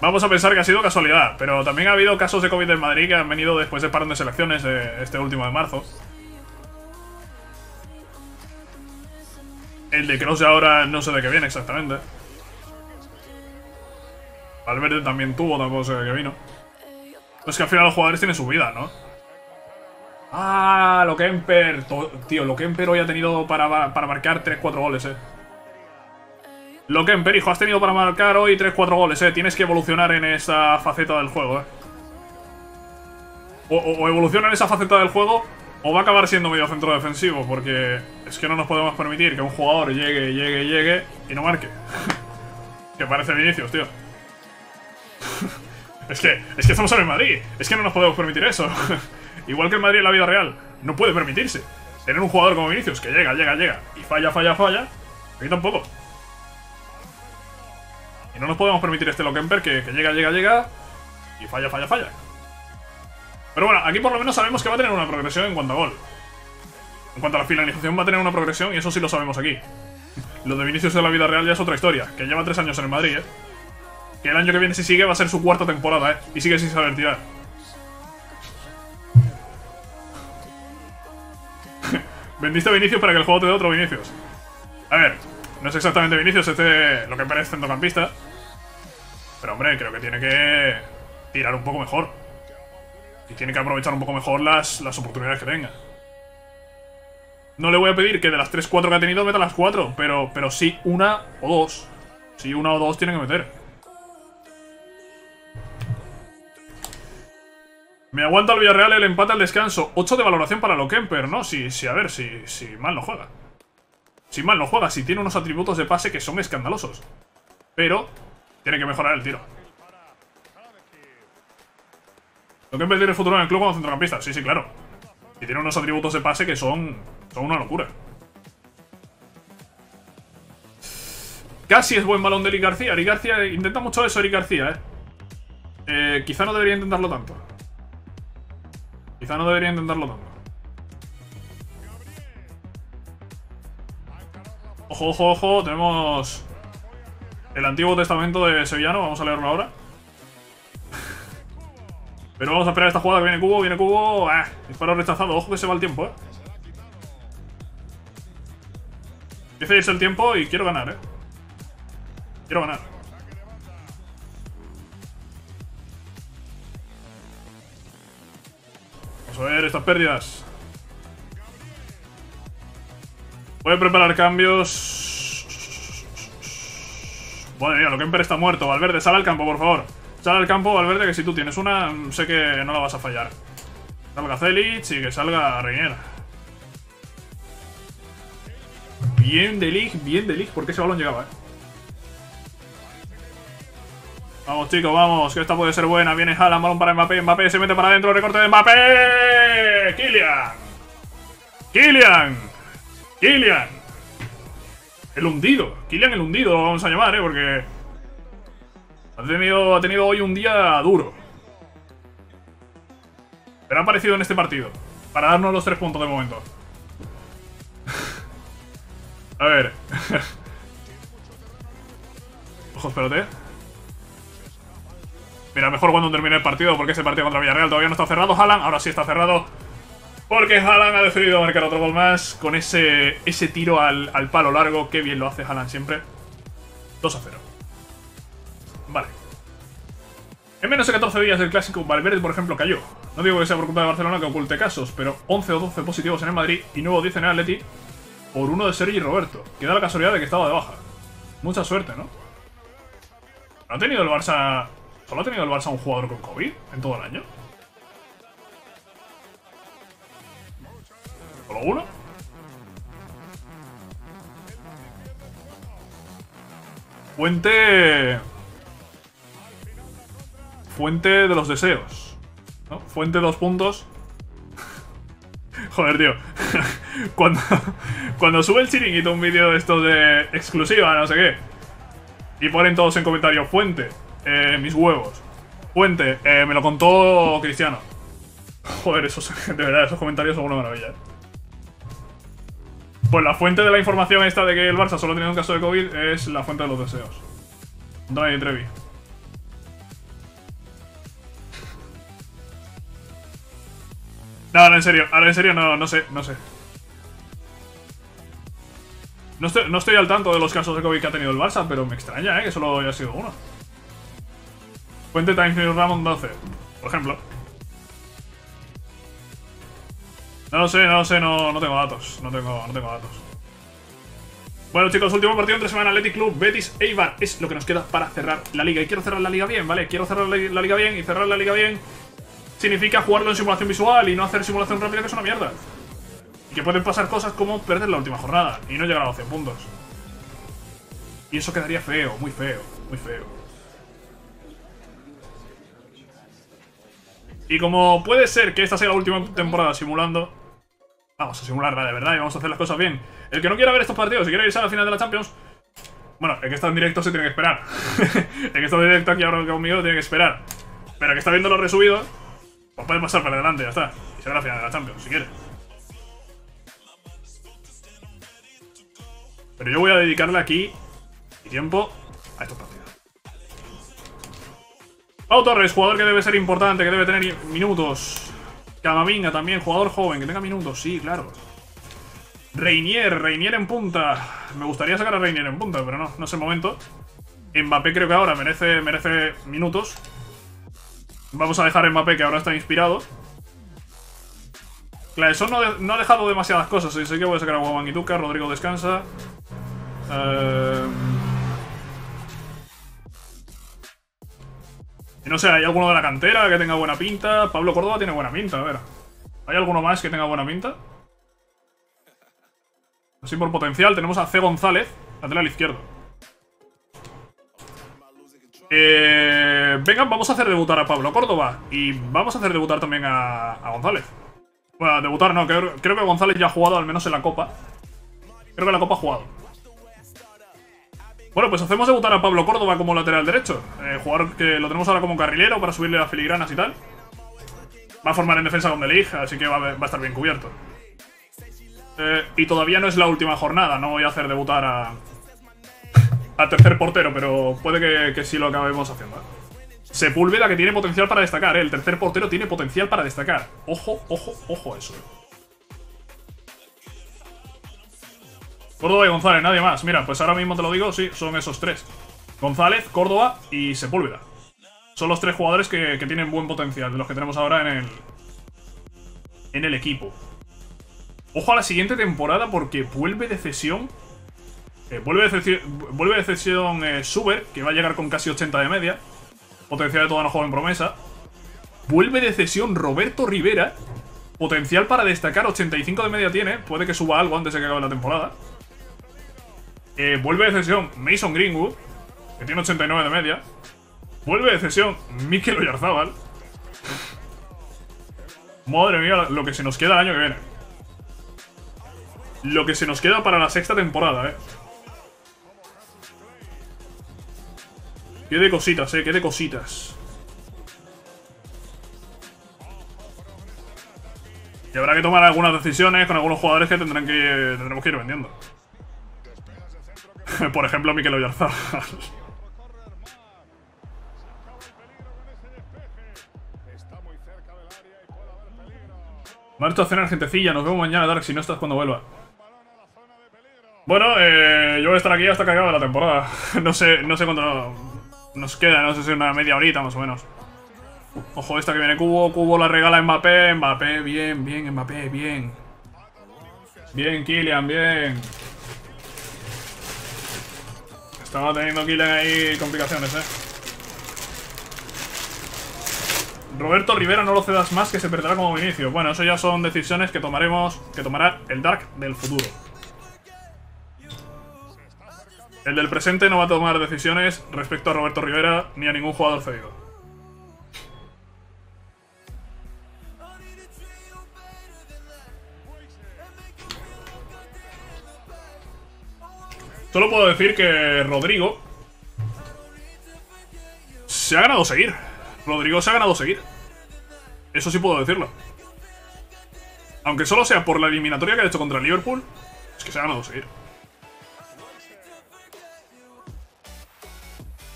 Vamos a pensar que ha sido casualidad, pero también ha habido casos de COVID en Madrid que han venido después del parón de selecciones de este último de marzo. El de Kroos de ahora no sé de qué viene exactamente. Valverde también tuvo, tampoco sé de qué vino. Es que al final los jugadores tienen su vida, ¿no? Ah, Lokemper. Tío, Lokemper hoy ha tenido para, para marcar tres cuatro goles, eh. Lokemper, hijo, has tenido para marcar hoy tres cuatro goles, eh. Tienes que evolucionar en esa faceta del juego, eh. O, o, o evoluciona en esa faceta del juego, o va a acabar siendo medio centro defensivo, porque es que no nos podemos permitir que un jugador llegue, llegue, llegue y no marque. Que parece Vinicius, tío. Es que, es que estamos en el Madrid. Es que no nos podemos permitir eso. Igual que el Madrid en la vida real no puede permitirse tener un jugador como Vinicius que llega, llega, llega y falla, falla, falla. Aquí tampoco. Y no nos podemos permitir este Lokemper que, que llega, llega, llega y falla, falla, falla. Pero bueno, aquí por lo menos sabemos que va a tener una progresión en cuanto a gol. En cuanto a la finalización va a tener una progresión y eso sí lo sabemos aquí. Lo de Vinicius de la vida real ya es otra historia, que lleva tres años en el Madrid, eh. Que el año que viene si sigue va a ser su cuarta temporada, eh. Y sigue sin saber tirar. Vendiste a Vinicius para que el juego te dé otro Vinicius. A ver, no es exactamente Vinicius, este lo que parece centrocampista. Pero hombre, creo que tiene que tirar un poco mejor. Y tiene que aprovechar un poco mejor las, las oportunidades que tenga. No le voy a pedir que de las tres cuatro que ha tenido meta las cuatro, pero, pero sí una o dos. Sí una o dos tiene que meter. Me aguanta el Villarreal el empate al descanso. ocho de valoración para Lokemper, ¿no? Si, si, a ver, si, si mal no juega. Si mal no juega, si tiene unos atributos de pase que son escandalosos. Pero tiene que mejorar el tiro. Lokemper tiene futuro en el club como centrocampista. Sí, sí, claro. Y tiene unos atributos de pase que son, son una locura. Casi es buen balón de Eric García. Eric García intenta mucho eso, Eric García, ¿eh? eh quizá no debería intentarlo tanto. Quizá no debería intentarlo tanto. Ojo, ojo, ojo. Tenemos el Antiguo Testamento de Sevillano. Vamos a leerlo ahora. Pero vamos a esperar esta jugada. Viene Kubo, viene Kubo. Ah, disparo rechazado. Ojo que se va el tiempo, eh. Empieza a irse el tiempo y quiero ganar, eh. Quiero ganar. A ver estas pérdidas. Voy a preparar cambios. Madre mía, Lokemper está muerto. Valverde, sal al campo, por favor. Sal al campo, Valverde, que si tú tienes una, sé que no la vas a fallar. Salga Zelic y que salga Reinier. Bien de Ligt, bien de Ligt, porque ese balón llegaba, eh. Vamos, chicos, vamos, que esta puede ser buena. Viene Haaland, balón para Mbappé, Mbappé se mete para adentro, recorte de Mbappé. Kylian. Kylian. Kylian. El hundido. Kylian el hundido lo vamos a llamar, ¿eh? Porque ha tenido, ha tenido hoy un día duro. Pero ha aparecido en este partido para darnos los tres puntos de momento. A ver. Ojo, espérate. Mira, mejor cuando termine el partido, porque ese partido contra Villarreal todavía no está cerrado. Haaland, ahora sí está cerrado, porque Haaland ha decidido marcar otro gol más con ese, ese tiro al, al palo largo. Qué bien lo hace Haaland siempre. dos a cero. Vale. En menos de catorce días del Clásico, Valverde, por ejemplo, cayó. No digo que sea por culpa de Barcelona que oculte casos, pero once o doce positivos en el Madrid y nuevo diez en el Atleti por uno de Sergi Roberto, que da la casualidad de que estaba de baja. Mucha suerte, ¿no? ¿No ha tenido el Barça... ¿Solo ha tenido el Barça un jugador con COVID en todo el año? ¿Solo uno? Fuente... Fuente de los deseos, ¿no? Fuente dos puntos. Joder, tío. Cuando, cuando sube el Chiringuito un vídeo de estos de exclusiva, no sé qué, y ponen todos en comentarios fuente. Eh, mis huevos. Fuente, eh, me lo contó Cristiano. Joder, esos, de verdad, esos comentarios son una maravilla, ¿eh? Pues la fuente de la información esta de que el Barça solo tenía un caso de COVID es la fuente de los deseos. Donny Trevi. No, ahora en serio, ahora en serio no, no sé, no sé. No estoy, no estoy al tanto de los casos de COVID que ha tenido el Barça, pero me extraña, ¿eh? Que solo haya sido uno. Fuente Times New Round doce, por ejemplo. No lo sé, no lo sé, no, no tengo datos, no tengo, no tengo datos. Bueno, chicos, último partido entre semana, Athletic Club, Betis, Eibar. Es lo que nos queda para cerrar la liga. Y quiero cerrar la liga bien, ¿vale? Quiero cerrar la, la liga bien. Y cerrar la liga bien significa jugarlo en simulación visual y no hacer simulación rápida, que es una mierda. Y que pueden pasar cosas como perder la última jornada y no llegar a doce puntos. Y eso quedaría feo, muy feo, muy feo. Y como puede ser que esta sea la última temporada simulando, vamos a simularla de verdad y vamos a hacer las cosas bien. El que no quiera ver estos partidos, si quiere irse a la final de la Champions, bueno, el que está en directo se tiene que esperar. El que está en directo aquí ahora conmigo tiene que esperar. Pero el que está viendo los resubidos, pues puede pasar para adelante, ya está. Y se ve la final de la Champions, si quiere. Pero yo voy a dedicarle aquí mi tiempo a estos partidos. Pau Torres, jugador que debe ser importante, que debe tener minutos. Camavinga también, jugador joven, que tenga minutos, sí, claro. Reinier, Reinier en punta. Me gustaría sacar a Reinier en punta, pero no, no es el momento. Mbappé creo que ahora merece, merece minutos. Vamos a dejar a Mbappé, que ahora está inspirado. Claro, eso no, no ha dejado demasiadas cosas, así que voy a sacar a Guamanguituca. Rodrygo descansa. Y no sé, ¿hay alguno de la cantera que tenga buena pinta? Pablo Córdoba tiene buena pinta, a ver. ¿Hay alguno más que tenga buena pinta? Así por potencial, tenemos a C. González, lateral izquierdo. Eh, venga, vamos a hacer debutar a Pablo Córdoba. Y vamos a hacer debutar también a, a González. Bueno, debutar no, creo, creo que González ya ha jugado, al menos en la Copa. Creo que la Copa ha jugado. Bueno, pues hacemos debutar a Pablo Córdoba como lateral derecho. Eh, jugador que lo tenemos ahora como carrilero para subirle las filigranas y tal. Va a formar en defensa con De Ligt, así que va a, va a estar bien cubierto. Eh, y todavía no es la última jornada, no voy a hacer debutar a, a tercer portero, pero puede que, que sí lo acabemos haciendo. Sepúlveda, que tiene potencial para destacar, ¿eh? El tercer portero tiene potencial para destacar. Ojo, ojo, ojo a eso. Córdoba y González, nadie más. Mira, pues ahora mismo te lo digo, sí, son esos tres. González, Córdoba y Sepúlveda. Son los tres jugadores que, que tienen buen potencial, de los que tenemos ahora en el, en el equipo. Ojo a la siguiente temporada porque vuelve de cesión. Eh, vuelve de cesión, vuelve de cesión eh, Suber, que va a llegar con casi ochenta de media. Potencial de toda una joven promesa. Vuelve de cesión Roberto Rivera. Potencial para destacar, ochenta y cinco de media tiene. Puede que suba algo antes de que acabe la temporada. Eh, vuelve de cesión Mason Greenwood, que tiene ochenta y nueve de media. Vuelve de cesión Mikel Oyarzábal. Madre mía, lo que se nos queda el año que viene. Lo que se nos queda para la sexta temporada, eh. Qué de cositas, eh, qué de cositas. Y habrá que tomar algunas decisiones con algunos jugadores que tendrán que tendremos que ir vendiendo. Por ejemplo, Mikel Oyarzábal. Marcho a cenar, gentecilla. Nos vemos mañana, Dark, si no estás cuando vuelva. Bueno, eh, yo voy a estar aquí hasta que acabe la temporada. No sé, no sé cuánto nos queda, no sé si una media horita más o menos. Ojo, esta que viene Kubo, Kubo la regala a Mbappé, Mbappé, bien, bien, Mbappé, bien. Bien, Kylian, bien. Estaba teniendo Kylian ahí complicaciones, eh. Roberto Rivera, no lo cedas más, que se perderá como Vinicius. Bueno, eso ya son decisiones que tomaremos, que tomará el Dark del futuro. El del presente no va a tomar decisiones respecto a Roberto Rivera ni a ningún jugador cedido. Solo puedo decir que Rodrygo se ha ganado seguir. Rodrygo se ha ganado seguir. Eso sí puedo decirlo. Aunque solo sea por la eliminatoria que ha hecho contra el Liverpool, es que se ha ganado seguir.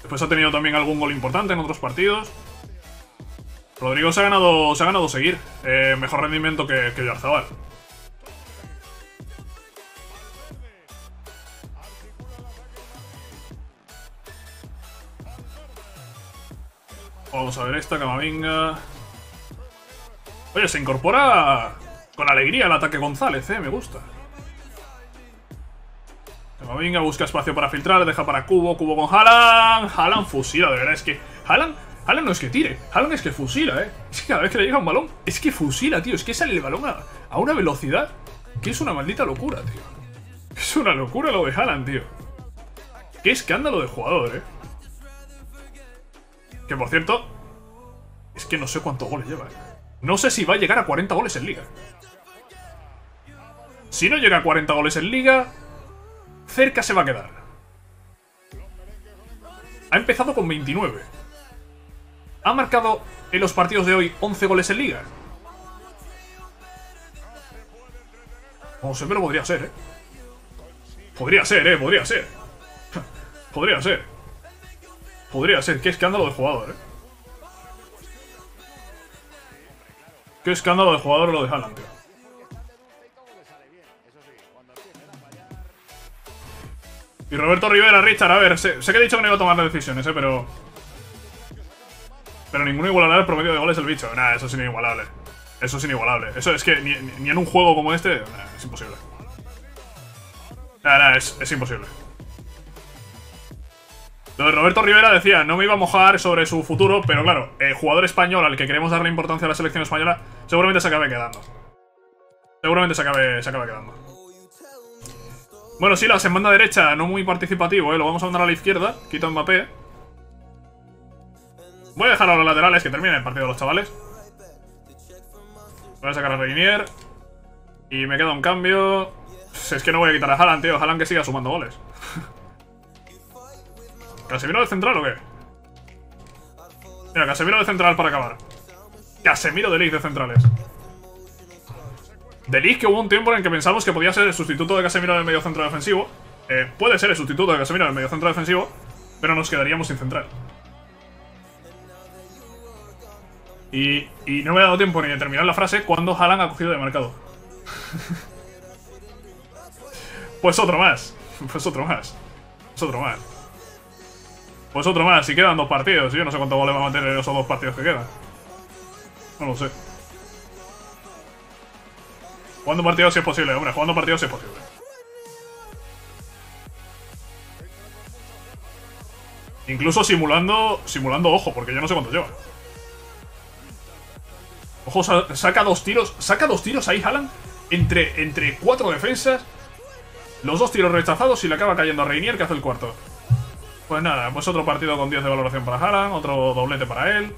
Después ha tenido también algún gol importante en otros partidos. Rodrygo se ha ganado, se ha ganado seguir. Eh, mejor rendimiento que, que Yarzabal. Vamos a ver esta, Camavinga. Oye, se incorpora con alegría el ataque González, eh, me gusta. Camavinga busca espacio para filtrar, deja para Kubo, Kubo con Haaland. Haaland fusila, de verdad, es que Haaland, Haaland no es que tire, Haaland es que fusila, eh. Es que cada vez que le llega un balón, es que fusila, tío, es que sale el balón a, a una velocidad que es una maldita locura, tío. Es una locura lo de Haaland, tío. Qué escándalo de jugador, eh. Que por cierto, es que no sé cuántos goles lleva. No sé si va a llegar a cuarenta goles en Liga. Si no llega a cuarenta goles en Liga, cerca se va a quedar. Ha empezado con veintinueve. Ha marcado en los partidos de hoy once goles en Liga. No sé, pero podría ser, ¿eh? Podría ser, ¿eh? Podría ser. Podría ser. Podría ser, qué escándalo de jugador, eh. Qué escándalo de jugador lo de Haaland, tío. Y Roberto Rivera, Richard, a ver, sé, sé que he dicho que no iba a tomar decisiones, eh, pero... Pero ninguno igualará el promedio de goles del bicho. Nah, eso es inigualable. Eso es inigualable. Eso es que ni, ni en un juego como este... Nah, es imposible. Nah, nah, es, es imposible. Lo de Roberto Rivera decía, no me iba a mojar sobre su futuro, pero claro, eh, jugador español al que queremos darle importancia a la selección española, seguramente se acabe quedando. Seguramente se acabe, se acabe quedando. Bueno, sí, la semana derecha, no muy participativo, eh. Lo vamos a mandar a la izquierda, quito a Mbappé. Voy a dejar a los laterales que terminen el partido de los chavales. Voy a sacar a Reinier. Y me queda un cambio. Es que no voy a quitar a Haaland, tío. Haaland que siga sumando goles. ¿Casemiro de central o qué? Mira, Casemiro de central para acabar. Casemiro de Ligt de centrales. De Ligt que hubo un tiempo en el que pensamos que podía ser el sustituto de Casemiro en el medio centro defensivo. Eh, puede ser el sustituto de Casemiro en el medio centro defensivo, pero nos quedaríamos sin central. Y, y no me ha dado tiempo ni de terminar la frase cuando Haaland ha cogido de marcado. Pues otro más. Pues otro más. Pues otro más. Pues otro más, si quedan dos partidos. Yo no sé cuántos goles va a meter en esos dos partidos que quedan. No lo sé. Jugando partidos si es posible, hombre. Jugando partidos si es posible. Incluso simulando, simulando ojo, porque yo no sé cuánto lleva. Ojo, saca dos tiros. Saca dos tiros ahí, Haaland. Entre, entre cuatro defensas. Los dos tiros rechazados y le acaba cayendo a Reinier, que hace el cuarto. Pues nada, pues otro partido con diez de valoración para Haaland, otro doblete para él.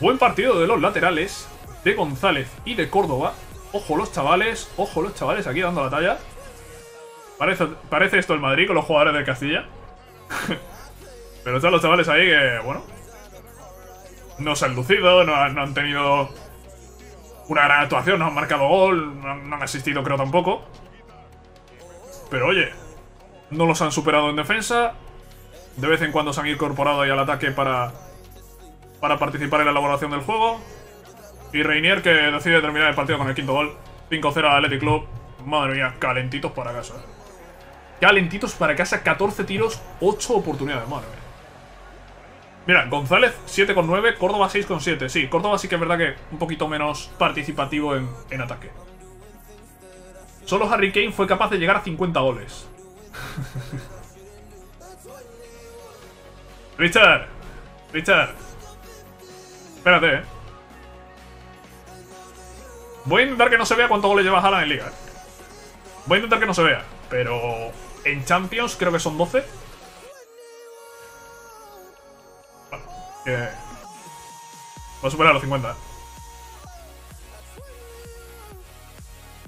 Buen partido de los laterales, de González y de Córdoba. Ojo los chavales, ojo los chavales aquí dando la talla. Parece, parece esto el Madrid con los jugadores del Castilla. Pero están los chavales ahí que, bueno, no se han lucido, no han, no han tenido una gran actuación, no han marcado gol, no, no han asistido creo tampoco. Pero oye, no los han superado en defensa. De vez en cuando se han incorporado ahí al ataque para, para participar en la elaboración del juego. Y Reinier que decide terminar el partido con el quinto gol. cinco cero al Athletic Club. Madre mía, calentitos para casa. Calentitos para casa, catorce tiros, ocho oportunidades, madre mía. Mira, González siete con nueve, Córdoba seis con siete. Sí, Córdoba sí que es verdad que un poquito menos participativo en, en ataque. Solo Harry Kane fue capaz de llegar a cincuenta goles. Richard, Richard, espérate, eh. Voy a intentar que no se vea cuántos goles lleva Haaland en Liga. Voy a intentar que no se vea, pero en Champions creo que son doce. Bueno, que... va a superar los cincuenta.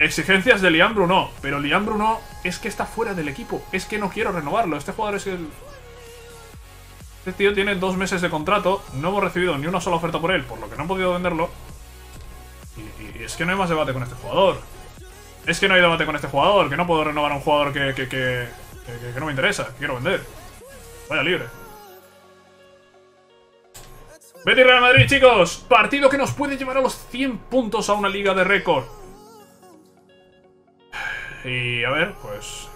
Exigencias de Liam Bruno, pero Liam Bruno es que está fuera del equipo. Es que no quiero renovarlo, este jugador es el... Este tío tiene dos meses de contrato, no hemos recibido ni una sola oferta por él, por lo que no he podido venderlo. Y, y es que no hay más debate con este jugador. Es que no hay debate con este jugador, que no puedo renovar a un jugador que, que, que, que, que no me interesa, que quiero vender. Vaya libre. Betis Real Madrid, chicos. Partido que nos puede llevar a los cien puntos, a una liga de récord. Y a ver, pues...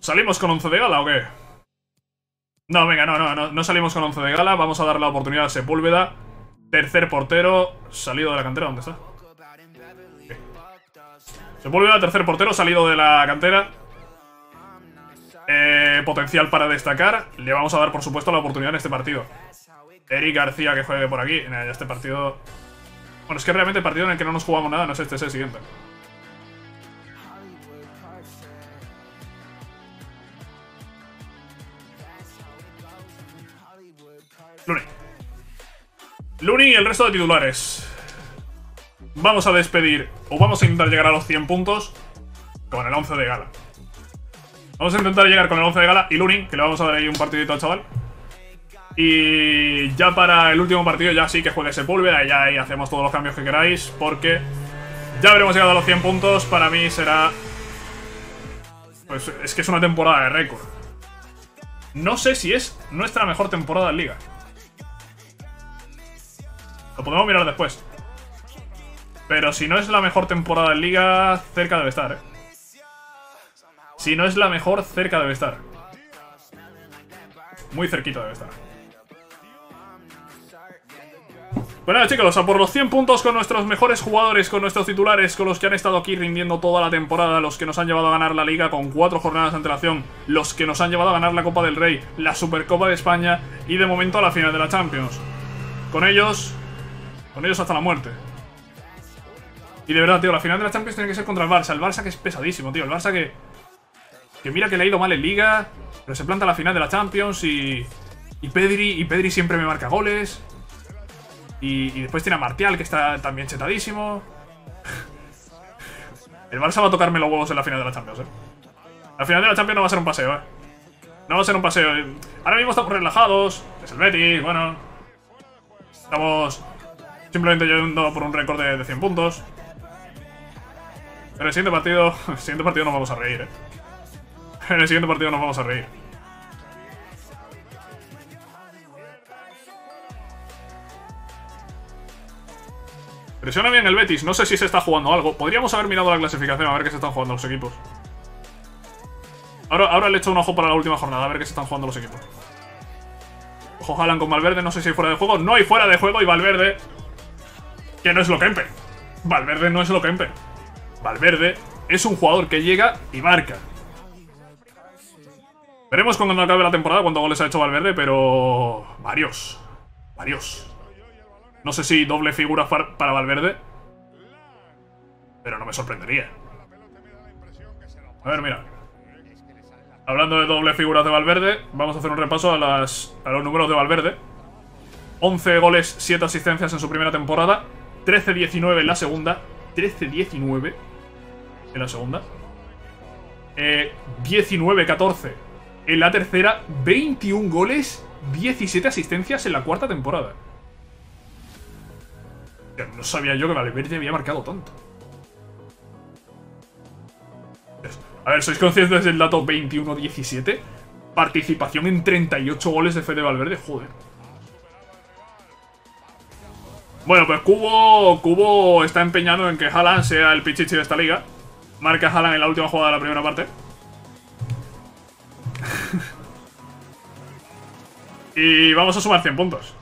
¿Salimos con once de gala o qué? No, venga, no, no, no, no salimos con once de gala. Vamos a dar la oportunidad a Sepúlveda. Tercer portero, salido de la cantera. ¿Dónde está? Okay. Sepúlveda, tercer portero, salido de la cantera. Eh, potencial para destacar. Le vamos a dar, por supuesto, la oportunidad en este partido. Eric García, que juegue por aquí. En este partido... Bueno, es que realmente el partido en el que no nos jugamos nada no es este, es el siguiente. Lunes. Luni y el resto de titulares. Vamos a despedir, o vamos a intentar llegar a los cien puntos con el once de gala. Vamos a intentar llegar con el once de gala y Luni, que le vamos a dar ahí un partidito al chaval. Y ya para el último partido ya sí que juegue Sepúlveda y ya ahí hacemos todos los cambios que queráis, porque ya habremos llegado a los cien puntos. Para mí será... Pues es que es una temporada de récord. No sé si es nuestra mejor temporada en Liga. Lo podemos mirar después. Pero si no es la mejor temporada en Liga, cerca debe estar, ¿eh? Si no es la mejor, cerca debe estar. Muy cerquita debe estar. Bueno, chicos, a por los cien puntos con nuestros mejores jugadores, con nuestros titulares, con los que han estado aquí rindiendo toda la temporada, los que nos han llevado a ganar la Liga con cuatro jornadas de antelación, los que nos han llevado a ganar la Copa del Rey, la Supercopa de España y de momento a la final de la Champions. Con ellos... Con ellos hasta la muerte. Y de verdad, tío, la final de la Champions tiene que ser contra el Barça. El Barça que es pesadísimo, tío. El Barça que... Que mira que le ha ido mal en Liga, pero se planta a la final de la Champions y... Y Pedri, y Pedri siempre me marca goles. Y, y después tiene a Martial, que está también chetadísimo. El Barça va a tocarme los huevos en la final de la Champions, eh. La final de la Champions no va a ser un paseo, eh. No va a ser un paseo. Ahora mismo estamos relajados. Es el Betis, bueno. Estamos... Simplemente yendo por un récord de, de cien puntos. En el siguiente partido... En el siguiente partido nos vamos a reír, eh. En el siguiente partido nos vamos a reír. Presiona bien el Betis. No sé si se está jugando algo. Podríamos haber mirado la clasificación a ver qué se están jugando los equipos. Ahora, ahora le echo un ojo para la última jornada a ver qué se están jugando los equipos. Ojo Haaland con Valverde. No sé si hay fuera de juego. No hay fuera de juego y Valverde... Que no es lo Kempe. Valverde no es lo Kempe. Valverde es un jugador que llega y marca. Veremos cuando acabe la temporada cuántos goles ha hecho Valverde, pero... Varios. Varios. No sé si doble figura para Valverde. Pero no me sorprendería. A ver, mira. Hablando de doble figuras de Valverde, vamos a hacer un repaso a, las, a los números de Valverde. once goles, siete asistencias en su primera temporada. trece diecinueve en la segunda. trece diecinueve en la segunda. Eh, diecinueve catorce en la tercera. veintiún goles, diecisiete asistencias en la cuarta temporada. No sabía yo que Valverde había marcado tanto. A ver, ¿sois conscientes del dato veintiuno diecisiete? Participación en treinta y ocho goles de Fede Valverde. Joder. Bueno, pues Kubo, Kubo está empeñado en que Haaland sea el pichichi de esta liga. Marca Haaland en la última jugada de la primera parte. Y vamos a sumar cien puntos.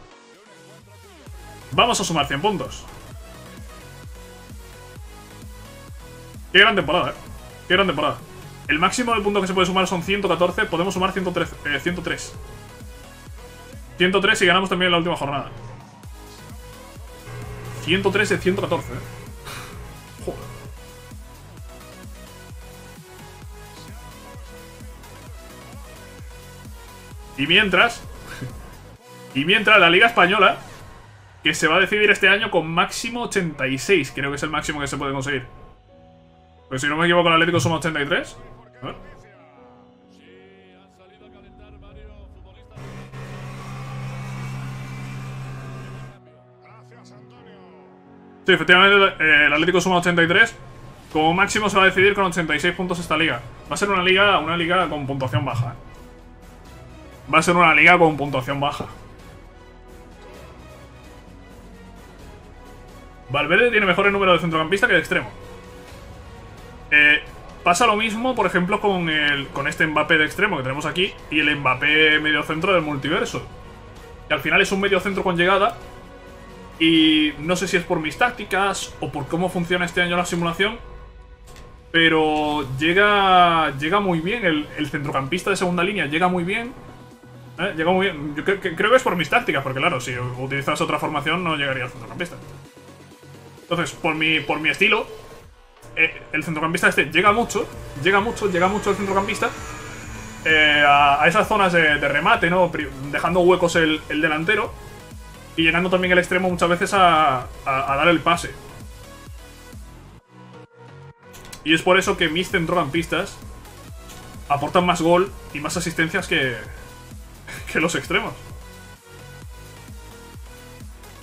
Vamos a sumar cien puntos. Qué gran temporada, eh. Qué gran temporada. El máximo de puntos que se puede sumar son ciento catorce. Podemos sumar ciento tres. Eh, ciento tres. ciento tres y ganamos también en la última jornada. ciento tres de ciento catorce, ¿eh? Joder. Y mientras Y mientras la Liga Española, que se va a decidir este año con máximo ochenta y seis. Creo que es el máximo que se puede conseguir. Pero si no me equivoco, el Atlético suma ochenta y tres. A ver. Sí, efectivamente el Atlético suma ochenta y tres. Como máximo se va a decidir con ochenta y seis puntos esta liga. Va a ser una liga, una liga con puntuación baja. va a ser una liga con puntuación baja. Valverde tiene mejor el número de centrocampista que de extremo. Eh, pasa lo mismo, por ejemplo, con, el, con este Mbappé de extremo que tenemos aquí y el Mbappé mediocentro del multiverso. Que al final es un mediocentro con llegada. Y no sé si es por mis tácticas o por cómo funciona este año la simulación, pero llega, llega muy bien el, el centrocampista de segunda línea, llega muy bien. ¿eh? Llega muy bien. Yo creo que, creo que es por mis tácticas, porque claro, si utilizas otra formación no llegaría al centrocampista. Entonces, por mi, por mi estilo, eh, el centrocampista este llega mucho, llega mucho, llega mucho el centrocampista eh, a, a esas zonas de, de remate, ¿no? Dejando huecos el, el delantero y llegando también el extremo muchas veces a, a, a dar el pase. Y es por eso que mis centrocampistas aportan más gol y más asistencias que, que los extremos.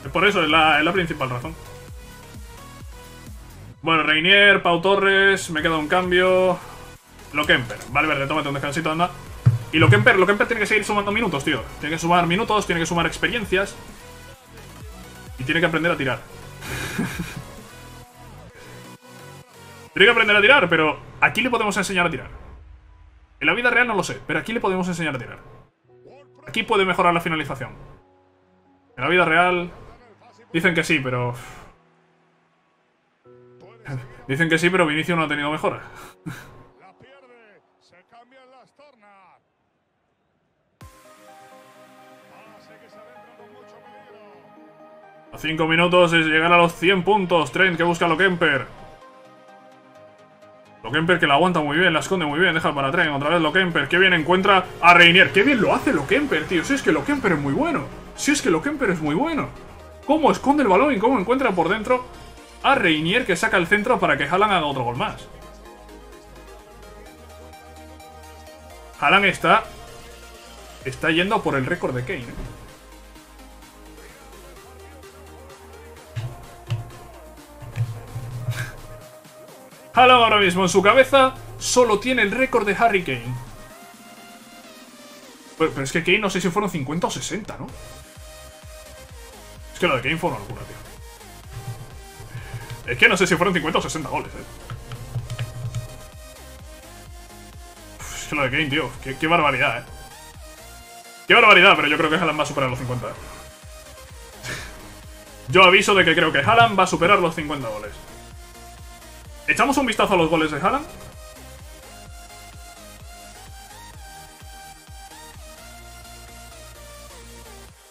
Es por eso, es la, es la principal razón. Bueno, Reinier, Pau Torres, me queda un cambio. Lokemper, Valverde, tómate un descansito, anda. Y Lokemper, Lokemper tiene que seguir sumando minutos, tío. Tiene que sumar minutos, tiene que sumar experiencias. Y tiene que aprender a tirar. Tiene que aprender a tirar, pero aquí le podemos enseñar a tirar. En la vida real no lo sé, pero aquí le podemos enseñar a tirar. Aquí puede mejorar la finalización. En la vida real dicen que sí, pero... Dicen que sí, pero Vinicius no ha tenido mejora. A cinco minutos es llegar a los cien puntos. Trent que busca a Lokemper. Lokemper que la aguanta muy bien, la esconde muy bien. Deja para Trent, otra vez Lokemper. Qué bien encuentra a Reinier. Qué bien lo hace Lokemper, tío. Si es que Lokemper es muy bueno. Si es que Lokemper es muy bueno. Cómo esconde el balón y cómo encuentra por dentro a Reinier, que saca el centro para que Haaland haga otro gol más. Haaland está... Está yendo por el récord de Kane. Haaland ahora mismo en su cabeza solo tiene el récord de Harry Kane. Pero, pero es que Kane no sé si fueron cincuenta o sesenta, ¿no? Es que lo de Kane fue una locura, tío. Es que no sé si fueron cincuenta o sesenta goles, eh. Uf, es que lo de Kane, tío. Qué, qué barbaridad, eh. Qué barbaridad, pero yo creo que Haaland va a superar los cincuenta. Yo aviso de que creo que Haaland va a superar los cincuenta goles. ¿Echamos un vistazo a los goles de Haaland?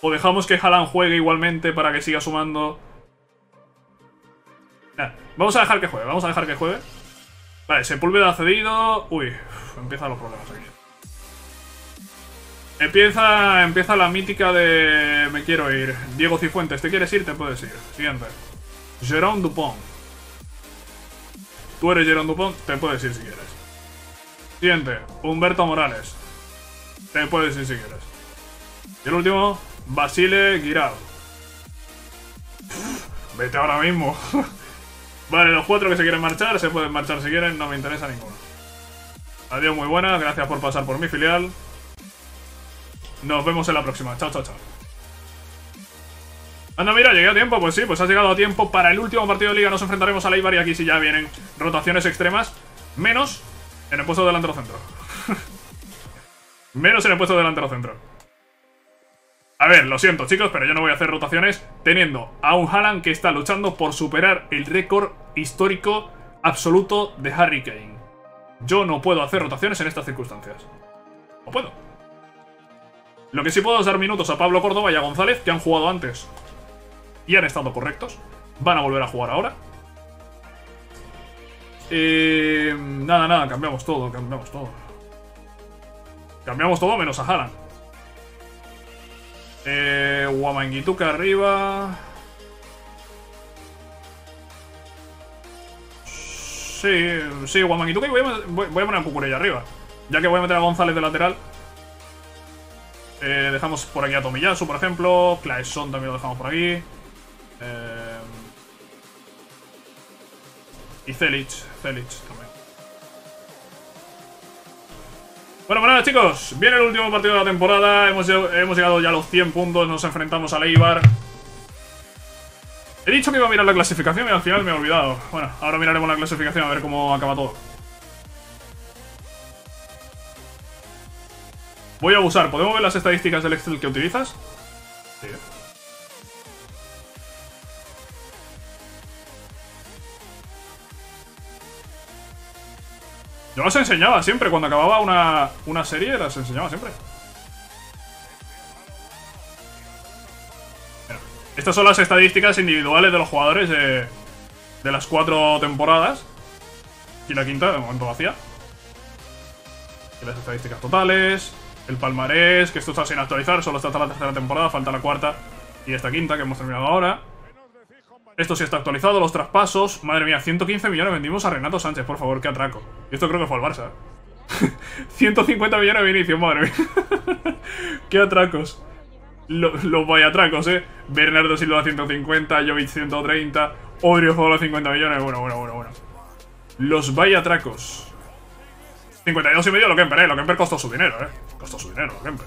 ¿O dejamos que Haaland juegue igualmente para que siga sumando? Nah, vamos a dejar que juegue, vamos a dejar que juegue. Vale, Sepúlveda ha cedido... Uy, empiezan los problemas aquí. Empieza, empieza la mítica de... Me quiero ir. Diego Cifuentes, ¿te quieres ir? Te puedes ir. Siguiente. Jérôme Dupont. Tú eres Jérôme Dupont, te puedes ir si quieres. Siguiente, Humberto Morales. Te puedes ir si quieres. Y el último, Basile Guirao. Vete ahora mismo. Vale, los cuatro que se quieren marchar, se pueden marchar si quieren, no me interesa ninguno. Adiós, muy buenas, gracias por pasar por mi filial. Nos vemos en la próxima, chao, chao, chao. Anda, mira, llegué a tiempo, pues sí, pues has llegado a tiempo. Para el último partido de liga nos enfrentaremos a Eibar y aquí sí ya vienen rotaciones extremas. Menos en el puesto de delantero centro. Menos en el puesto de delantero centro. A ver, lo siento chicos, pero yo no voy a hacer rotaciones teniendo a un Haaland que está luchando por superar el récord histórico absoluto de Harry Kane. Yo no puedo hacer rotaciones en estas circunstancias. No puedo. Lo que sí puedo es dar minutos a Pablo Córdoba y a González, que han jugado antes y han estado correctos. Van a volver a jugar ahora. Eh, nada, nada, cambiamos todo, cambiamos todo. Cambiamos todo menos a Haaland. Eh, Huamanguituca arriba. Sí, sí, Huamanguituca y voy a, voy, voy a poner a Cucurella arriba. Ya que voy a meter a González de lateral. Eh, dejamos por aquí a Tomiyasu, por ejemplo. Claesson también lo dejamos por aquí. Eh, y Celic, Celic también. Bueno, bueno, chicos, viene el último partido de la temporada. Hemos, hemos llegado ya a los cien puntos. Nos enfrentamos al Eibar. He dicho que iba a mirar la clasificación y al final me he olvidado. Bueno, ahora miraremos la clasificación a ver cómo acaba todo. Voy a abusar. ¿Podemos ver las estadísticas del Excel que utilizas? Sí. Yo las enseñaba siempre. Cuando acababa una, una serie, las enseñaba siempre. Bueno, estas son las estadísticas individuales de los jugadores de, de las cuatro temporadas. Y la quinta, de momento vacía. Y las estadísticas totales. El palmarés, que esto está sin actualizar. Solo está hasta la tercera temporada, falta la cuarta. Y esta quinta que hemos terminado ahora. Esto sí está actualizado, los traspasos. Madre mía, ciento quince millones vendimos a Renato Sánchez. Por favor, qué atraco. Y esto creo que fue al Barça. ciento cincuenta millones de Vinicius, madre mía. Qué atracos. Los lo vaya atracos, eh. Bernardo Silva ciento cincuenta, Jovic ciento treinta, Odrio Fabio cincuenta millones. Bueno, bueno, bueno, bueno. Los vaya atracos. cincuenta y dos y medio lo Kemper, eh. Lo Kemper costó su dinero, eh. Costó su dinero, lo Kemper.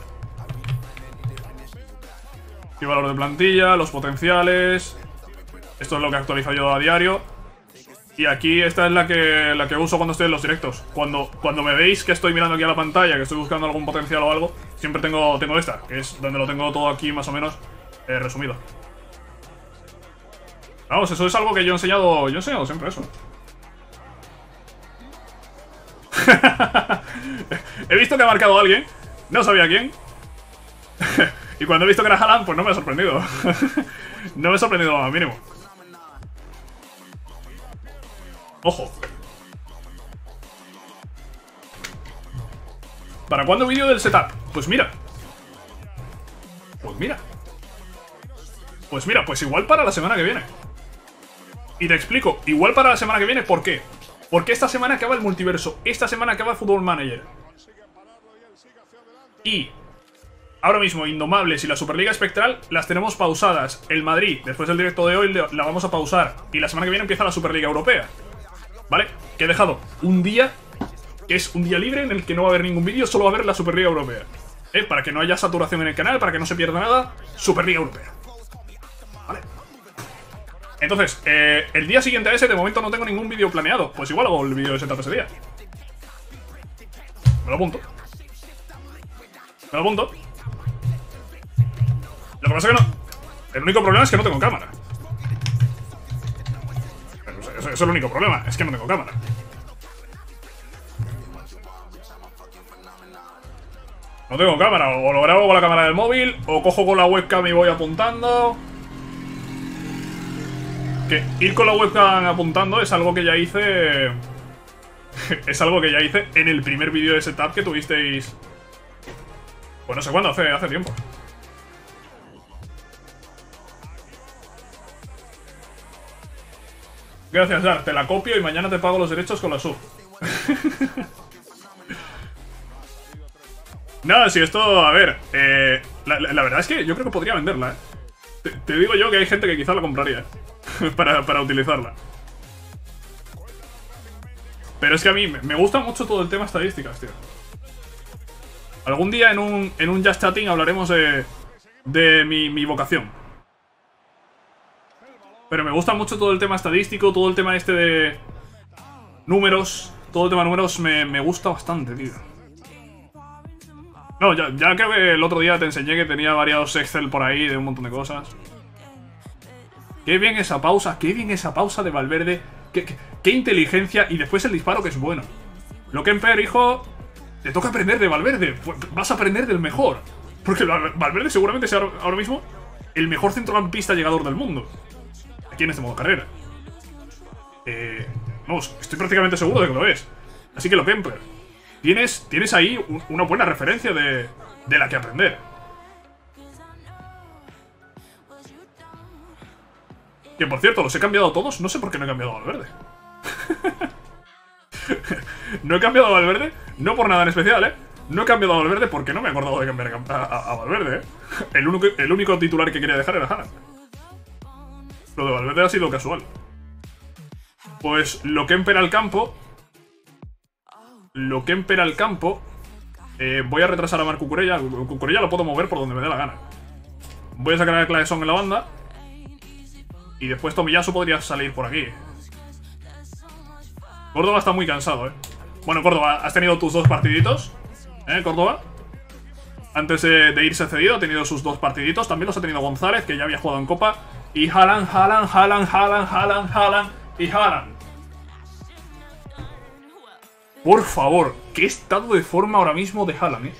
Y valor de plantilla, los potenciales. Esto es lo que actualizo yo a diario. Y aquí esta es la que, la que uso cuando estoy en los directos. Cuando, cuando me veis que estoy mirando aquí a la pantalla, que estoy buscando algún potencial o algo, siempre tengo, tengo esta, que es donde lo tengo todo aquí más o menos eh, resumido. Vamos, eso es algo que yo he enseñado. Yo he enseñado siempre eso. He visto que ha marcado a alguien, no sabía quién. Y cuando he visto que era Haaland, pues no me ha sorprendido. No me ha sorprendido al mínimo. Ojo. ¿Para cuándo vídeo del setup? Pues mira. Pues mira. Pues mira, pues igual para la semana que viene. Y te explico, igual para la semana que viene, ¿por qué? Porque esta semana acaba el multiverso. Esta semana acaba el Football Manager. Y ahora mismo Indomables y la Superliga Espectral las tenemos pausadas. El Madrid, después del directo de hoy, la vamos a pausar. Y la semana que viene empieza la Superliga Europea. ¿Vale? Que he dejado un día, que es un día libre en el que no va a haber ningún vídeo, solo va a haber la Superliga Europea. ¿Eh? Para que no haya saturación en el canal, para que no se pierda nada, Superliga Europea. ¿Vale? Entonces, eh, el día siguiente a ese, de momento no tengo ningún vídeo planeado. Pues igual hago el vídeo de setup ese día. Me lo apunto. Me lo apunto. Lo que pasa es que no... El único problema es que no tengo cámara. Eso es el único problema, es que no tengo cámara. No tengo cámara, o lo grabo con la cámara del móvil, o cojo con la webcam y voy apuntando. Que ir con la webcam apuntando es algo que ya hice... Es algo que ya hice en el primer vídeo de setup que tuvisteis... Pues no sé cuándo, hace, hace tiempo. Gracias, Dar. Te la copio y mañana te pago los derechos con la sub. Nada, si esto... A ver... Eh, la, la, la verdad es que yo creo que podría venderla, ¿eh? Te, te digo yo que hay gente que quizá la compraría. para, para utilizarla. Pero es que a mí me gusta mucho todo el tema estadísticas, tío. Algún día en un, en un Just Chatting hablaremos de, de mi, mi vocación. Pero me gusta mucho todo el tema estadístico, todo el tema este de números, todo el tema de números me, me gusta bastante, tío. No, ya, ya creo que el otro día te enseñé que tenía variados Excel por ahí de un montón de cosas. Qué bien esa pausa, qué bien esa pausa de Valverde. Qué, qué, qué inteligencia y después el disparo que es bueno. Lo que empeor, hijo, te toca aprender de Valverde. Vas a aprender del mejor. Porque Valverde seguramente sea ahora mismo el mejor centrocampista llegador del mundo. Aquí en este modo carrera. Eh, vamos, estoy prácticamente seguro de que lo es. Así que lo Kemper. Tienes, tienes ahí un, una buena referencia de, de la que aprender. Que por cierto, los he cambiado todos. No sé por qué no he cambiado a Valverde. No he cambiado a Valverde. No por nada en especial, ¿eh? No he cambiado a Valverde porque no me he acordado de cambiar a, a, a Valverde, ¿eh? El único, el único titular que quería dejar era Haaland. Lo de Valverde ha sido casual. Pues lo que empera el campo. Lo que empera el campo. eh, voy a retrasar a Marc Cucurella. Cucurella lo puedo mover por donde me dé la gana. Voy a sacar a Claesson en la banda. Y después Tomiyasu podría salir por aquí. Córdoba está muy cansado, ¿eh? Bueno, Córdoba, has tenido tus dos partiditos, ¿eh, Córdoba? Antes de, de irse cedido, ha tenido sus dos partiditos. También los ha tenido González, que ya había jugado en Copa. Y Haaland, Haaland, Haaland, Haaland, Haaland, Haaland y Haaland. Por favor, qué estado de forma ahora mismo de Haaland, ¿eh?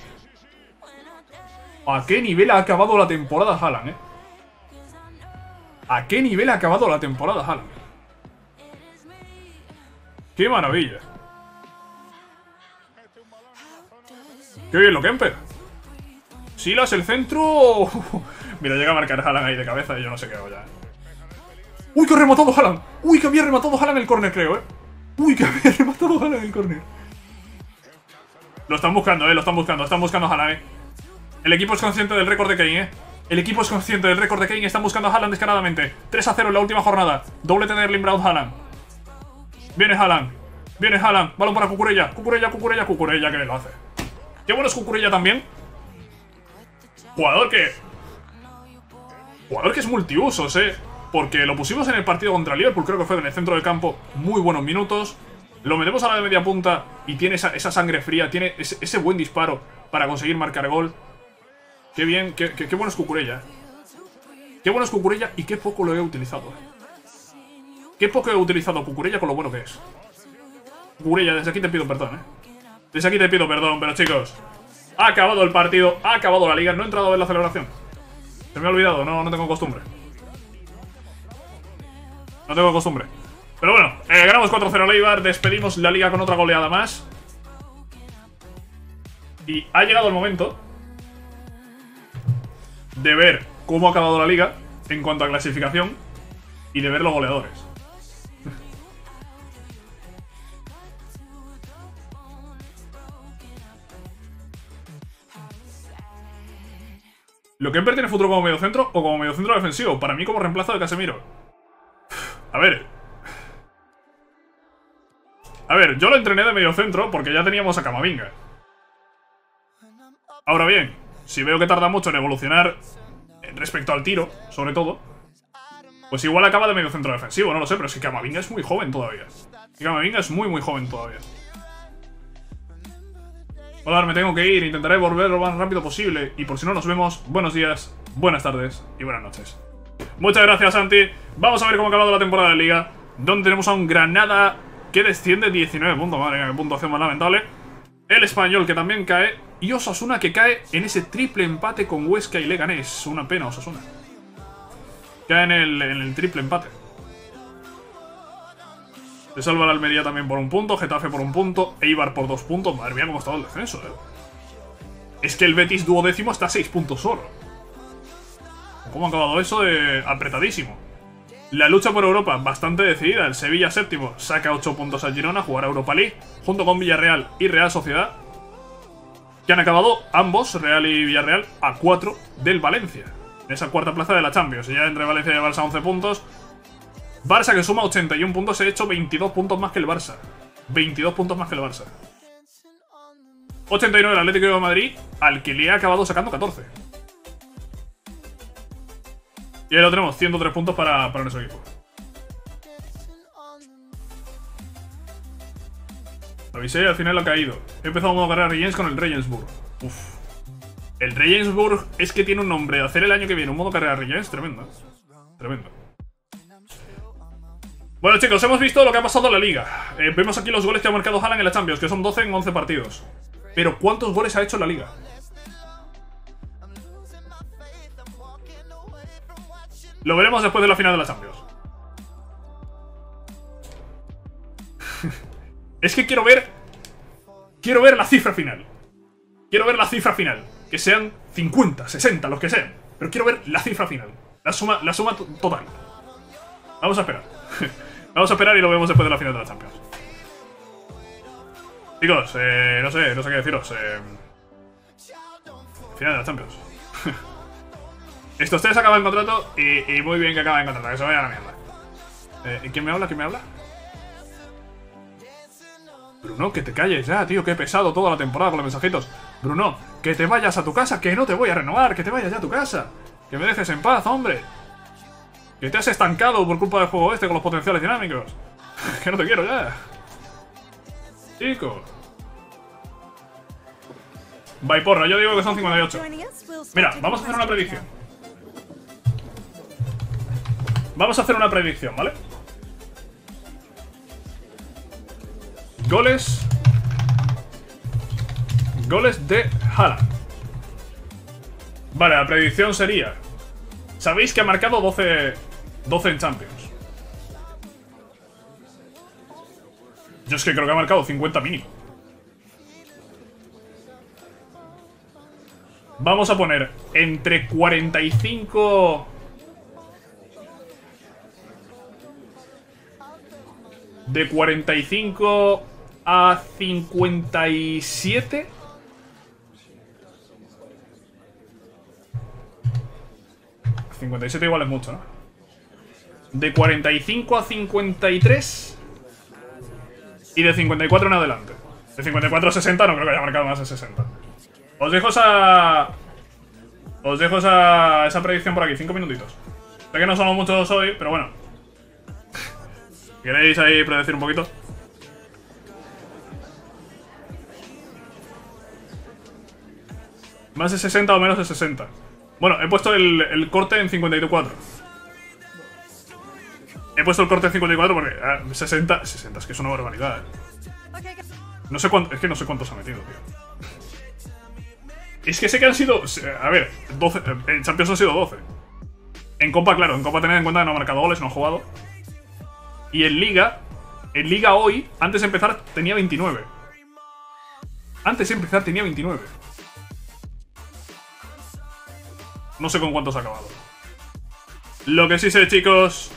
¿A qué nivel ha acabado la temporada Haaland, eh? ¿A qué nivel ha acabado la temporada Haaland? ¡Qué maravilla! ¡Qué bien lo que empe! Silas, el centro... Mira, llega a marcar Haaland ahí de cabeza y yo no sé qué hago ya. ¡Uy, que ha rematado Haaland! ¡Uy, que había rematado Haaland el córner, creo, eh! ¡Uy, que había rematado Haaland el córner! Lo están buscando, eh, lo están buscando, están buscando a Haaland, eh. El equipo es consciente del récord de Kane, eh. El equipo es consciente del récord de Kane. Están buscando a Haaland descaradamente. tres a cero en la última jornada. Doblete de Erling Braut Haaland. Viene Haaland. Viene Haaland. Balón para Cucurella. Cucurella, Cucurella, Cucurella. Que lo hace. Qué bueno es Cucurella también. Jugador que... Jugador que es multiusos, eh. Porque lo pusimos en el partido contra Liverpool. Creo que fue en el centro del campo. Muy buenos minutos. Lo metemos a la de media punta. Y tiene esa, esa sangre fría. Tiene ese, ese buen disparo para conseguir marcar gol. Qué bien, qué, qué, qué bueno es Cucurella. Qué bueno es Cucurella y qué poco lo he utilizado. Qué poco he utilizado Cucurella con lo bueno que es. Cucurella, desde aquí te pido perdón, ¿eh? Desde aquí te pido perdón, pero chicos, ha acabado el partido, ha acabado la liga. No he entrado a ver la celebración. Se me ha olvidado, no, no tengo costumbre. No tengo costumbre. Pero bueno, eh, ganamos cuatro cero al Eibar. Despedimos la liga con otra goleada más. Y ha llegado el momento de ver cómo ha acabado la liga en cuanto a clasificación y de ver los goleadores. ¿Lo que Kemper tiene futuro como mediocentro o como mediocentro defensivo? Para mí como reemplazo de Casemiro. A ver. A ver, yo lo entrené de mediocentro porque ya teníamos a Camavinga. Ahora bien, si veo que tarda mucho en evolucionar respecto al tiro, sobre todo, pues igual acaba de medio centro defensivo, no lo sé, pero es que Camavinga es muy joven todavía. Camavinga es muy, muy joven todavía. Hola, me tengo que ir, intentaré volver lo más rápido posible. Y por si no nos vemos, buenos días, buenas tardes y buenas noches. Muchas gracias, Santi. Vamos a ver cómo ha acabado la temporada de Liga, donde tenemos a un Granada que desciende diecinueve puntos. Madre mía, qué puntuación más lamentable. El Español, que también cae. Y Osasuna, que cae en ese triple empate con Huesca y Leganés. Una pena, Osasuna. Cae en el, en el triple empate. Se salva la Almería también por un punto. Getafe por un punto. Eibar por dos puntos. Madre mía, cómo ha estado el descenso, eh. Es que el Betis duodécimo está a seis puntos solo. ¿Cómo ha acabado eso? De apretadísimo. La lucha por Europa, bastante decidida. El Sevilla séptimo, saca ocho puntos al Girona, jugará Europa League, junto con Villarreal y Real Sociedad, que han acabado ambos, Real y Villarreal, a cuatro del Valencia, en esa cuarta plaza de la Champions. Ya entre Valencia y el Barça once puntos. Barça, que suma ochenta y uno puntos, se ha hecho veintidós puntos más que el Barça. veintidós puntos más que el Barça. ochenta y nueve el Atlético de Madrid, al que le ha acabado sacando catorce. Y ahí lo tenemos, ciento tres puntos para, para nuestro equipo. Avisé y al final ha caído. He empezado a modo carrera Regensburg con el Regensburg. Uf. El Regensburg es que tiene un nombre de hacer el año que viene. Un modo carrera Regensburg, tremendo. Tremendo. Bueno, chicos, hemos visto lo que ha pasado en la liga. Eh, vemos aquí los goles que ha marcado Haaland en la Champions, que son doce en once partidos. Pero ¿cuántos goles ha hecho en la liga? Lo veremos después de la final de la Champions. Es que quiero ver... Quiero ver la cifra final. Quiero ver la cifra final. Que sean cincuenta, sesenta, los que sean. Pero quiero ver la cifra final. La suma, la suma total. Vamos a esperar. Vamos a esperar y lo vemos después de la final de la Champions. Chicos, eh, no sé, no sé qué deciros. Eh, final de la Champions. Estos tres acaban contrato y, y muy bien que acaban contrato, que se vaya a la mierda. Eh, ¿Quién me habla? ¿Quién me habla? Bruno, que te calles ya, tío, que he pesado toda la temporada con los mensajitos. Bruno, que te vayas a tu casa, que no te voy a renovar, que te vayas ya a tu casa. Que me dejes en paz, hombre. Que te has estancado por culpa del juego este con los potenciales dinámicos. Que no te quiero ya. Chico. Vai porra, yo digo que son cincuenta y ocho. Mira, vamos a hacer una predicción. Vamos a hacer una predicción, ¿vale? Goles. Goles de Haaland. Vale, la predicción sería... Sabéis que ha marcado doce, doce en Champions. Yo es que creo que ha marcado cincuenta mínimo. Vamos a poner entre cuarenta y cinco... De cuarenta y cinco a cincuenta y siete... cincuenta y siete igual es mucho, ¿no? De cuarenta y cinco a cincuenta y tres. Y de cincuenta y cuatro en adelante. De cincuenta y cuatro a sesenta no creo que haya marcado más de sesenta. Os dejo esa... Os dejo esa, esa predicción por aquí, cinco minutitos. Sé que no somos muchos hoy, pero bueno. ¿Queréis ahí predecir un poquito? Más de sesenta o menos de sesenta. Bueno, he puesto el, el corte en cincuenta y cuatro. He puesto el corte en cincuenta y cuatro porque... Ah, sesenta... sesenta, es que es una barbaridad, ¿eh? No sé cuánto... Es que no sé cuántos ha metido, tío. Es que sé que han sido... A ver, doce... En Champions han sido doce. En Copa, claro. En Copa tened en cuenta que no ha marcado goles, no ha jugado. Y en Liga... En Liga hoy, antes de empezar, tenía veintinueve. Antes de empezar tenía veintinueve. No sé con cuántos ha acabado. Lo que sí sé, chicos,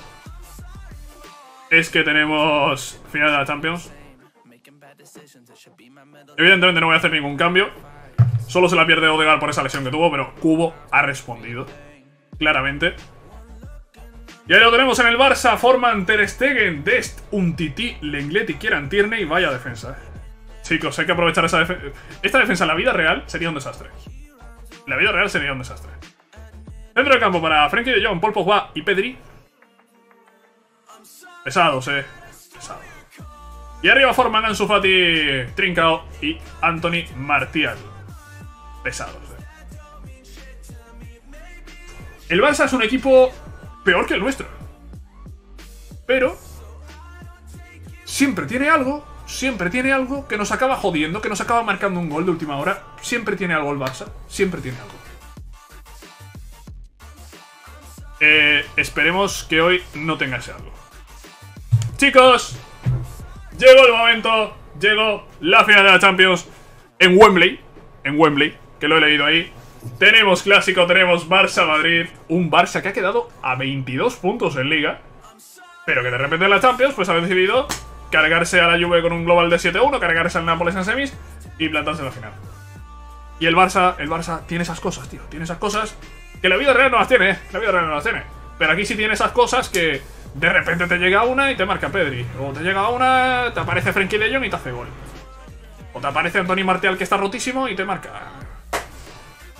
es que tenemos final de la Champions. Evidentemente no voy a hacer ningún cambio. Solo se la pierde Ødegaard por esa lesión que tuvo, pero Kubo ha respondido claramente. Y ahí lo tenemos en el Barça. Forman Ter Stegen, Dest, Umtiti, Lenglet y Kieran Tierney. Y vaya defensa. Chicos, hay que aprovechar esa defensa. Esta defensa en la vida real sería un desastre. En la vida real sería un desastre. Centro de campo para Frenkie de Jong, Paul Pogba y Pedri. Pesados, eh. Pesados. Y arriba forman Ansu Fati, Trincao y Anthony Martial. Pesados, eh. El Barça es un equipo peor que el nuestro. Pero siempre tiene algo, siempre tiene algo que nos acaba jodiendo, que nos acaba marcando un gol de última hora. Siempre tiene algo el Barça, siempre tiene algo. Eh, esperemos que hoy no tengáis algo. Chicos, llegó el momento. Llegó la final de la Champions. En Wembley. En Wembley, que lo he leído ahí. Tenemos clásico, tenemos Barça-Madrid. Un Barça que ha quedado a veintidós puntos en Liga, pero que de repente en la Champions pues ha decidido cargarse a la Juve con un global de siete uno, cargarse al Nápoles en semis y plantarse en la final. Y el Barça, el Barça tiene esas cosas, tío. Tiene esas cosas que la vida real no las tiene, ¿eh? La vida real no las tiene. Pero aquí sí tiene esas cosas que de repente te llega una y te marca Pedri. O te llega una, te aparece Frenkie de Jong y te hace gol. O te aparece Anthony Martial, que está rotísimo, y te marca.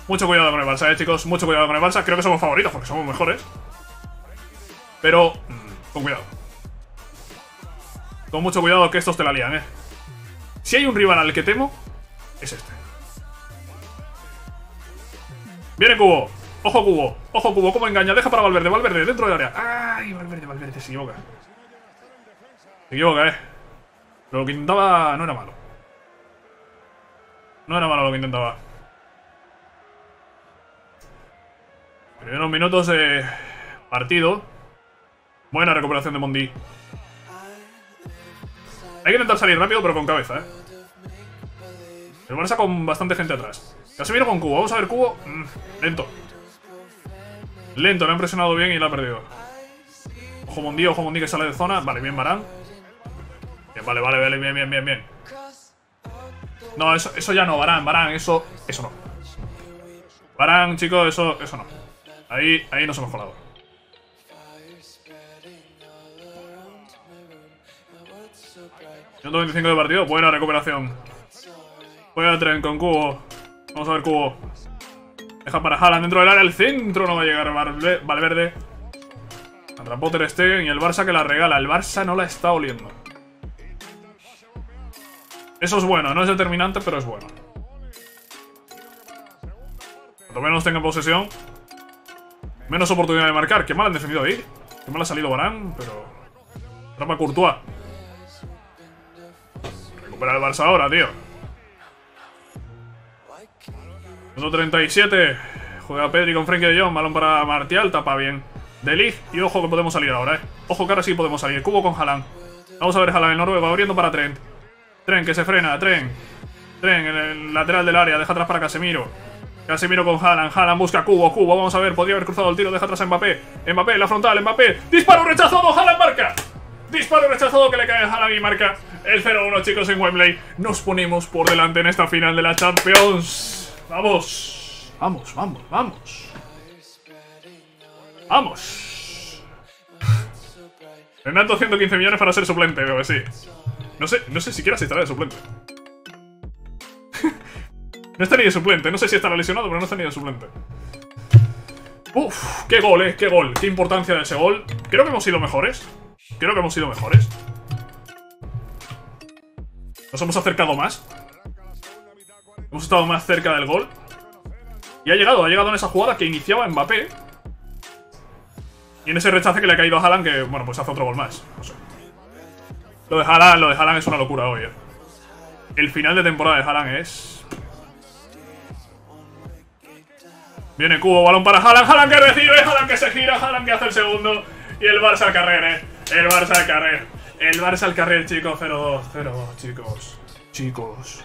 Mucho cuidado con el Barça, eh, chicos. Mucho cuidado con el Barça. Creo que somos favoritos porque somos mejores. Pero mmm, con cuidado. Con mucho cuidado que estos te la lían, eh. Si hay un rival al que temo, es este. Viene Kubo. Ojo Kubo, ojo Kubo, cómo engaña, deja para Valverde, Valverde, dentro del área. Ay, Valverde, Valverde, se equivoca. Se equivoca, eh. Pero lo que intentaba no era malo. No era malo lo que intentaba. Primeros minutos de partido. Buena recuperación de Mondi. Hay que intentar salir rápido, pero con cabeza, eh. El Barça con bastante gente atrás. Casemiro con Kubo, vamos a ver Kubo. Mm, lento. Lento, le han presionado bien y lo ha perdido. Ojo Mondi, ojo Mondi que sale de zona. Vale, bien Varane. Bien, vale, vale, vale, bien, bien, bien, bien. No, eso, eso ya no, Varane, Varane, eso, eso no. Varane, chicos, eso, eso no. Ahí, ahí nos hemos colado. ciento veinticinco de partido. Buena recuperación. Buena Trent con Kubo. Vamos a ver Kubo. Deja para Haaland dentro del área. El centro no va a llegar Valverde. Atrapó Ter Stegen y el Barça que la regala. El Barça no la está oliendo. Eso es bueno. No es determinante, pero es bueno. Cuanto menos tenga posesión, menos oportunidad de marcar. Qué mal han defendido ahí. Qué mal ha salido Varane, pero... atrapa Courtois. Recupera el Barça ahora, tío. uno treinta y siete. Juega Pedri con Frenkie de Jong. Balón para Martial. Tapa bien De Ligt. Y ojo que podemos salir ahora, eh. Ojo que ahora sí podemos salir. Kubo con Haaland. Vamos a ver Haaland. El noruego abriendo para Trent. Trent que se frena. Trent. Trent en el lateral del área. Deja atrás para Casemiro. Casemiro con Haaland. Haaland busca Kubo. Kubo. Vamos a ver. Podría haber cruzado el tiro. Deja atrás a Mbappé. Mbappé. La frontal. Mbappé. Disparo rechazado. Haaland marca. Disparo rechazado que le cae a Haaland y marca el cero uno, chicos, en Wembley. Nos ponemos por delante en esta final de la Champions. Vamos. Vamos, vamos, vamos. Vamos. Renato, ciento quince millones para ser suplente, veo que sí. No sé, no sé siquiera si estará de suplente. No está ni de suplente. No sé si estará lesionado, pero no está ni de suplente. Uf, qué gol, eh. Qué gol. Qué importancia de ese gol. Creo que hemos sido mejores. Creo que hemos sido mejores. Nos hemos acercado más. Hemos estado más cerca del gol. Y ha llegado, ha llegado en esa jugada que iniciaba Mbappé. Y en ese rechace que le ha caído a Haaland, que, bueno, pues hace otro gol más. No sé. Lo de Haaland, lo de Haaland es una locura hoy, eh. El final de temporada de Haaland es... Viene Kubo, balón para Haaland. Haaland que recibe, Haaland que se gira, Haaland que hace el segundo. Y el Barça al carrer, eh. El Barça al carrer. El Barça al carrer, chicos. cero dos, cero dos, chicos. Chicos.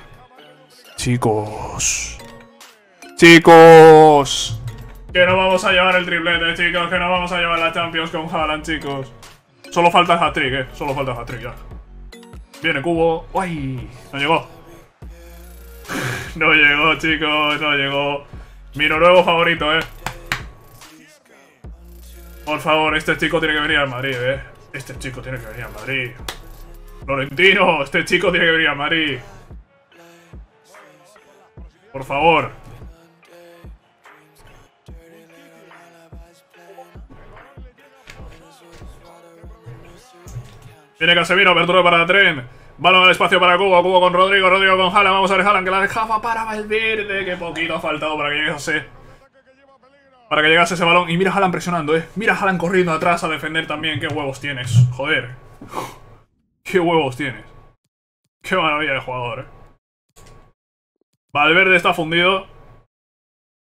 Chicos. Chicos. Que no vamos a llevar el triplete, chicos. Que no vamos a llevar la Champions con Haaland, chicos. Solo falta el hat-trick, eh. Solo falta el hat-trick, ya. Viene Kubo. ¡Uy! No llegó. No llegó, chicos. No llegó. Mi noruego favorito, eh. Por favor, este chico tiene que venir al Madrid, eh. Este chico tiene que venir al Madrid. Florentino, este chico tiene que venir al Madrid. Por favor. Viene Casemiro, apertura para Trent. Balón al espacio para Kubo, Kubo con Rodrygo, Rodrygo con Haaland. Vamos a ver Haaland que la dejaba para Valverde. Qué poquito ha faltado para que llegase. Para que llegase ese balón. Y mira a Haaland presionando, eh. Mira a Haaland corriendo atrás a defender también. Qué huevos tienes, joder. Qué huevos tienes. Qué maravilla de jugador, eh. Valverde está fundido.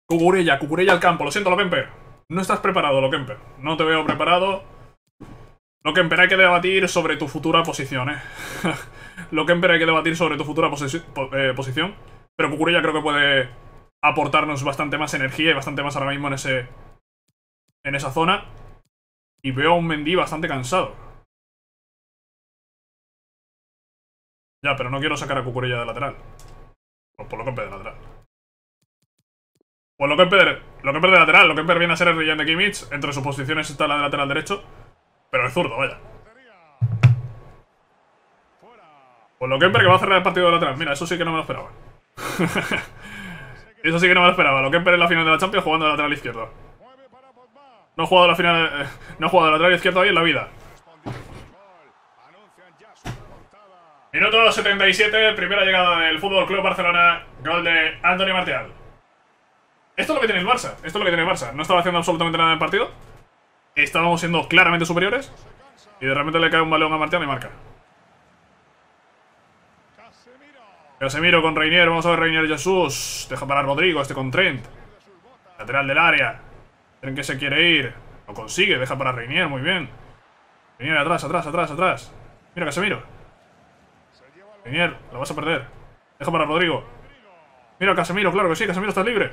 Cucurella, Cucurella al campo. Lo siento, Lokemper. No estás preparado, Lokemper. No te veo preparado. Lokemper, hay que debatir sobre tu futura posición, eh. Lokemper, hay que debatir sobre tu futura posi po eh, posición. Pero Cucurella creo que puede... aportarnos bastante más energía y bastante más ahora mismo en ese en esa zona. Y veo a un Mendy bastante cansado. Ya, pero no quiero sacar a Cucurella de lateral. Por, por Lokemper de lateral. Pues Lokemper, Lokemper de lateral. Lokemper viene a ser el brillante de Kimmich. Entre sus posiciones está la de lateral derecho. Pero es zurdo, vaya. Pues Lokemper que va a cerrar el partido de lateral. Mira, eso sí que no me lo esperaba. Eso sí que no me lo esperaba. Lokemper en la final de la Champions jugando de lateral izquierdo. No ha jugado la final, eh, no ha jugado de lateral izquierdo ahí en la vida. Minuto setenta y siete, primera llegada del Fútbol Club Barcelona, gol de Anthony Martial. Esto es lo que tiene el Barça. Esto es lo que tiene el Barça. No estaba haciendo absolutamente nada en el partido. Estábamos siendo claramente superiores y de repente le cae un balón a Martial y marca. Casemiro con Reinier, vamos a ver Reinier Jesus. Deja para Rodrygo, este con Trent. Lateral del área. Trent que se quiere ir. Lo consigue, deja para Reinier, muy bien. Reinier atrás, atrás, atrás, atrás. Mira Casemiro. Reinier, lo vas a perder. Deja para Rodrygo. Mira Casemiro, claro que sí, Casemiro está libre.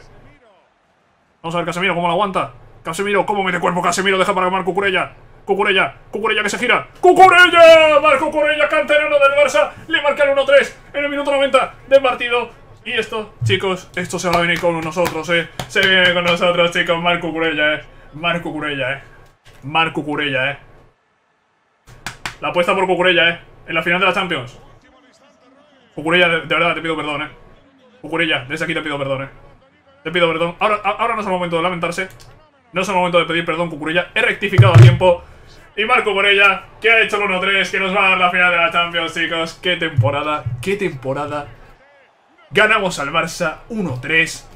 Vamos a ver Casemiro, cómo lo aguanta. Casemiro, cómo mete cuerpo Casemiro, deja para Marc Cucurella. Cucurella, Cucurella que se gira. ¡Cucurella! Marco Cucurella, canterano del Barça. Le marca el uno tres en el minuto noventa del partido. Y esto, chicos, esto se va a venir con nosotros, eh. Se viene con nosotros, chicos. Marco Cucurella, eh. Marco Cucurella, eh. Marco Cucurella, eh. La apuesta por Cucurella, eh. En la final de la Champions. Cucurella, de, de verdad, te pido perdón, eh. Cucurella, desde aquí te pido perdón, eh. Te pido perdón. Ahora, ahora no es el momento de lamentarse. No es el momento de pedir perdón, Cucurella. He rectificado a tiempo. Y Marco Cucurella, que ha hecho el uno tres, que nos va a dar la final de la Champions, chicos. Qué temporada, qué temporada. Ganamos al Barça uno tres.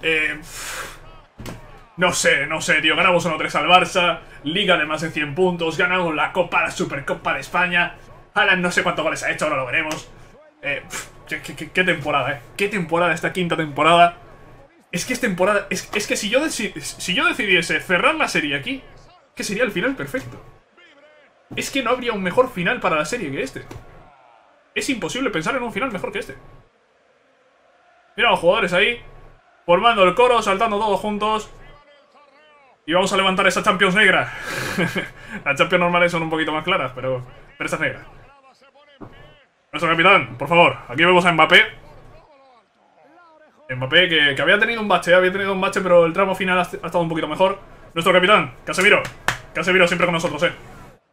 Eh... No sé, no sé, tío. Ganamos uno tres al Barça. Liga de más de cien puntos. Ganamos la Copa, la Supercopa de España. Haaland no sé cuántos goles ha hecho, ahora lo veremos. Eh, pff, qué, qué, qué temporada, eh. Qué temporada esta quinta temporada. Es que es temporada... Es, es que si yo, deci si yo decidiese cerrar la serie aquí, que sería el final perfecto. Es que no habría un mejor final para la serie que este. Es imposible pensar en un final mejor que este. Mira los jugadores ahí, formando el coro, saltando todos juntos. Y vamos a levantar esa Champions negra. Las Champions normales son un poquito más claras, pero, pero esta es negra. Nuestro capitán, por favor. Aquí vemos a Mbappé. Mbappé que, que había tenido un bache, ¿eh? había tenido un bache, pero el tramo final ha, ha estado un poquito mejor. Nuestro capitán, Casemiro. Casemiro siempre con nosotros, eh.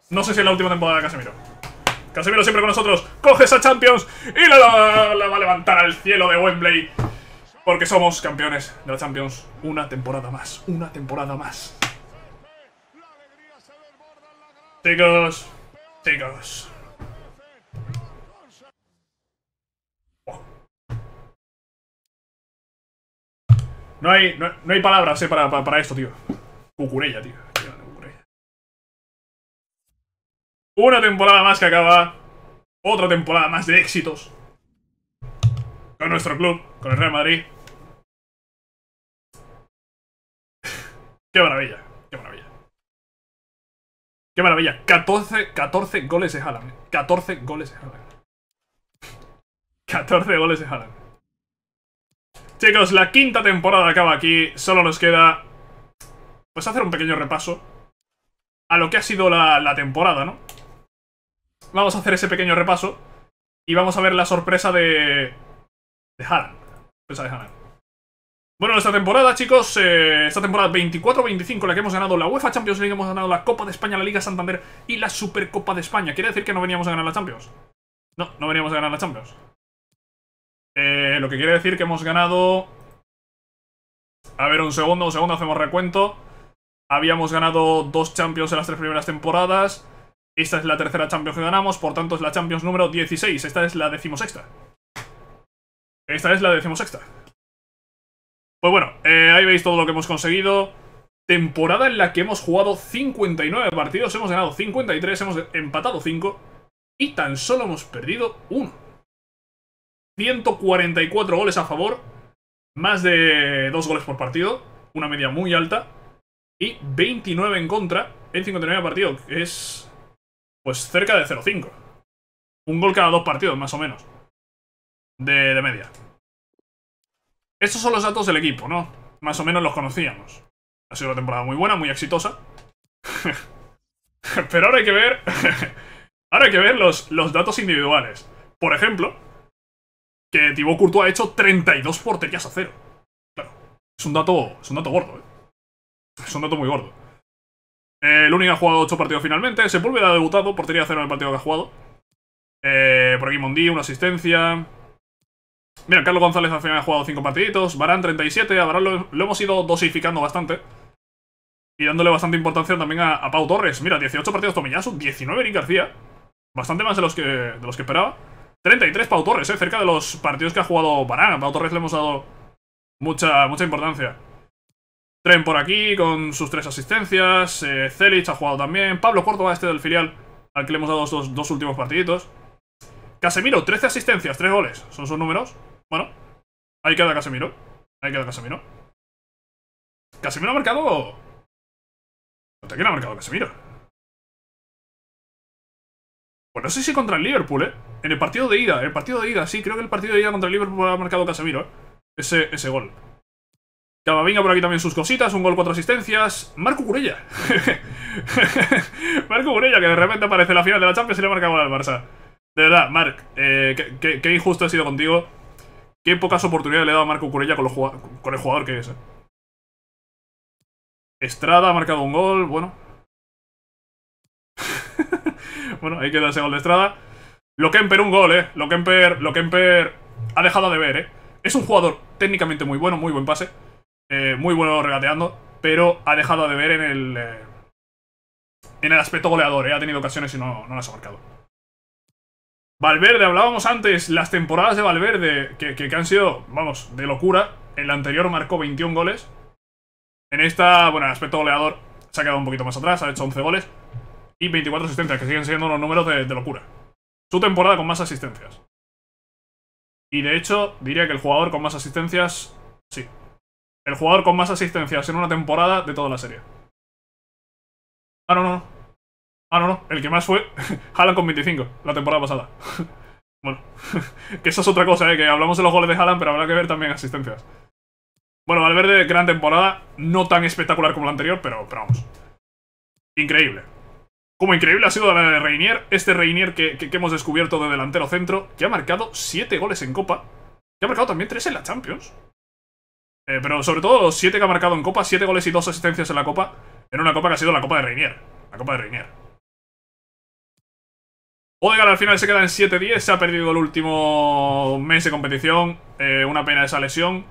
No sé si es la última temporada de Casemiro. Casemiro siempre con nosotros. Coge esa Champions y la, la, la va a levantar al cielo de Wembley. Porque somos campeones de la Champions. Una temporada más. Una temporada más. Chicos. Chicos. Oh. No hay, no, no hay palabras, eh, para, para, para esto, tío. Cucurella, tío. Una temporada más que acaba. Otra temporada más de éxitos. Con nuestro club. Con el Real Madrid. ¡Qué maravilla! ¡Qué maravilla! ¡Qué maravilla! catorce, catorce goles de Haaland. catorce goles de Haaland. catorce goles de Haaland. Chicos, la quinta temporada acaba aquí. Solo nos queda... Pues hacer un pequeño repaso a lo que ha sido la, la temporada, ¿no? Vamos a hacer ese pequeño repaso y vamos a ver la sorpresa de... De Haaland. Sorpresa de Haaland. Bueno, esta temporada, chicos, eh, esta temporada veinticuatro veinticinco, la que hemos ganado la UEFA Champions League, hemos ganado la Copa de España, la Liga Santander y la Supercopa de España. ¿Quiere decir que no veníamos a ganar la Champions? No, no veníamos a ganar la Champions. Eh, lo que quiere decir que hemos ganado... A ver, un segundo, un segundo, hacemos recuento. Habíamos ganado dos Champions en las tres primeras temporadas. Esta es la tercera Champions que ganamos, por tanto es la Champions número dieciséis. Esta es la decimosexta. Esta es la decimosexta. Pues bueno, eh, ahí veis todo lo que hemos conseguido. Temporada en la que hemos jugado cincuenta y nueve partidos, hemos ganado cincuenta y tres, hemos empatado cinco y tan solo hemos perdido uno. ciento cuarenta y cuatro goles a favor, más de dos goles por partido, una media muy alta, y veintinueve en contra en cincuenta y nueve partidos, que es pues cerca de cero coma cinco. Un gol cada dos partidos, más o menos, de, de media. Estos son los datos del equipo, ¿no? Más o menos los conocíamos. Ha sido una temporada muy buena, muy exitosa. Pero ahora hay que ver... ahora hay que ver los, los datos individuales. Por ejemplo, que Thibaut Courtois ha hecho treinta y dos porterías a cero. Claro, es un dato, es un dato gordo, ¿eh? Es un dato muy gordo. Eh, Lunin ha jugado ocho partidos finalmente. Sepúlveda ha debutado, portería a cero en el partido que ha jugado. Eh, por aquí Mondi, una asistencia... Mira, Carlos González al final ha jugado cinco partiditos. Varane treinta y siete, a Varane lo, lo hemos ido dosificando bastante y dándole bastante importancia también a, a Pau Torres. Mira, dieciocho partidos Tomiyasu, diecinueve Eric García. Bastante más de los que, de los que esperaba. Treinta y tres Pau Torres, eh, cerca de los partidos que ha jugado Varane. A Pau Torres le hemos dado mucha, mucha importancia. Trent por aquí con sus tres asistencias. eh, Celic ha jugado también. Pablo Córdoba, este del filial, al que le hemos dado estos dos últimos partiditos. Casemiro, trece asistencias, tres goles. Son sus números. Bueno, ahí queda Casemiro. Ahí queda Casemiro. Casemiro ha marcado... ¿Contra quién ha marcado Casemiro? Pues no sé si contra el Liverpool, ¿eh? En el partido de ida, el partido de ida, sí, creo que el partido de ida contra el Liverpool ha marcado Casemiro, ¿eh? Ese, ese gol. Camavinga por aquí también sus cositas, un gol, cuatro asistencias. Marco Cucurella. Marco Cucurella, que de repente aparece en la final de la Champions y le ha marcado al Barça. De verdad, Marc, eh, qué, qué, qué injusto he sido contigo. Qué pocas oportunidades le he dado a Marco Cucurella con, con el jugador que es, eh. Estrada ha marcado un gol, bueno. Bueno, ahí queda ese gol de Estrada. Lokemper, un gol, eh. Lokemper, Lokemper ha dejado de ver, eh. Es un jugador técnicamente muy bueno, muy buen pase. Eh, muy bueno regateando, pero ha dejado de ver en el... Eh, en el aspecto goleador, eh. Ha tenido ocasiones y no, no las ha marcado. Valverde, hablábamos antes, las temporadas de Valverde, que, que, que han sido, vamos, de locura. En la anterior marcó veintiún goles. En esta, bueno, el aspecto goleador se ha quedado un poquito más atrás, ha hecho once goles. Y veinticuatro asistencias, que siguen siendo los números de, de locura. Su temporada con más asistencias. Y de hecho, diría que el jugador con más asistencias... Sí. El jugador con más asistencias en una temporada de toda la serie. Ah, no, no. Ah, no, no. El que más fue Haaland con veinticinco, la temporada pasada. Bueno, que eso es otra cosa, ¿eh? Que hablamos de los goles de Haaland, pero habrá que ver también asistencias. Bueno, Valverde, gran temporada. No tan espectacular como la anterior, pero, pero vamos. Increíble. Como increíble ha sido la de Reinier. Este Reinier que, que, que hemos descubierto de delantero centro, que ha marcado siete goles en Copa. Que ha marcado también tres en la Champions. Eh, pero sobre todo los siete que ha marcado en Copa, siete goles y dos asistencias en la Copa. En una Copa que ha sido la Copa de Reinier. La Copa de Reinier. Ødegaard al final se queda en siete diez. Se ha perdido el último mes de competición. Eh, una pena esa lesión.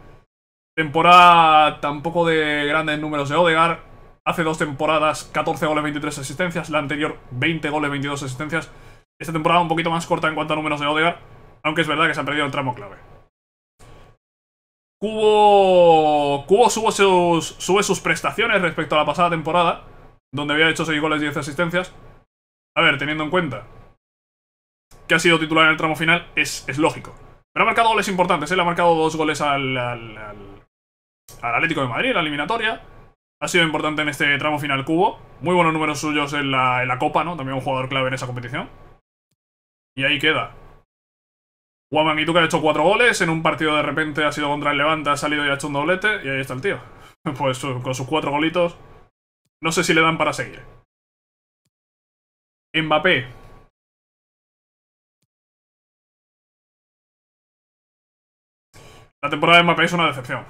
Temporada tampoco de grandes números de Ødegaard. Hace dos temporadas, catorce goles, veintitrés asistencias. La anterior, veinte goles, veintidós asistencias. Esta temporada un poquito más corta en cuanto a números de Ødegaard, aunque es verdad que se ha perdido el tramo clave. Kubo, Kubo sube sus, sube sus prestaciones respecto a la pasada temporada, donde había hecho seis goles, diez asistencias. A ver, teniendo en cuenta que ha sido titular en el tramo final, es, es lógico. Pero ha marcado goles importantes, él ha marcado dos goles al, al, al, al Atlético de Madrid, la eliminatoria. Ha sido importante en este tramo final Kubo. Muy buenos números suyos en la, en la Copa, ¿no? También un jugador clave en esa competición. Y ahí queda. Wamangituka que ha hecho cuatro goles. En un partido de repente ha sido contra el Levante, ha salido y ha hecho un doblete. Y ahí está el tío. Pues con sus cuatro golitos. No sé si le dan para seguir. Mbappé. La temporada de Mbappé es una decepción.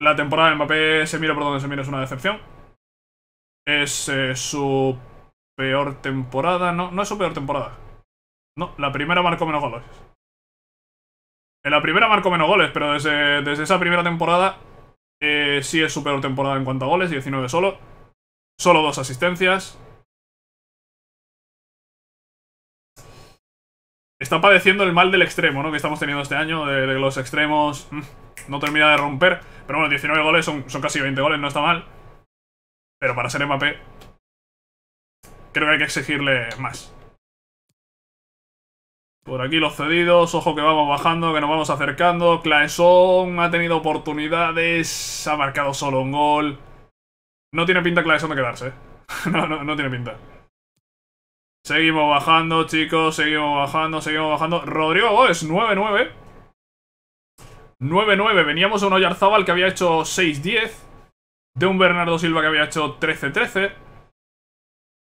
La temporada de Mbappé, se mira por donde se mira, es una decepción. Es eh, su peor temporada. No, no es su peor temporada. No, la primera marcó menos goles. En la primera marcó menos goles, pero desde, desde esa primera temporada eh, sí es su peor temporada en cuanto a goles. diecinueve solo. Solo dos asistencias. Está padeciendo el mal del extremo, ¿no? Que estamos teniendo este año, de, de los extremos. No termina de romper. Pero bueno, diecinueve goles son, son casi veinte goles, no está mal. Pero para ser Mbappé, creo que hay que exigirle más. Por aquí los cedidos. Ojo que vamos bajando, que nos vamos acercando. Claesson ha tenido oportunidades. Ha marcado solo un gol. No tiene pinta Claesson de quedarse. no, no, no tiene pinta. Seguimos bajando, chicos. Seguimos bajando, seguimos bajando. Rodrygo Goes, nueve nueve. nueve nueve. Veníamos de un Oyarzábal que había hecho seis diez. De un Bernardo Silva que había hecho trece trece.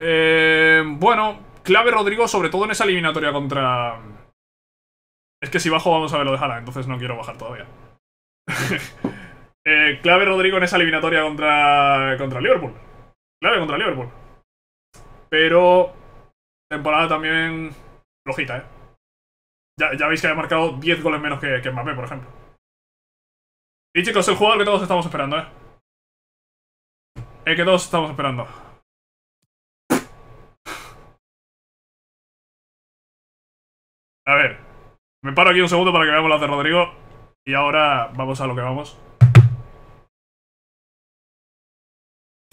Eh, bueno, clave Rodrygo, sobre todo en esa eliminatoria contra... Es que si bajo vamos a verlo de Haaland, entonces no quiero bajar todavía. eh, clave Rodrygo en esa eliminatoria contra, contra Liverpool. Clave contra Liverpool. Pero... temporada también flojita, ¿eh? Ya, ya veis que ha marcado diez goles menos que, que Mbappé, por ejemplo. Y chicos, el jugador que todos estamos esperando, ¿eh? El que todos estamos esperando. A ver. Me paro aquí un segundo para que veamos las de Rodrygo. Y ahora vamos a lo que vamos.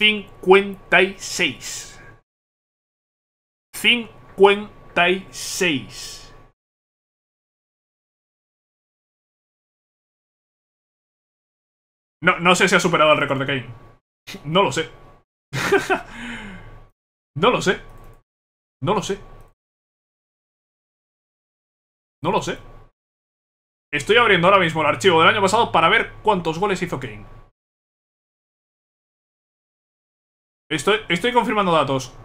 cincuenta y seis. cincuenta y seis. No, no sé si ha superado el récord de Kane. No lo sé. No lo sé. No lo sé. No lo sé. Estoy abriendo ahora mismo el archivo del año pasado para ver cuántos goles hizo Kane. Estoy, estoy confirmando datos.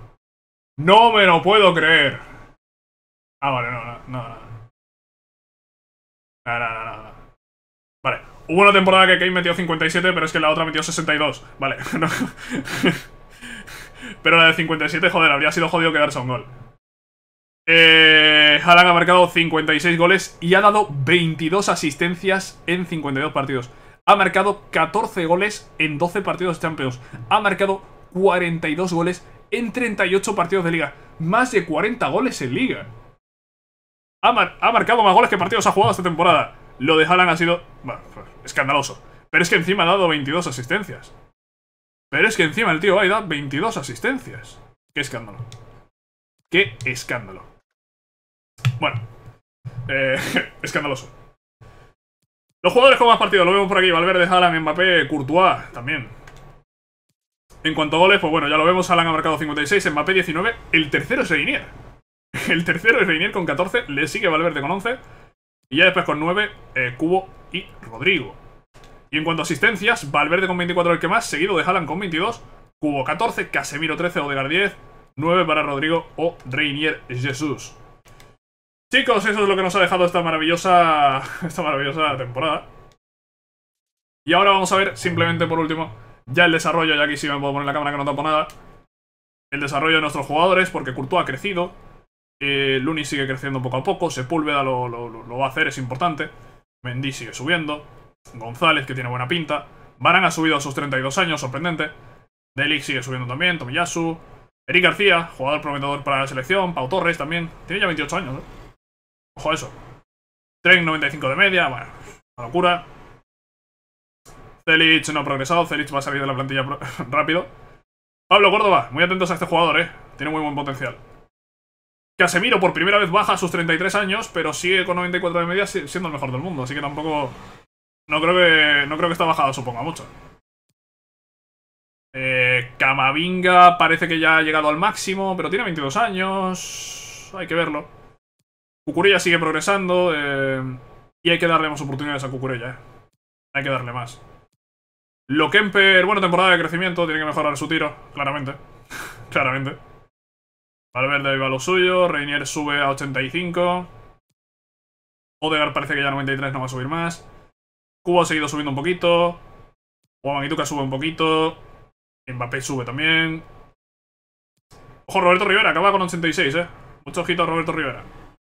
¡No me lo puedo creer! Ah, vale, no, no, no, no. No, no, no, no. Vale, hubo una temporada que Kane metió cincuenta y siete, pero es que la otra metió sesenta y dos. Vale, no. Pero la de cincuenta y siete, joder, habría sido jodido quedarse a un gol. Eh, Haaland ha marcado cincuenta y seis goles y ha dado veintidós asistencias en cincuenta y dos partidos. Ha marcado catorce goles en doce partidos de Champions. Ha marcado cuarenta y dos goles en treinta y ocho partidos de Liga. Más de cuarenta goles en Liga. Ha, mar ha marcado más goles que partidos ha jugado esta temporada. Lo de Haaland ha sido, bueno, escandaloso. Pero es que encima ha dado veintidós asistencias. Pero es que encima el tío va y da veintidós asistencias. Qué escándalo. Qué escándalo. Bueno, eh, escandaloso. Los jugadores con más partidos, lo vemos por aquí. Valverde, Haaland, Mbappé, Courtois también. En cuanto a goles, pues bueno, ya lo vemos. Haaland ha marcado cincuenta y seis, Mbappé diecinueve. El tercero es Reinier. El tercero es Reinier con catorce. Le sigue Valverde con once. Y ya después con nueve, eh, Kubo y Rodrygo. Y en cuanto a asistencias, Valverde con veinticuatro el que más, seguido de Haaland con veintidós. Kubo catorce, Casemiro trece, Ødegaard diez. nueve para Rodrygo o Reinier Jesus. Chicos, eso es lo que nos ha dejado esta maravillosa, esta maravillosa temporada. Y ahora vamos a ver, simplemente por último, ya el desarrollo, ya aquí sí me puedo poner la cámara que no tapo nada. El desarrollo de nuestros jugadores, porque Courtois ha crecido. Eh, Luni sigue creciendo poco a poco. Sepúlveda lo, lo, lo va a hacer, es importante. Mendy sigue subiendo. González, que tiene buena pinta. Varane ha subido a sus treinta y dos años, sorprendente. De Ligt sigue subiendo también, Tomiyasu. Eric García, jugador prometedor para la selección. Pau Torres también, tiene ya veintiocho años, ¿eh? Ojo a eso. Trent noventa y cinco de media, bueno, una locura. Celic no ha progresado, Celic va a salir de la plantilla rápido. Pablo Córdoba, muy atentos a este jugador, eh tiene muy buen potencial. Casemiro por primera vez baja a sus treinta y tres años, pero sigue con noventa y cuatro de media siendo el mejor del mundo, así que tampoco... No creo que, no creo que esta bajada suponga mucho. Eh, Camavinga parece que ya ha llegado al máximo, pero tiene veintidós años. Hay que verlo. Cucurella sigue progresando, eh, y hay que darle más oportunidades a Cucurella. Eh. Hay que darle más. Lokemper, buena temporada de crecimiento, tiene que mejorar su tiro, claramente. Claramente. Valverde va lo suyo, Reinier sube a ochenta y cinco. Ødegaard parece que ya a noventa y tres no va a subir más. Kubo ha seguido subiendo un poquito. Juan Ituca sube un poquito. Mbappé sube también. Ojo, Roberto Rivera acaba con ochenta y seis, eh. Mucho ojito a Roberto Rivera.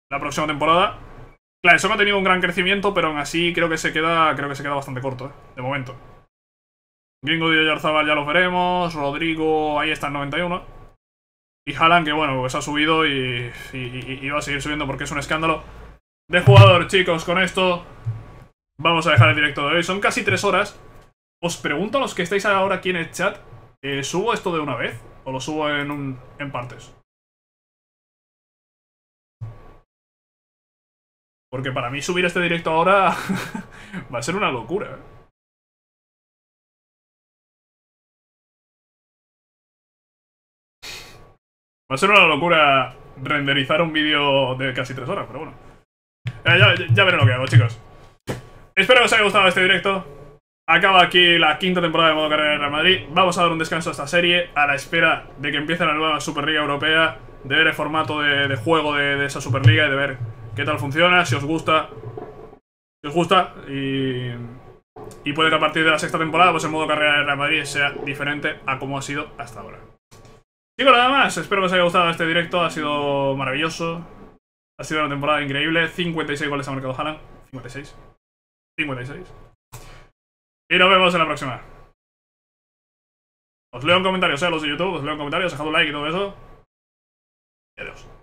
La próxima temporada. Claro, eso no ha tenido un gran crecimiento, pero aún así creo que se queda, creo que se queda bastante corto, eh. De momento. Gringo de Oyarzabal ya los veremos. Rodrygo, ahí está en noventa y uno. Y Haaland, que bueno, pues ha subido y, y, y, y va a seguir subiendo porque es un escándalo de jugador, chicos. Con esto vamos a dejar el directo de hoy, son casi tres horas. Os pregunto a los que estáis ahora aquí en el chat, ¿eh, ¿subo esto de una vez o lo subo en, un, en partes? Porque para mí subir este directo ahora va a ser una locura. Va a ser una locura renderizar un vídeo de casi tres horas, pero bueno. Eh, ya, ya veré lo que hago, chicos. Espero que os haya gustado este directo. Acaba aquí la quinta temporada de modo carrera de Real Madrid. Vamos a dar un descanso a esta serie a la espera de que empiece la nueva Superliga Europea, de ver el formato de, de juego de, de esa Superliga y de ver qué tal funciona, si os gusta. Si os gusta y, y puede que a partir de la sexta temporada pues el modo carrera de Real Madrid sea diferente a como ha sido hasta ahora. Chicos, nada más. Espero que os haya gustado este directo. Ha sido maravilloso. Ha sido una temporada increíble. cincuenta y seis goles ha marcado Haaland. cincuenta y seis. cincuenta y seis. Y nos vemos en la próxima. Os leo en comentarios, eh, los de YouTube. Os leo en comentarios, dejad un like y todo eso. Y adiós.